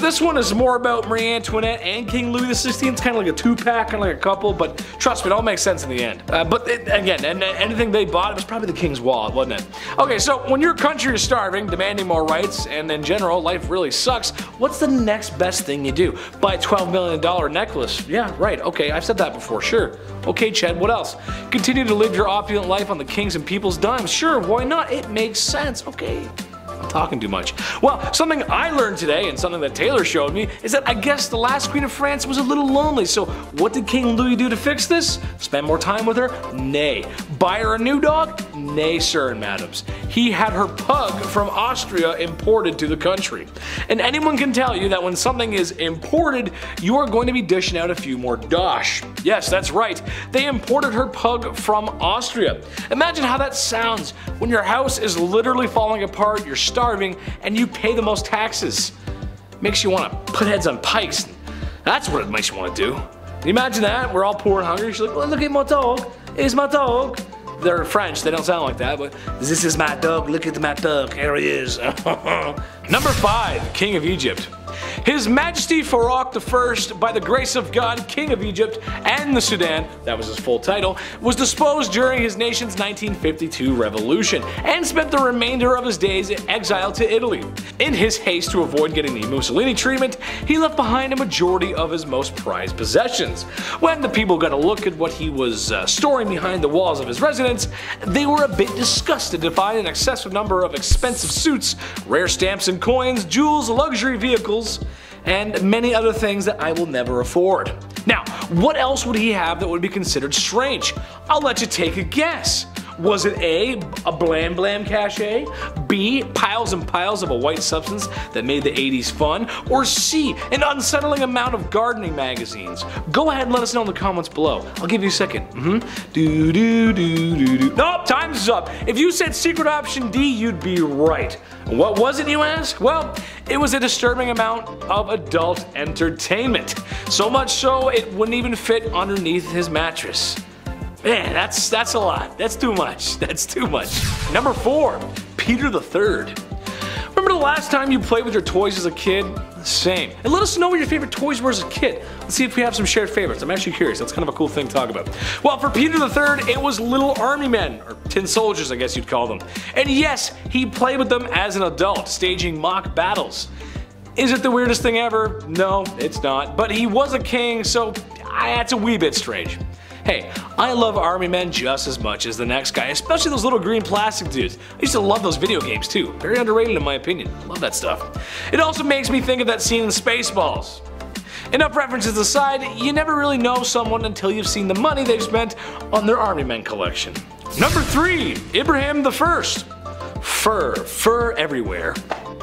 This one is more about Marie Antoinette and King Louis the sixteenth. It's kind of like a two-pack, kind of like a couple, but trust me, it all makes sense in the end. Uh, but it, again, and, and anything they bought, it was probably the king's wallet, wasn't it? Okay, so when your country is starving, demanding more rights, and in general, life really sucks, what's the next best thing you do? Buy a twelve million dollar necklace. Yeah, right, okay, I've said that before, sure. Okay, Chad, what else? Continue to live your opulent life on the king's and people's dime. Sure, why not? It makes sense, okay. I'm talking too much. Well, something I learned today and something that Taylor showed me is that I guess the last Queen of France was a little lonely, so what did King Louis do to fix this? Spend more time with her? Nay. Buy her a new dog? Nay, sir and madams. He had her pug from Austria imported to the country. And anyone can tell you that when something is imported, you are going to be dishing out a few more dosh. Yes, that's right. They imported her pug from Austria. Imagine how that sounds when your house is literally falling apart, you're starving, and you pay the most taxes. Makes you want to put heads on pikes. That's what it makes you want to do. Can you imagine that? We're all poor and hungry. She's like, well, look at my dog. It's my dog. They're French. They don't sound like that, but this is my dog. Look at my dog. Here he is. Number five, King of Egypt. His Majesty Farouk the First, by the grace of God, King of Egypt and the Sudan, that was his full title, was deposed during his nation's nineteen fifty-two revolution and spent the remainder of his days in exile to Italy. In his haste to avoid getting the Mussolini treatment, he left behind a majority of his most prized possessions. When the people got a look at what he was uh, storing behind the walls of his residence, they were a bit disgusted to find an excessive number of expensive suits, rare stamps and coins, jewels, luxury vehicles, and many other things that I will never afford. Now, what else would he have that would be considered strange? I'll let you take a guess. Was it A, a blam blam cachet, B, piles and piles of a white substance that made the eighties fun, or C, an unsettling amount of gardening magazines? Go ahead and let us know in the comments below. I'll give you a second. Mm-hmm. Do, do, do, do, do. Nope, time's up. If you said secret option D, you'd be right. What was it, you ask? Well, it was a disturbing amount of adult entertainment. So much so, it wouldn't even fit underneath his mattress. Man, that's that's a lot. That's too much. That's too much. Number four, Peter the Third. Remember the last time you played with your toys as a kid? Same. And let us know what your favorite toys were as a kid. Let's see if we have some shared favorites. I'm actually curious. That's kind of a cool thing to talk about. Well, for Peter the Third, it was little army men, or tin soldiers, I guess you'd call them. And yes, he played with them as an adult, staging mock battles. Is it the weirdest thing ever? No, it's not. But he was a king, so that's a wee bit strange. Hey, I love army men just as much as the next guy, especially those little green plastic dudes. I used to love those video games too. Very underrated in my opinion. Love that stuff. It also makes me think of that scene in Spaceballs. Enough references aside, you never really know someone until you've seen the money they've spent on their army men collection. Number three, Ibrahim the First. Fur, fur everywhere.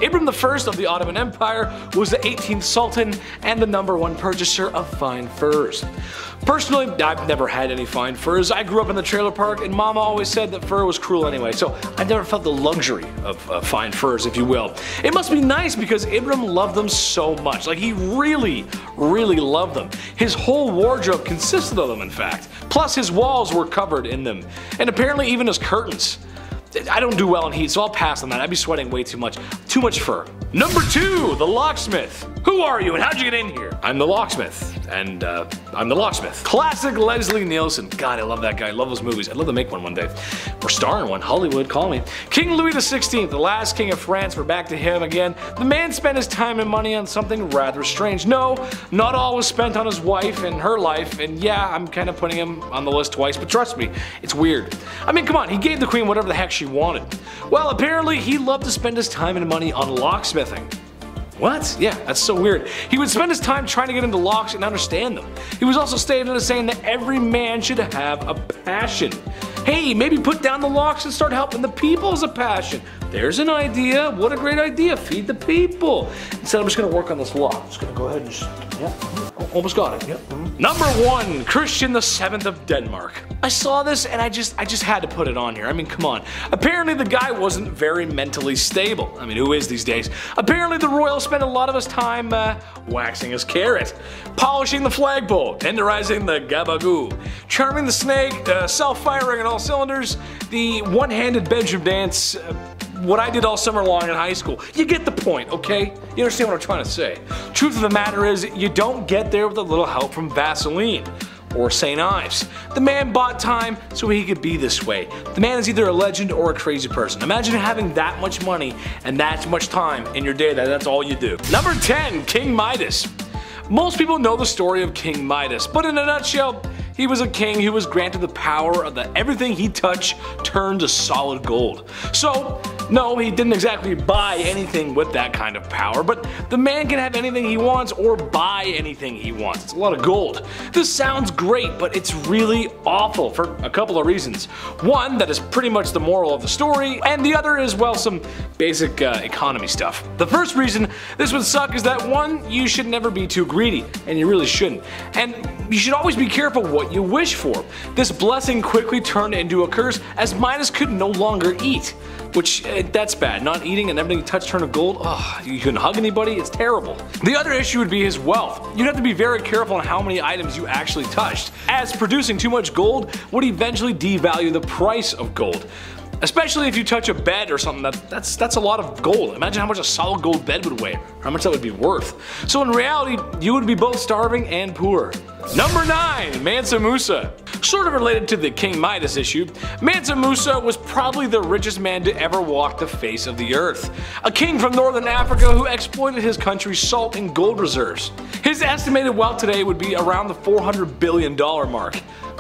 Ibrahim the First of the Ottoman Empire was the eighteenth Sultan and the number one purchaser of fine furs. Personally, I've never had any fine furs. I grew up in the trailer park and Mama always said that fur was cruel anyway, so I never felt the luxury of uh, fine furs, if you will. It must be nice because Ibrahim loved them so much. Like, he really, really loved them. His whole wardrobe consisted of them, in fact. Plus, his walls were covered in them, and apparently even his curtains. I don't do well in heat, so I'll pass on that. I'd be sweating way too much. Too much fur. Number two, the locksmith. Who are you and how'd you get in here? I'm the locksmith. And uh, I'm the locksmith. Classic Leslie Nielsen. God, I love that guy. I love those movies. I'd love to make one one day. Or star in one. Hollywood, call me. King Louis the Sixteenth, the last king of France. We're back to him again. The man spent his time and money on something rather strange. No, not all was spent on his wife and her life. And yeah, I'm kind of putting him on the list twice, but trust me, it's weird. I mean, come on, he gave the queen whatever the heck she wanted. Well, apparently he loved to spend his time and money on locksmithing. What? Yeah, that's so weird. He would spend his time trying to get into locks and understand them. He was also stated as saying that every man should have a passion. Hey, maybe put down the locks and start helping the people as a passion. There's an idea. What a great idea. Feed the people. Instead, I'm just gonna work on this lock. I'm just gonna go ahead and just, yeah, almost got it, yep. Mm-hmm. Number one, Christian the Seventh of Denmark. I saw this and I just, I just had to put it on here. I mean, come on. Apparently the guy wasn't very mentally stable. I mean, who is these days? Apparently the royal spent a lot of his time uh, waxing his carrot, polishing the flagpole, tenderizing the gabagoo, charming the snake, uh, self-firing on all cylinders, the one-handed bedroom dance, uh, what I did all summer long in high school. You get the point, okay? You understand what I'm trying to say. Truth of the matter is, you don't get there with a little help from Vaseline or Saint Ives. The man bought time so he could be this way. The man is either a legend or a crazy person. Imagine having that much money and that much time in your day that that's all you do. Number ten, King Midas. Most people know the story of King Midas, but in a nutshell, he was a king who was granted the power of that everything he touched turned to solid gold. So, no, he didn't exactly buy anything with that kind of power, but the man can have anything he wants or buy anything he wants. It's a lot of gold. This sounds great, but it's really awful for a couple of reasons. One, that is pretty much the moral of the story, and the other is, well, some basic uh, economy stuff. The first reason this would suck is that one, you should never be too greedy, and you really shouldn't. And you should always be careful what you wish for. This blessing quickly turned into a curse as Midas could no longer eat, which uh, that's bad. Not eating and everything you touch turned to gold. Oh, you couldn't hug anybody. It's terrible. The other issue would be his wealth. You'd have to be very careful on how many items you actually touched, as producing too much gold would eventually devalue the price of gold. Especially if you touch a bed or something, that, that's that's a lot of gold. Imagine how much a solid gold bed would weigh, how much that would be worth. So in reality, you would be both starving and poor. Number nine, Mansa Musa. Sort of related to the King Midas issue, Mansa Musa was probably the richest man to ever walk the face of the earth. A king from northern Africa who exploited his country's salt and gold reserves. His estimated wealth today would be around the four hundred billion dollar mark.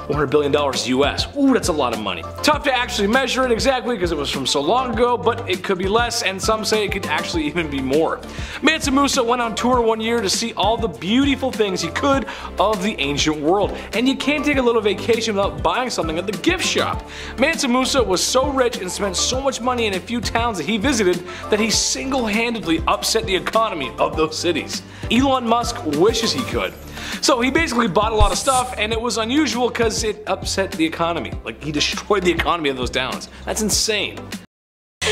one hundred billion dollars U S. Ooh, that's a lot of money. Tough to actually measure it exactly because it was from so long ago, but it could be less, and some say it could actually even be more. Mansa Musa went on tour one year to see all the beautiful things he could of the ancient world, and you can't take a little vacation without buying something at the gift shop. Mansa Musa was so rich and spent so much money in a few towns that he visited that he single-handedly upset the economy of those cities. Elon Musk wishes he could. So he basically bought a lot of stuff, and it was unusual because it upset the economy. Like, he destroyed the economy of those towns. That's insane.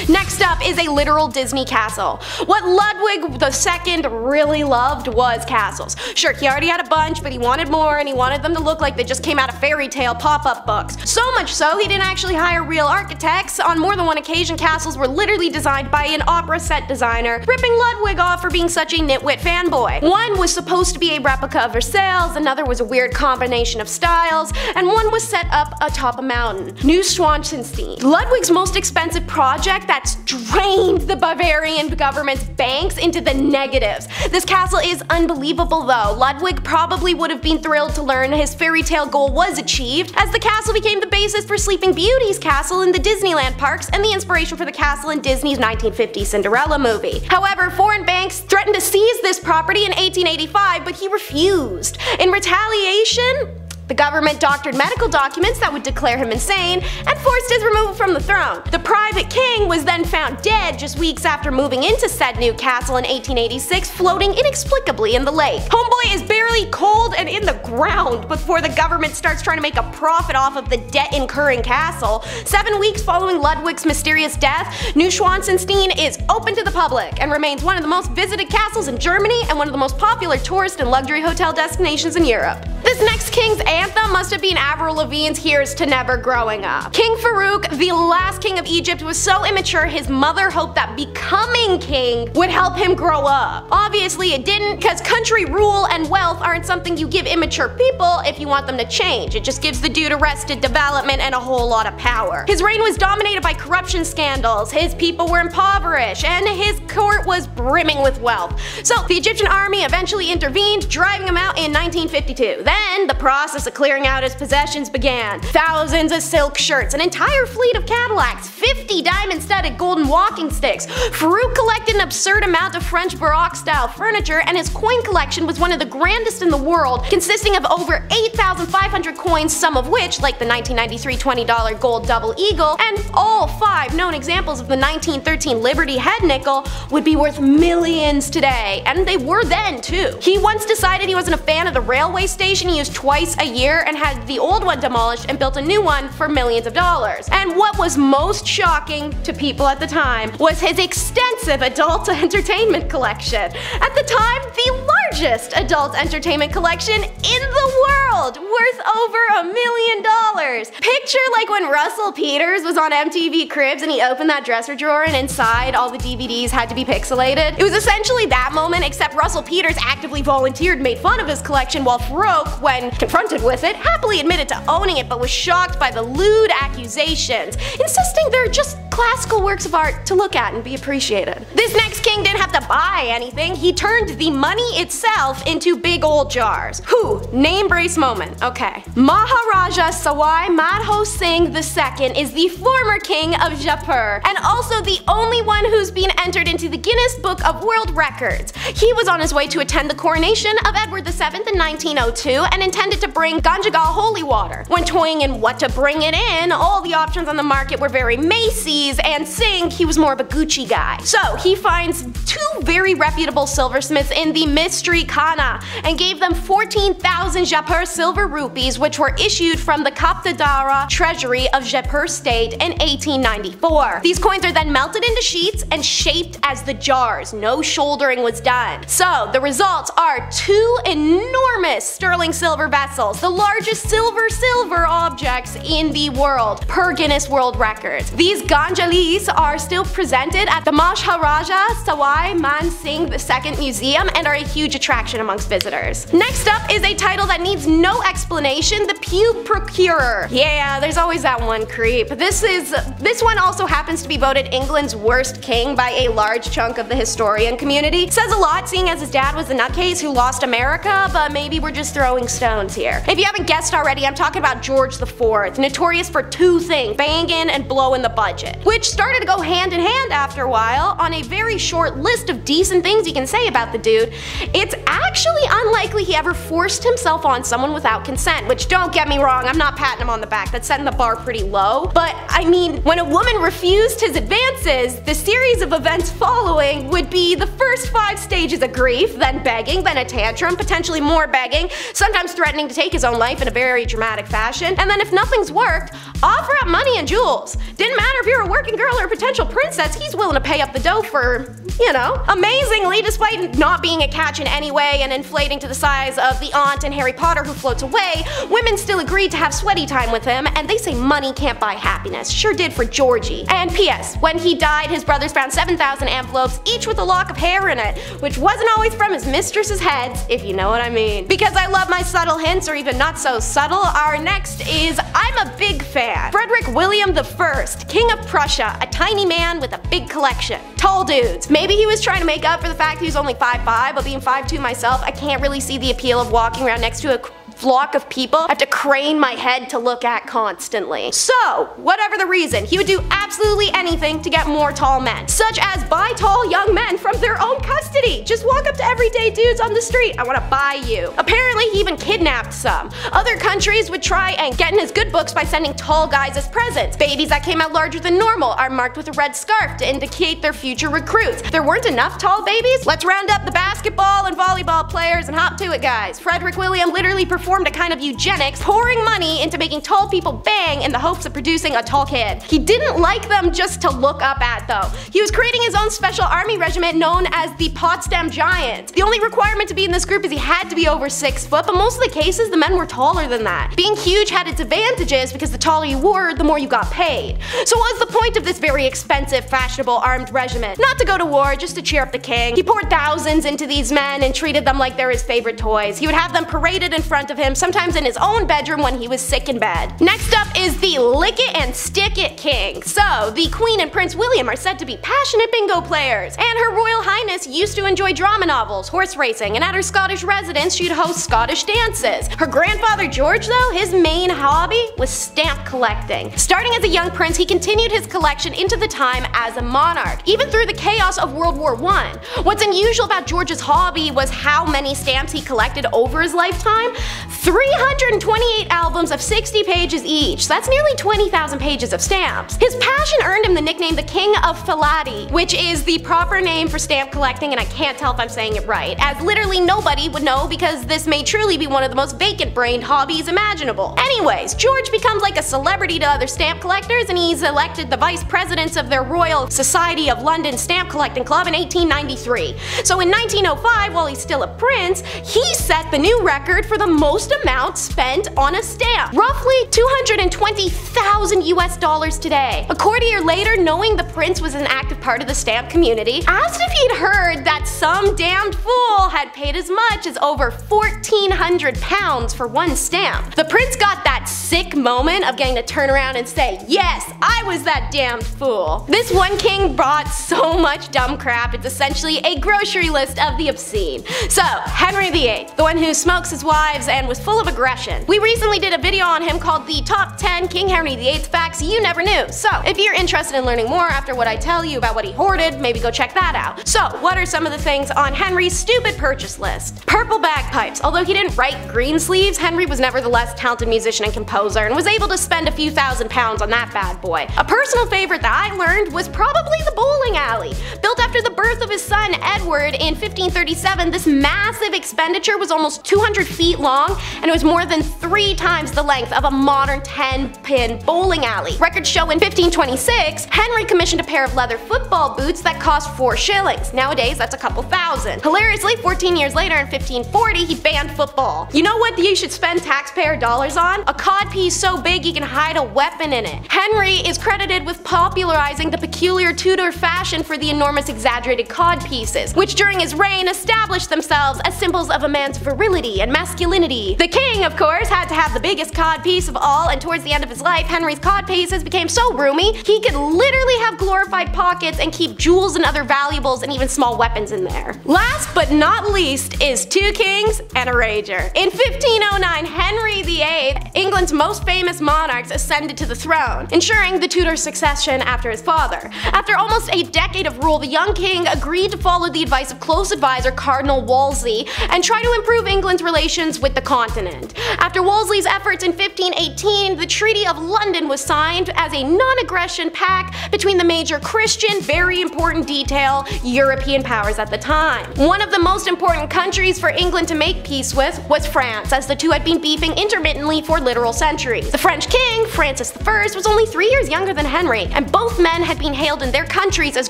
Next up is a literal Disney castle. What Ludwig the Second really loved was castles. Sure, he already had a bunch, but he wanted more, and he wanted them to look like they just came out of fairy tale pop-up books. So much so, he didn't actually hire real architects. On more than one occasion, castles were literally designed by an opera set designer, ripping Ludwig off for being such a nitwit fanboy. One was supposed to be a replica of Versailles, another was a weird combination of styles, and one was set up atop a mountain. New Schwanstein. Ludwig's most expensive project that that's drained the Bavarian government's banks into the negatives. This castle is unbelievable though. Ludwig probably would have been thrilled to learn his fairy tale goal was achieved, as the castle became the basis for Sleeping Beauty's castle in the Disneyland parks and the inspiration for the castle in Disney's nineteen fifties Cinderella movie. However, foreign banks threatened to seize this property in eighteen eighty-five, but he refused. In retaliation, the government doctored medical documents that would declare him insane and forced his removal from the throne. The private king was then found dead just weeks after moving into said new castle in eighteen eighty-six, floating inexplicably in the lake. Homeboy is barely cold and in the ground before the government starts trying to make a profit off of the debt-incurring castle. Seven weeks following Ludwig's mysterious death, Neuschwanstein is open to the public and remains one of the most visited castles in Germany and one of the most popular tourist and luxury hotel destinations in Europe. This next king's anthem must have been Avril Lavigne's Here's to Never Growing Up. King Farouk, the last king of Egypt, was so immature his mother hoped that becoming king would help him grow up. Obviously it didn't, because country rule and wealth aren't something you give immature people if you want them to change. It just gives the dude arrested development and a whole lot of power. His reign was dominated by corruption scandals, his people were impoverished, and his court was brimming with wealth. So the Egyptian army eventually intervened, driving him out in nineteen fifty-two. Then the process of clearing out his possessions began. Thousands of silk shirts, an entire fleet of Cadillacs, fifty diamond-studded golden walking sticks. Farouk collected an absurd amount of French Baroque-style furniture, and his coin collection was one of the grandest in the world, consisting of over eight thousand five hundred coins, some of which, like the nineteen ninety-three twenty dollar gold double eagle, and all five known examples of the nineteen thirteen Liberty head nickel, would be worth millions today. And they were then, too. He once decided he wasn't a fan of the railway station he used twice a year year and had the old one demolished and built a new one for millions of dollars. And what was most shocking to people at the time was his extensive adult entertainment collection. At the time, the largest adult entertainment collection in the world, worth over a million dollars. Picture like when Russell Peters was on M T V Cribs and he opened that dresser drawer and inside all the D V Ds had to be pixelated. It was essentially that moment, except Russell Peters actively volunteered, made fun of his collection, while Farouk, when confronted with it, happily admitted to owning it but was shocked by the lewd accusations, insisting they're just classical works of art to look at and be appreciated. This next king didn't have to buy anything, he turned the money itself into big old jars. Who? Name brace moment. Okay. Maharaja Sawai Madho Singh the second is the former king of Jaipur and also the only one who's been entered into the Guinness Book of World Records. He was on his way to attend the coronation of Edward the seventh in nineteen oh two and intended to bring Ganjagal holy water. When toying in what to bring it in, all the options on the market were very Macy's, and Singh, he was more of a Gucci guy. So he finds two very reputable silversmiths in the mystery Khana and gave them fourteen thousand Jaipur silver rupees, which were issued from the Kaptadara treasury of Jaipur state in eighteen ninety-four. These coins are then melted into sheets and shaped as the jars. No shouldering was done. So the results are two enormous sterling silver vessels, the largest silver silver objects in the world, per Guinness World Records. These ganjalis are still presented at the Maharaja Sawai Man Singh the second Museum and are a huge attraction amongst visitors. Next up is a title that needs no explanation, the Pew Procurer. Yeah, there's always that one creep. This is this one also happens to be voted England's worst king by a large chunk of the historian community. Says a lot, seeing as his dad was the nutcase who lost America, but maybe we're just throwing stones here. If you haven't guessed already, I'm talking about George the fourth, notorious for two things, banging and blowing the budget, which started to go hand in hand after a while. On a very short list of decent things you can say about the dude, it's actually unlikely he ever forced himself on someone without consent, which don't get me wrong, I'm not patting him on the back, that's setting the bar pretty low. But I mean, when a woman refused his advances, the series of events following would be the first five stages of grief, then begging, then a tantrum, potentially more begging, sometimes threatening to take his own life in a very dramatic fashion, and then if nothing's worked, offer up money and jewels. Didn't matter if you're a working girl or a potential princess, he's willing to pay up the dough for you know. Amazingly, despite not being a catch in any way and inflating to the size of the aunt in Harry Potter who floats away, women still agreed to have sweaty time with him, and they say money can't buy happiness. Sure did for Georgie. And P S when he died, his brothers found seven thousand envelopes, each with a lock of hair in it, which wasn't always from his mistress's heads, if you know what I mean. Because I love my subtle hints, or even not so subtle, our next is I'm a big fan. Frederick William the First, King of Prussia, a tiny man with a big collection. Tall dudes. Maybe he was trying to make up for the fact he was only five foot five, but being five foot two myself, I can't really see the appeal of walking around next to a flock of people I have to crane my head to look at constantly. So, whatever the reason, he would do absolutely anything to get more tall men, such as buy tall young men from their own custody. Just walk up to everyday dudes on the street, I want to buy you. Apparently he even kidnapped some. Other countries would try and get in his good books by sending tall guys as presents. Babies that came out larger than normal are marked with a red scarf to indicate their future recruits. If there weren't enough tall babies, let's round up the basketball and volleyball players and hop to it, guys. Frederick William literally performed performed a kind of eugenics, pouring money into making tall people bang in the hopes of producing a tall kid. He didn't like them just to look up at though. He was creating his own special army regiment known as the Potsdam Giants. The only requirement to be in this group is he had to be over six foot, but most of the cases the men were taller than that. Being huge had its advantages because the taller you were, the more you got paid. So what was the point of this very expensive, fashionable armed regiment? Not to go to war, just to cheer up the king. He poured thousands into these men and treated them like they're his favorite toys. He would have them paraded in front of him, sometimes in his own bedroom when he was sick in bed. Next up is the Lick It and Stick It King. So, the Queen and Prince William are said to be passionate bingo players, and Her Royal Highness used to enjoy drama novels, horse racing, and at her Scottish residence she'd host Scottish dances. Her grandfather George though, his main hobby was stamp collecting. Starting as a young prince, he continued his collection into the time as a monarch, even through the chaos of World War One. What's unusual about George's hobby was how many stamps he collected over his lifetime. three hundred twenty-eight albums of sixty pages each, so that's nearly twenty thousand pages of stamps. His passion earned him the nickname the King of Philately, which is the proper name for stamp collecting, and I can't tell if I'm saying it right, as literally nobody would know because this may truly be one of the most vacant-brained hobbies imaginable. Anyways, George becomes like a celebrity to other stamp collectors, and he's elected the vice president of their Royal Society of London Stamp Collecting Club in eighteen ninety-three. So in nineteen oh five, while he's still a prince, he set the new record for the most amount spent on a stamp, roughly two hundred twenty thousand U S dollars today. A courtier later, knowing the prince was an active part of the stamp community, asked if he'd heard that some damned fool had paid as much as over fourteen hundred pounds for one stamp. The prince got that sick moment of getting to turn around and say, yes, I was that damned fool. This one king brought so much dumb crap, it's essentially a grocery list of the obscene. So, Henry the Eighth, the one who smokes his wives and was full of aggression. We recently did a video on him called the top ten King Henry the Eighth facts you never knew, so if you're interested in learning more after what I tell you about what he hoarded, maybe go check that out. So what are some of the things on Henry's stupid purchase list? Purple bagpipes. Although he didn't write green sleeves, Henry was nevertheless a talented musician and composer and was able to spend a few thousand pounds on that bad boy. A personal favorite that I learned was probably the bowling alley. Built after the birth of his son Edward in fifteen thirty-seven, this massive expenditure was almost two hundred feet long, and it was more than three times the length of a modern ten pin bowling alley. Records show in fifteen twenty-six, Henry commissioned a pair of leather football boots that cost four shillings. Nowadays, that's a couple thousand. Hilariously, fourteen years later in fifteen forty, he banned football. You know what you should spend taxpayer dollars on? A codpiece so big you can hide a weapon in it. Henry is credited with popularizing the peculiar Tudor fashion for the enormous exaggerated codpieces, which during his reign established themselves as symbols of a man's virility and masculinity. The king, of course, had to have the biggest codpiece of all, and towards the end of his life, Henry's codpieces became so roomy, he could literally have glorified pockets and keep jewels and other valuables and even small weapons in there. Last but not least is two kings and a rager. In fifteen oh nine, Henry the Eighth, England's most famous monarchs, ascended to the throne, ensuring the Tudor succession after his father. After almost a decade of rule, the young king agreed to follow the advice of close advisor Cardinal Wolsey and try to improve England's relations with the continent. continent. After Wolsey's efforts in fifteen eighteen, the Treaty of London was signed as a non-aggression pact between the major Christian, very important detail, European powers at the time. One of the most important countries for England to make peace with was France, as the two had been beefing intermittently for literal centuries. The French king, Francis the First, was only three years younger than Henry, and both men had been hailed in their countries as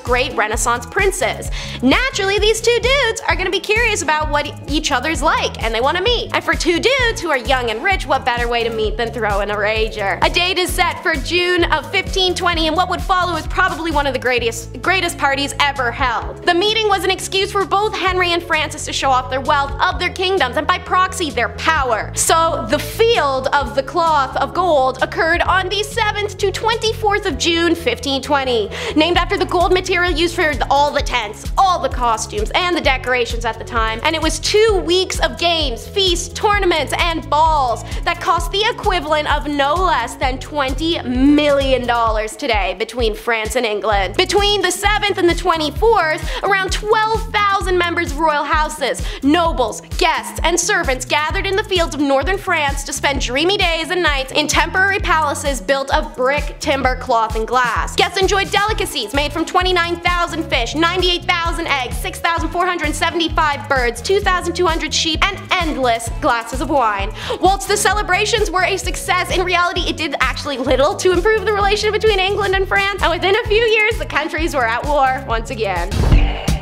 great Renaissance princes. Naturally, these two dudes are going to be curious about what each other's like, and they want to meet. And for two dudes who are young and rich, what better way to meet than throw in a rager? A date is set for June of fifteen twenty, and what would follow is probably one of the greatest, greatest parties ever held. The meeting was an excuse for both Henry and Francis to show off their wealth of their kingdoms, and by proxy, their power. So the field of the cloth of gold occurred on the seventh to twenty-fourth of June fifteen twenty, named after the gold material used for all the tents, all the costumes, and the decorations at the time, and it was two weeks of games, feasts, tournaments, and balls that cost the equivalent of no less than twenty million dollars today between France and England. Between the seventh and the twenty-fourth, around twelve thousand members of royal houses, nobles, guests, and servants gathered in the fields of northern France to spend dreamy days and nights in temporary palaces built of brick, timber, cloth, and glass. Guests enjoyed delicacies made from twenty-nine thousand fish, ninety-eight thousand eggs, six thousand four hundred seventy-five birds, two thousand two hundred sheep, and endless glasses of wine. Whilst the celebrations were a success, in reality it did actually little to improve the relation between England and France, and within a few years the countries were at war once again.